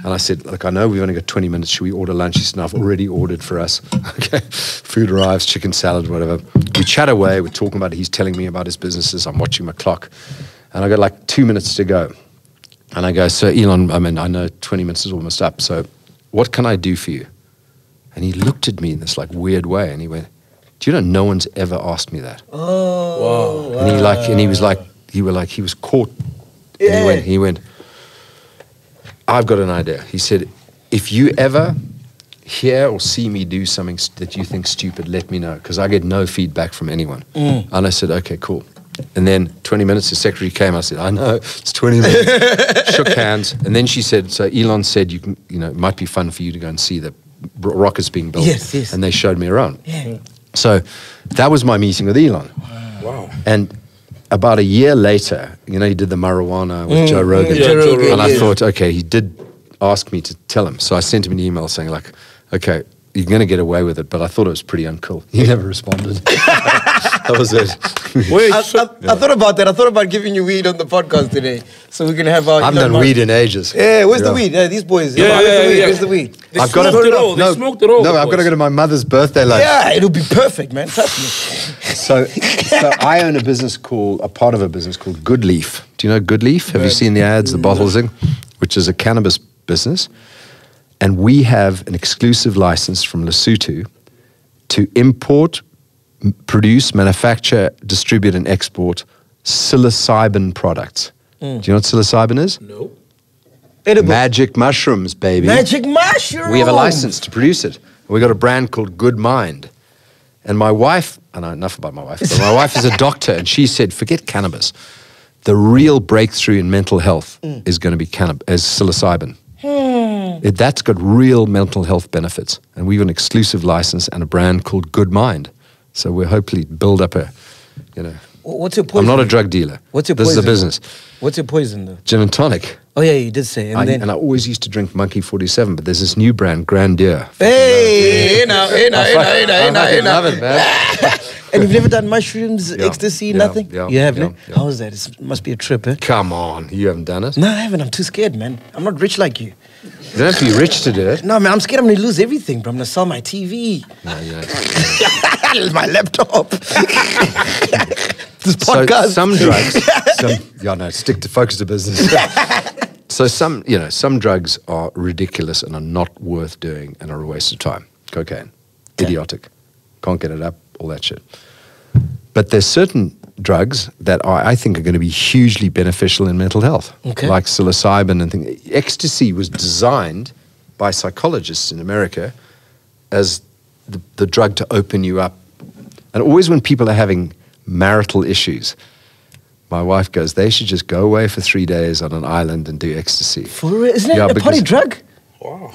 And I said, look, I know we've only got twenty minutes. Should we order lunch? He said, no, I've already ordered for us. Okay. Food arrives, chicken salad, whatever. We chat away. We're talking about it. He's telling me about his businesses. I'm watching my clock. And I got like two minutes to go. And I go, so Elon, I mean, I know twenty minutes is almost up. So what can I do for you? And he looked at me in this like weird way. And he went, do you know no one's ever asked me that? Oh. Wow. And he like, and he was like, He were like he was caught. Yeah. And he went. He went. I've got an idea. He said, "If you ever hear or see me do something that you think stupid, let me know because I get no feedback from anyone." Mm. And I said, "Okay, cool." And then twenty minutes, the secretary came. I said, "I know it's twenty minutes." Shook hands, and then she said, "So Elon said you can, you know, it might be fun for you to go and see the rockets being built." Yes, yes. And they showed me around. Yeah. So that was my meeting with Elon. Wow. wow. And. About a year later, you know, he did the marijuana with mm, Joe Rogan. Yeah, Joe Rogan. And I yeah. thought, okay, he did ask me to tell him. So I sent him an email saying like, okay, you're going to get away with it. But I thought it was pretty uncool. He never responded. That was it. Wait, I, I, I thought about that. I thought about giving you weed on the podcast today. So we can have our... I've done market. weed in ages. Yeah, where's yeah. the weed? Uh, these boys. Yeah, yeah, yeah, yeah, the yeah. Where's the weed? They I've smoked gotta, it all. No, they smoked it all. No, I've got to go to my mother's birthday lunch. Yeah, it'll be perfect, man. Trust me. So, so I own a business called, a part of a business called Good Leaf. Do you know Good Leaf? Have you seen the ads, the bottles thing? Which is a cannabis business. And we have an exclusive license from Lesotho to import, produce, manufacture, distribute, and export psilocybin products. Mm. Do you know what psilocybin is? No. Edible. Magic mushrooms, baby. Magic mushrooms! We have a license to produce it. We got a brand called Good Mind. And my wife, I know enough about my wife, but my wife is a doctor, and she said, forget cannabis. The real breakthrough in mental health mm. is going to be cannabis, as psilocybin. Hmm. It, that's got real mental health benefits. And we have an exclusive license and a brand called Good Mind. So we'll hopefully build up a, you know, What's your poison? I'm not a drug dealer. What's your poison? This is a business. What's your poison though? Gin and tonic. Oh yeah, you did say. And I, then and I always used to drink Monkey forty-seven, but there's this new brand, Grandeur. Hey, you know, you know, you know, you know, you know, you know. I love it, man. And you've never done mushrooms, yeah, ecstasy, yeah, nothing? Yeah, you have, yeah, no? Yeah. How is that? It must be a trip, eh? Come on, you haven't done it? No, I haven't. I'm too scared, man. I'm not rich like you. You don't have to be rich to do it. No, man, I'm scared I'm going to lose everything, bro. I'm going to sell my T V. No, yeah. My laptop. This podcast. So some drugs, some, yeah, no, stick to focus to business. So some, you know, some drugs are ridiculous and are not worth doing and are a waste of time. Cocaine, okay. Idiotic. Can't get it up. All that shit. But there's certain drugs that are, I think are going to be hugely beneficial in mental health, okay. Like psilocybin and things. Ecstasy was designed by psychologists in America as the, the drug to open you up. And always when people are having marital issues, my wife goes, they should just go away for three days on an island and do ecstasy. For, isn't it yeah, a party drug? Wow.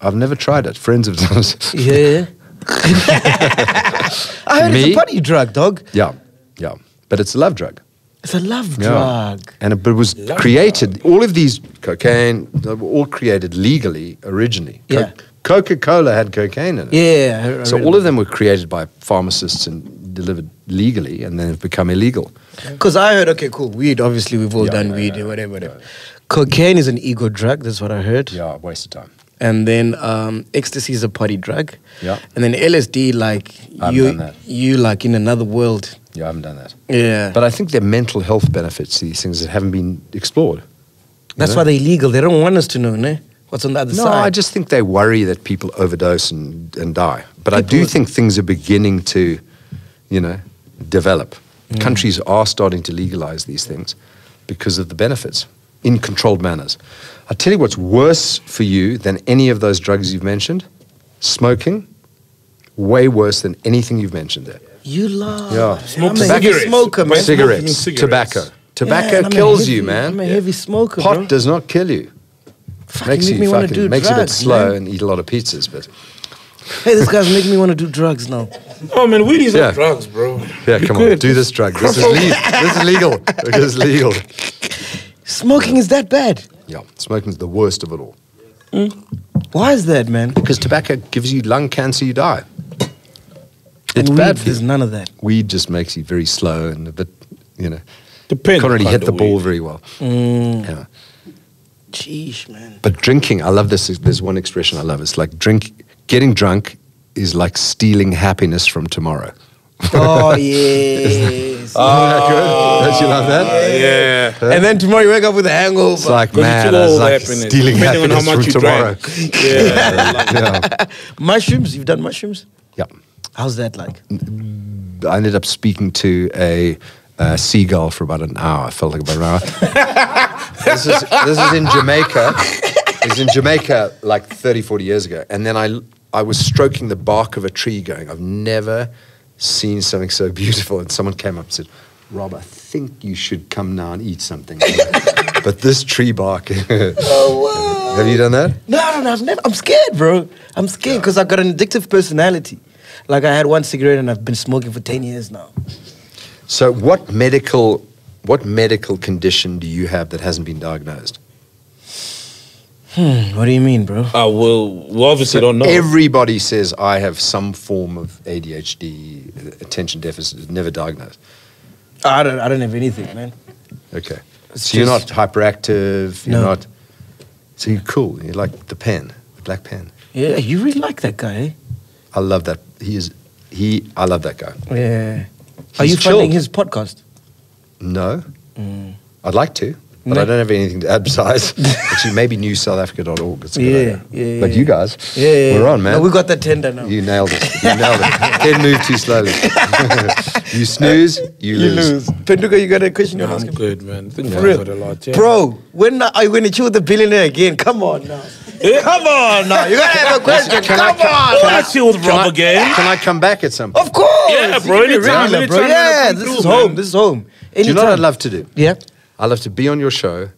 I've never tried it. Friends have done it. Yeah. I heard Me? It's a party drug, dog. Yeah, yeah. But it's a love drug. It's a love yeah. drug. And it, it was love created, drug. all of these, cocaine, they were all created legally originally. Co yeah. Coca-Cola had cocaine in it. Yeah. I, I so all of them were created by pharmacists and delivered legally and then have become illegal. Because I heard, okay, cool, weed, obviously we've all yeah, done yeah, weed, yeah, whatever, whatever. Yeah. Cocaine is an ego drug, that's what I heard. Yeah, waste of time. And then um, ecstasy is a party drug. Yeah. And then L S D, like you, you like in another world. Yeah, I haven't done that. Yeah. But I think there are mental health benefits to these things that haven't been explored. That's why they're illegal. They don't want us to know, no? What's on the other side? No, I just think they worry that people overdose and, and die. But I do think things are beginning to, you know, develop. Mm. Countries are starting to legalize these things because of the benefits. In controlled manners. I'll tell you what's worse for you than any of those drugs you've mentioned. Smoking, way worse than anything you've mentioned there. You love yeah. smoke cigarettes. Smoker, man. Cigarettes, cigarettes, tobacco. Tobacco yeah, kills heavy, you, man. I'm a heavy smoker, Pot bro. does not kill you. Fucking makes you, me fucking, do makes drugs, you a bit slow man. and eat a lot of pizzas, but... Hey, this guy's making me want to do drugs now. Oh man, weed is yeah. not drugs, bro. Yeah, you come could. on, do this drug. This is legal. This is legal. This is legal. Smoking is that bad? Yeah, smoking is the worst of it all. Mm. Why is that, man? Because tobacco gives you lung cancer, you die. It's weed, bad for you. There's none of that. Weed just makes you very slow and a bit, you know, Depends can't really hit the ball weed. very well. Mm. Yeah. Jeez, man. But drinking, I love this. There's one expression I love. It's like drink, getting drunk is like stealing happiness from tomorrow. Oh, yeah. Oh, oh, good. Don't you love that? Yeah. yeah. And then tomorrow you wake up with a hangover. It's like, man, it's like happiness. stealing Depending happiness on how much from tomorrow. Yeah. yeah. yeah. Mushrooms? You've done mushrooms? Yeah. How's that like? I ended up speaking to a uh, seagull for about an hour. I felt like about an hour. this, is, this is in Jamaica. It was in Jamaica like thirty, forty years ago. And then I, I was stroking the bark of a tree going, I've never... seen something so beautiful, and someone came up and said, Rob, I think you should come now and eat something. But this tree bark. Oh, wow. Have you done that? No, no, no, I've never, I'm scared, bro. I'm scared because yeah. I've got an addictive personality. Like I had one cigarette and I've been smoking for ten years now. So what medical, what medical condition do you have that hasn't been diagnosed? Hmm, what do you mean, bro? Uh, well, we obviously so don't know. Everybody says I have some form of A D H D, attention deficit, never diagnosed. I don't, I don't have anything, man. Okay. It's so just, you're not hyperactive, you're no. not... So you're cool, you like the pen, the black pen. Yeah, you really like that guy, eh? I love that. He is... He... I love that guy. Yeah. He's Are you chilled. Funding his podcast? No. Mm. I'd like to. But no. I don't have anything to advertise. Actually, maybe new south africa dot org. It's a good yeah, idea. Yeah, yeah, but you guys, yeah, yeah, we're on, man. No, we got that tender now. You nailed it. You nailed it. Ken moved too slowly. You snooze, you, you lose. lose. Penduka, you got a question? No, I'm good, man. I think yeah. I've got a lot. Yeah. Bro, when are you going to chill with the billionaire again? Come on now. Come on now. You got to have a question. Can come I, on. Can I chill with Rob again? Can I come back at some point? Of course. Yeah, bro. Really really bro. Yeah, this is home. This is home. Do you know what I'd love to do? Yeah. I'd love to be on your show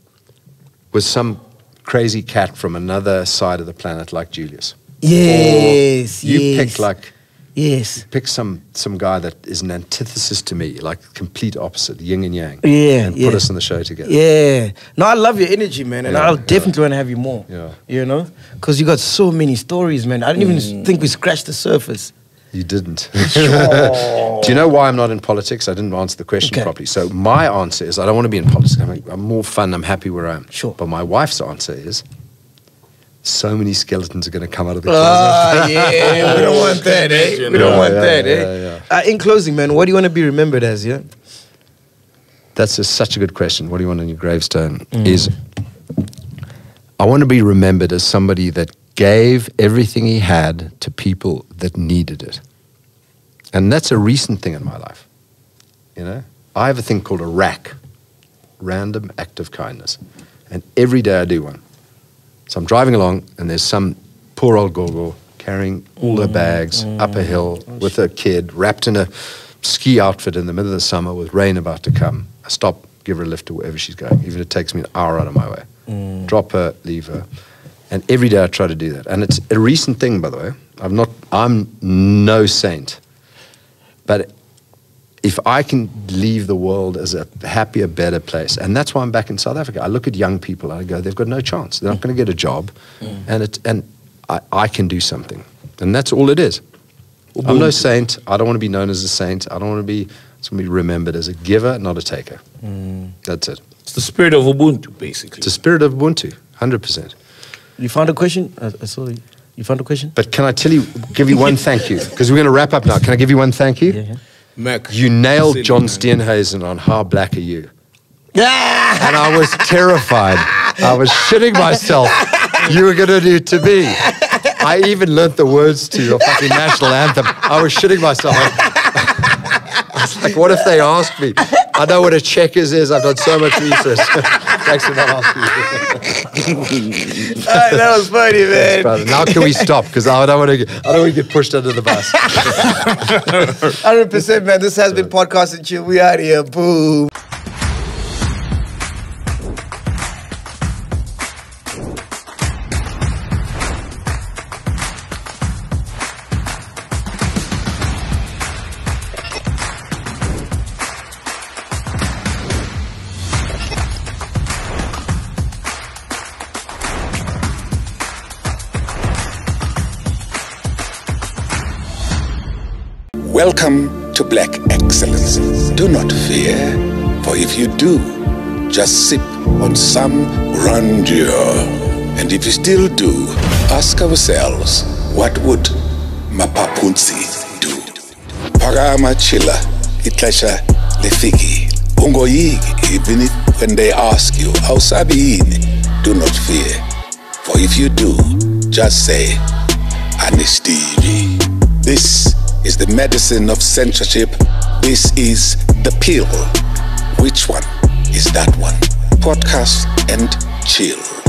with some crazy cat from another side of the planet like Julius. Yes, or you yes. pick like Yes. Pick some some guy that is an antithesis to me, like complete opposite, yin and yang. Yeah, and yeah. put us in the show together. Yeah. No, I love your energy, man, and yeah, I'll definitely yeah. want to have you more. Yeah. You know, because you got so many stories, man. I didn't mm. even think we scratched the surface. You didn't. Oh. Do you know why I'm not in politics? I didn't answer the question okay. properly. So my answer is I don't want to be in politics. I'm, I'm more fun. I'm happy where I am. Sure. But my wife's answer is, so many skeletons are going to come out of the closet. Oh, yeah. We don't want that, eh? We don't yeah, want yeah, that, yeah, eh? Yeah, yeah. Uh, in closing, man, what do you want to be remembered as, yeah? That's just such a good question. What do you want on your gravestone? Mm. Is I want to be remembered as somebody that gave everything he had to people that needed it. And that's a recent thing in my life. You know? I have a thing called a rack. Random act of kindness. And every day I do one. So I'm driving along and there's some poor old gorgo carrying all her bags mm. up a hill with her kid, wrapped in a ski outfit in the middle of the summer with rain about to come. I stop, give her a lift to wherever she's going, even if it takes me an hour out of my way. Mm. Drop her, leave her. And every day I try to do that. And it's a recent thing, by the way. I'm not, I'm no saint. But if I can leave the world as a happier, better place, and that's why I'm back in South Africa. I look at young people and I go, they've got no chance. They're not going to get a job. Mm. And, it, and I, I can do something. And that's all it is. Well, I'm no saint. I don't want to be known as a saint. I don't want to be, be remembered as a giver, not a taker. Mm. That's it. It's the spirit of Ubuntu, basically. It's the spirit of Ubuntu, one hundred percent. You found a question? I, I saw you. You found a question? But can I tell you, give you one thank you? Because we're going to wrap up now. Can I give you one thank you? Yeah, yeah. Mac, you nailed John Steenhuisen on How Black Are You? Yeah. And I was terrified. I was shitting myself. You were going to do To Be. I even learnt the words to your fucking national anthem. I was shitting myself. I was like, what if they asked me? I know what a Checkers is. I've done so much research. Thanks for not asking. Oh, that was funny, man. Thanks, now can we stop? Because I don't want to. I don't want to get pushed under the bus. Hundred percent, man. This has been Podcast and Chill. We out here. Boom. Welcome to Black Excellence. Do not fear, for if you do, just sip on some grandeur. And if you still do, ask ourselves, what would Mapapunzi do? Parama chila, itlasha lefiki, ungoyigi, even if when they ask you, how sabiini, do not fear, for if you do, just say, Anistiri. This is the medicine of censorship. This is the pill. Which one is that one? Podcast and Chill.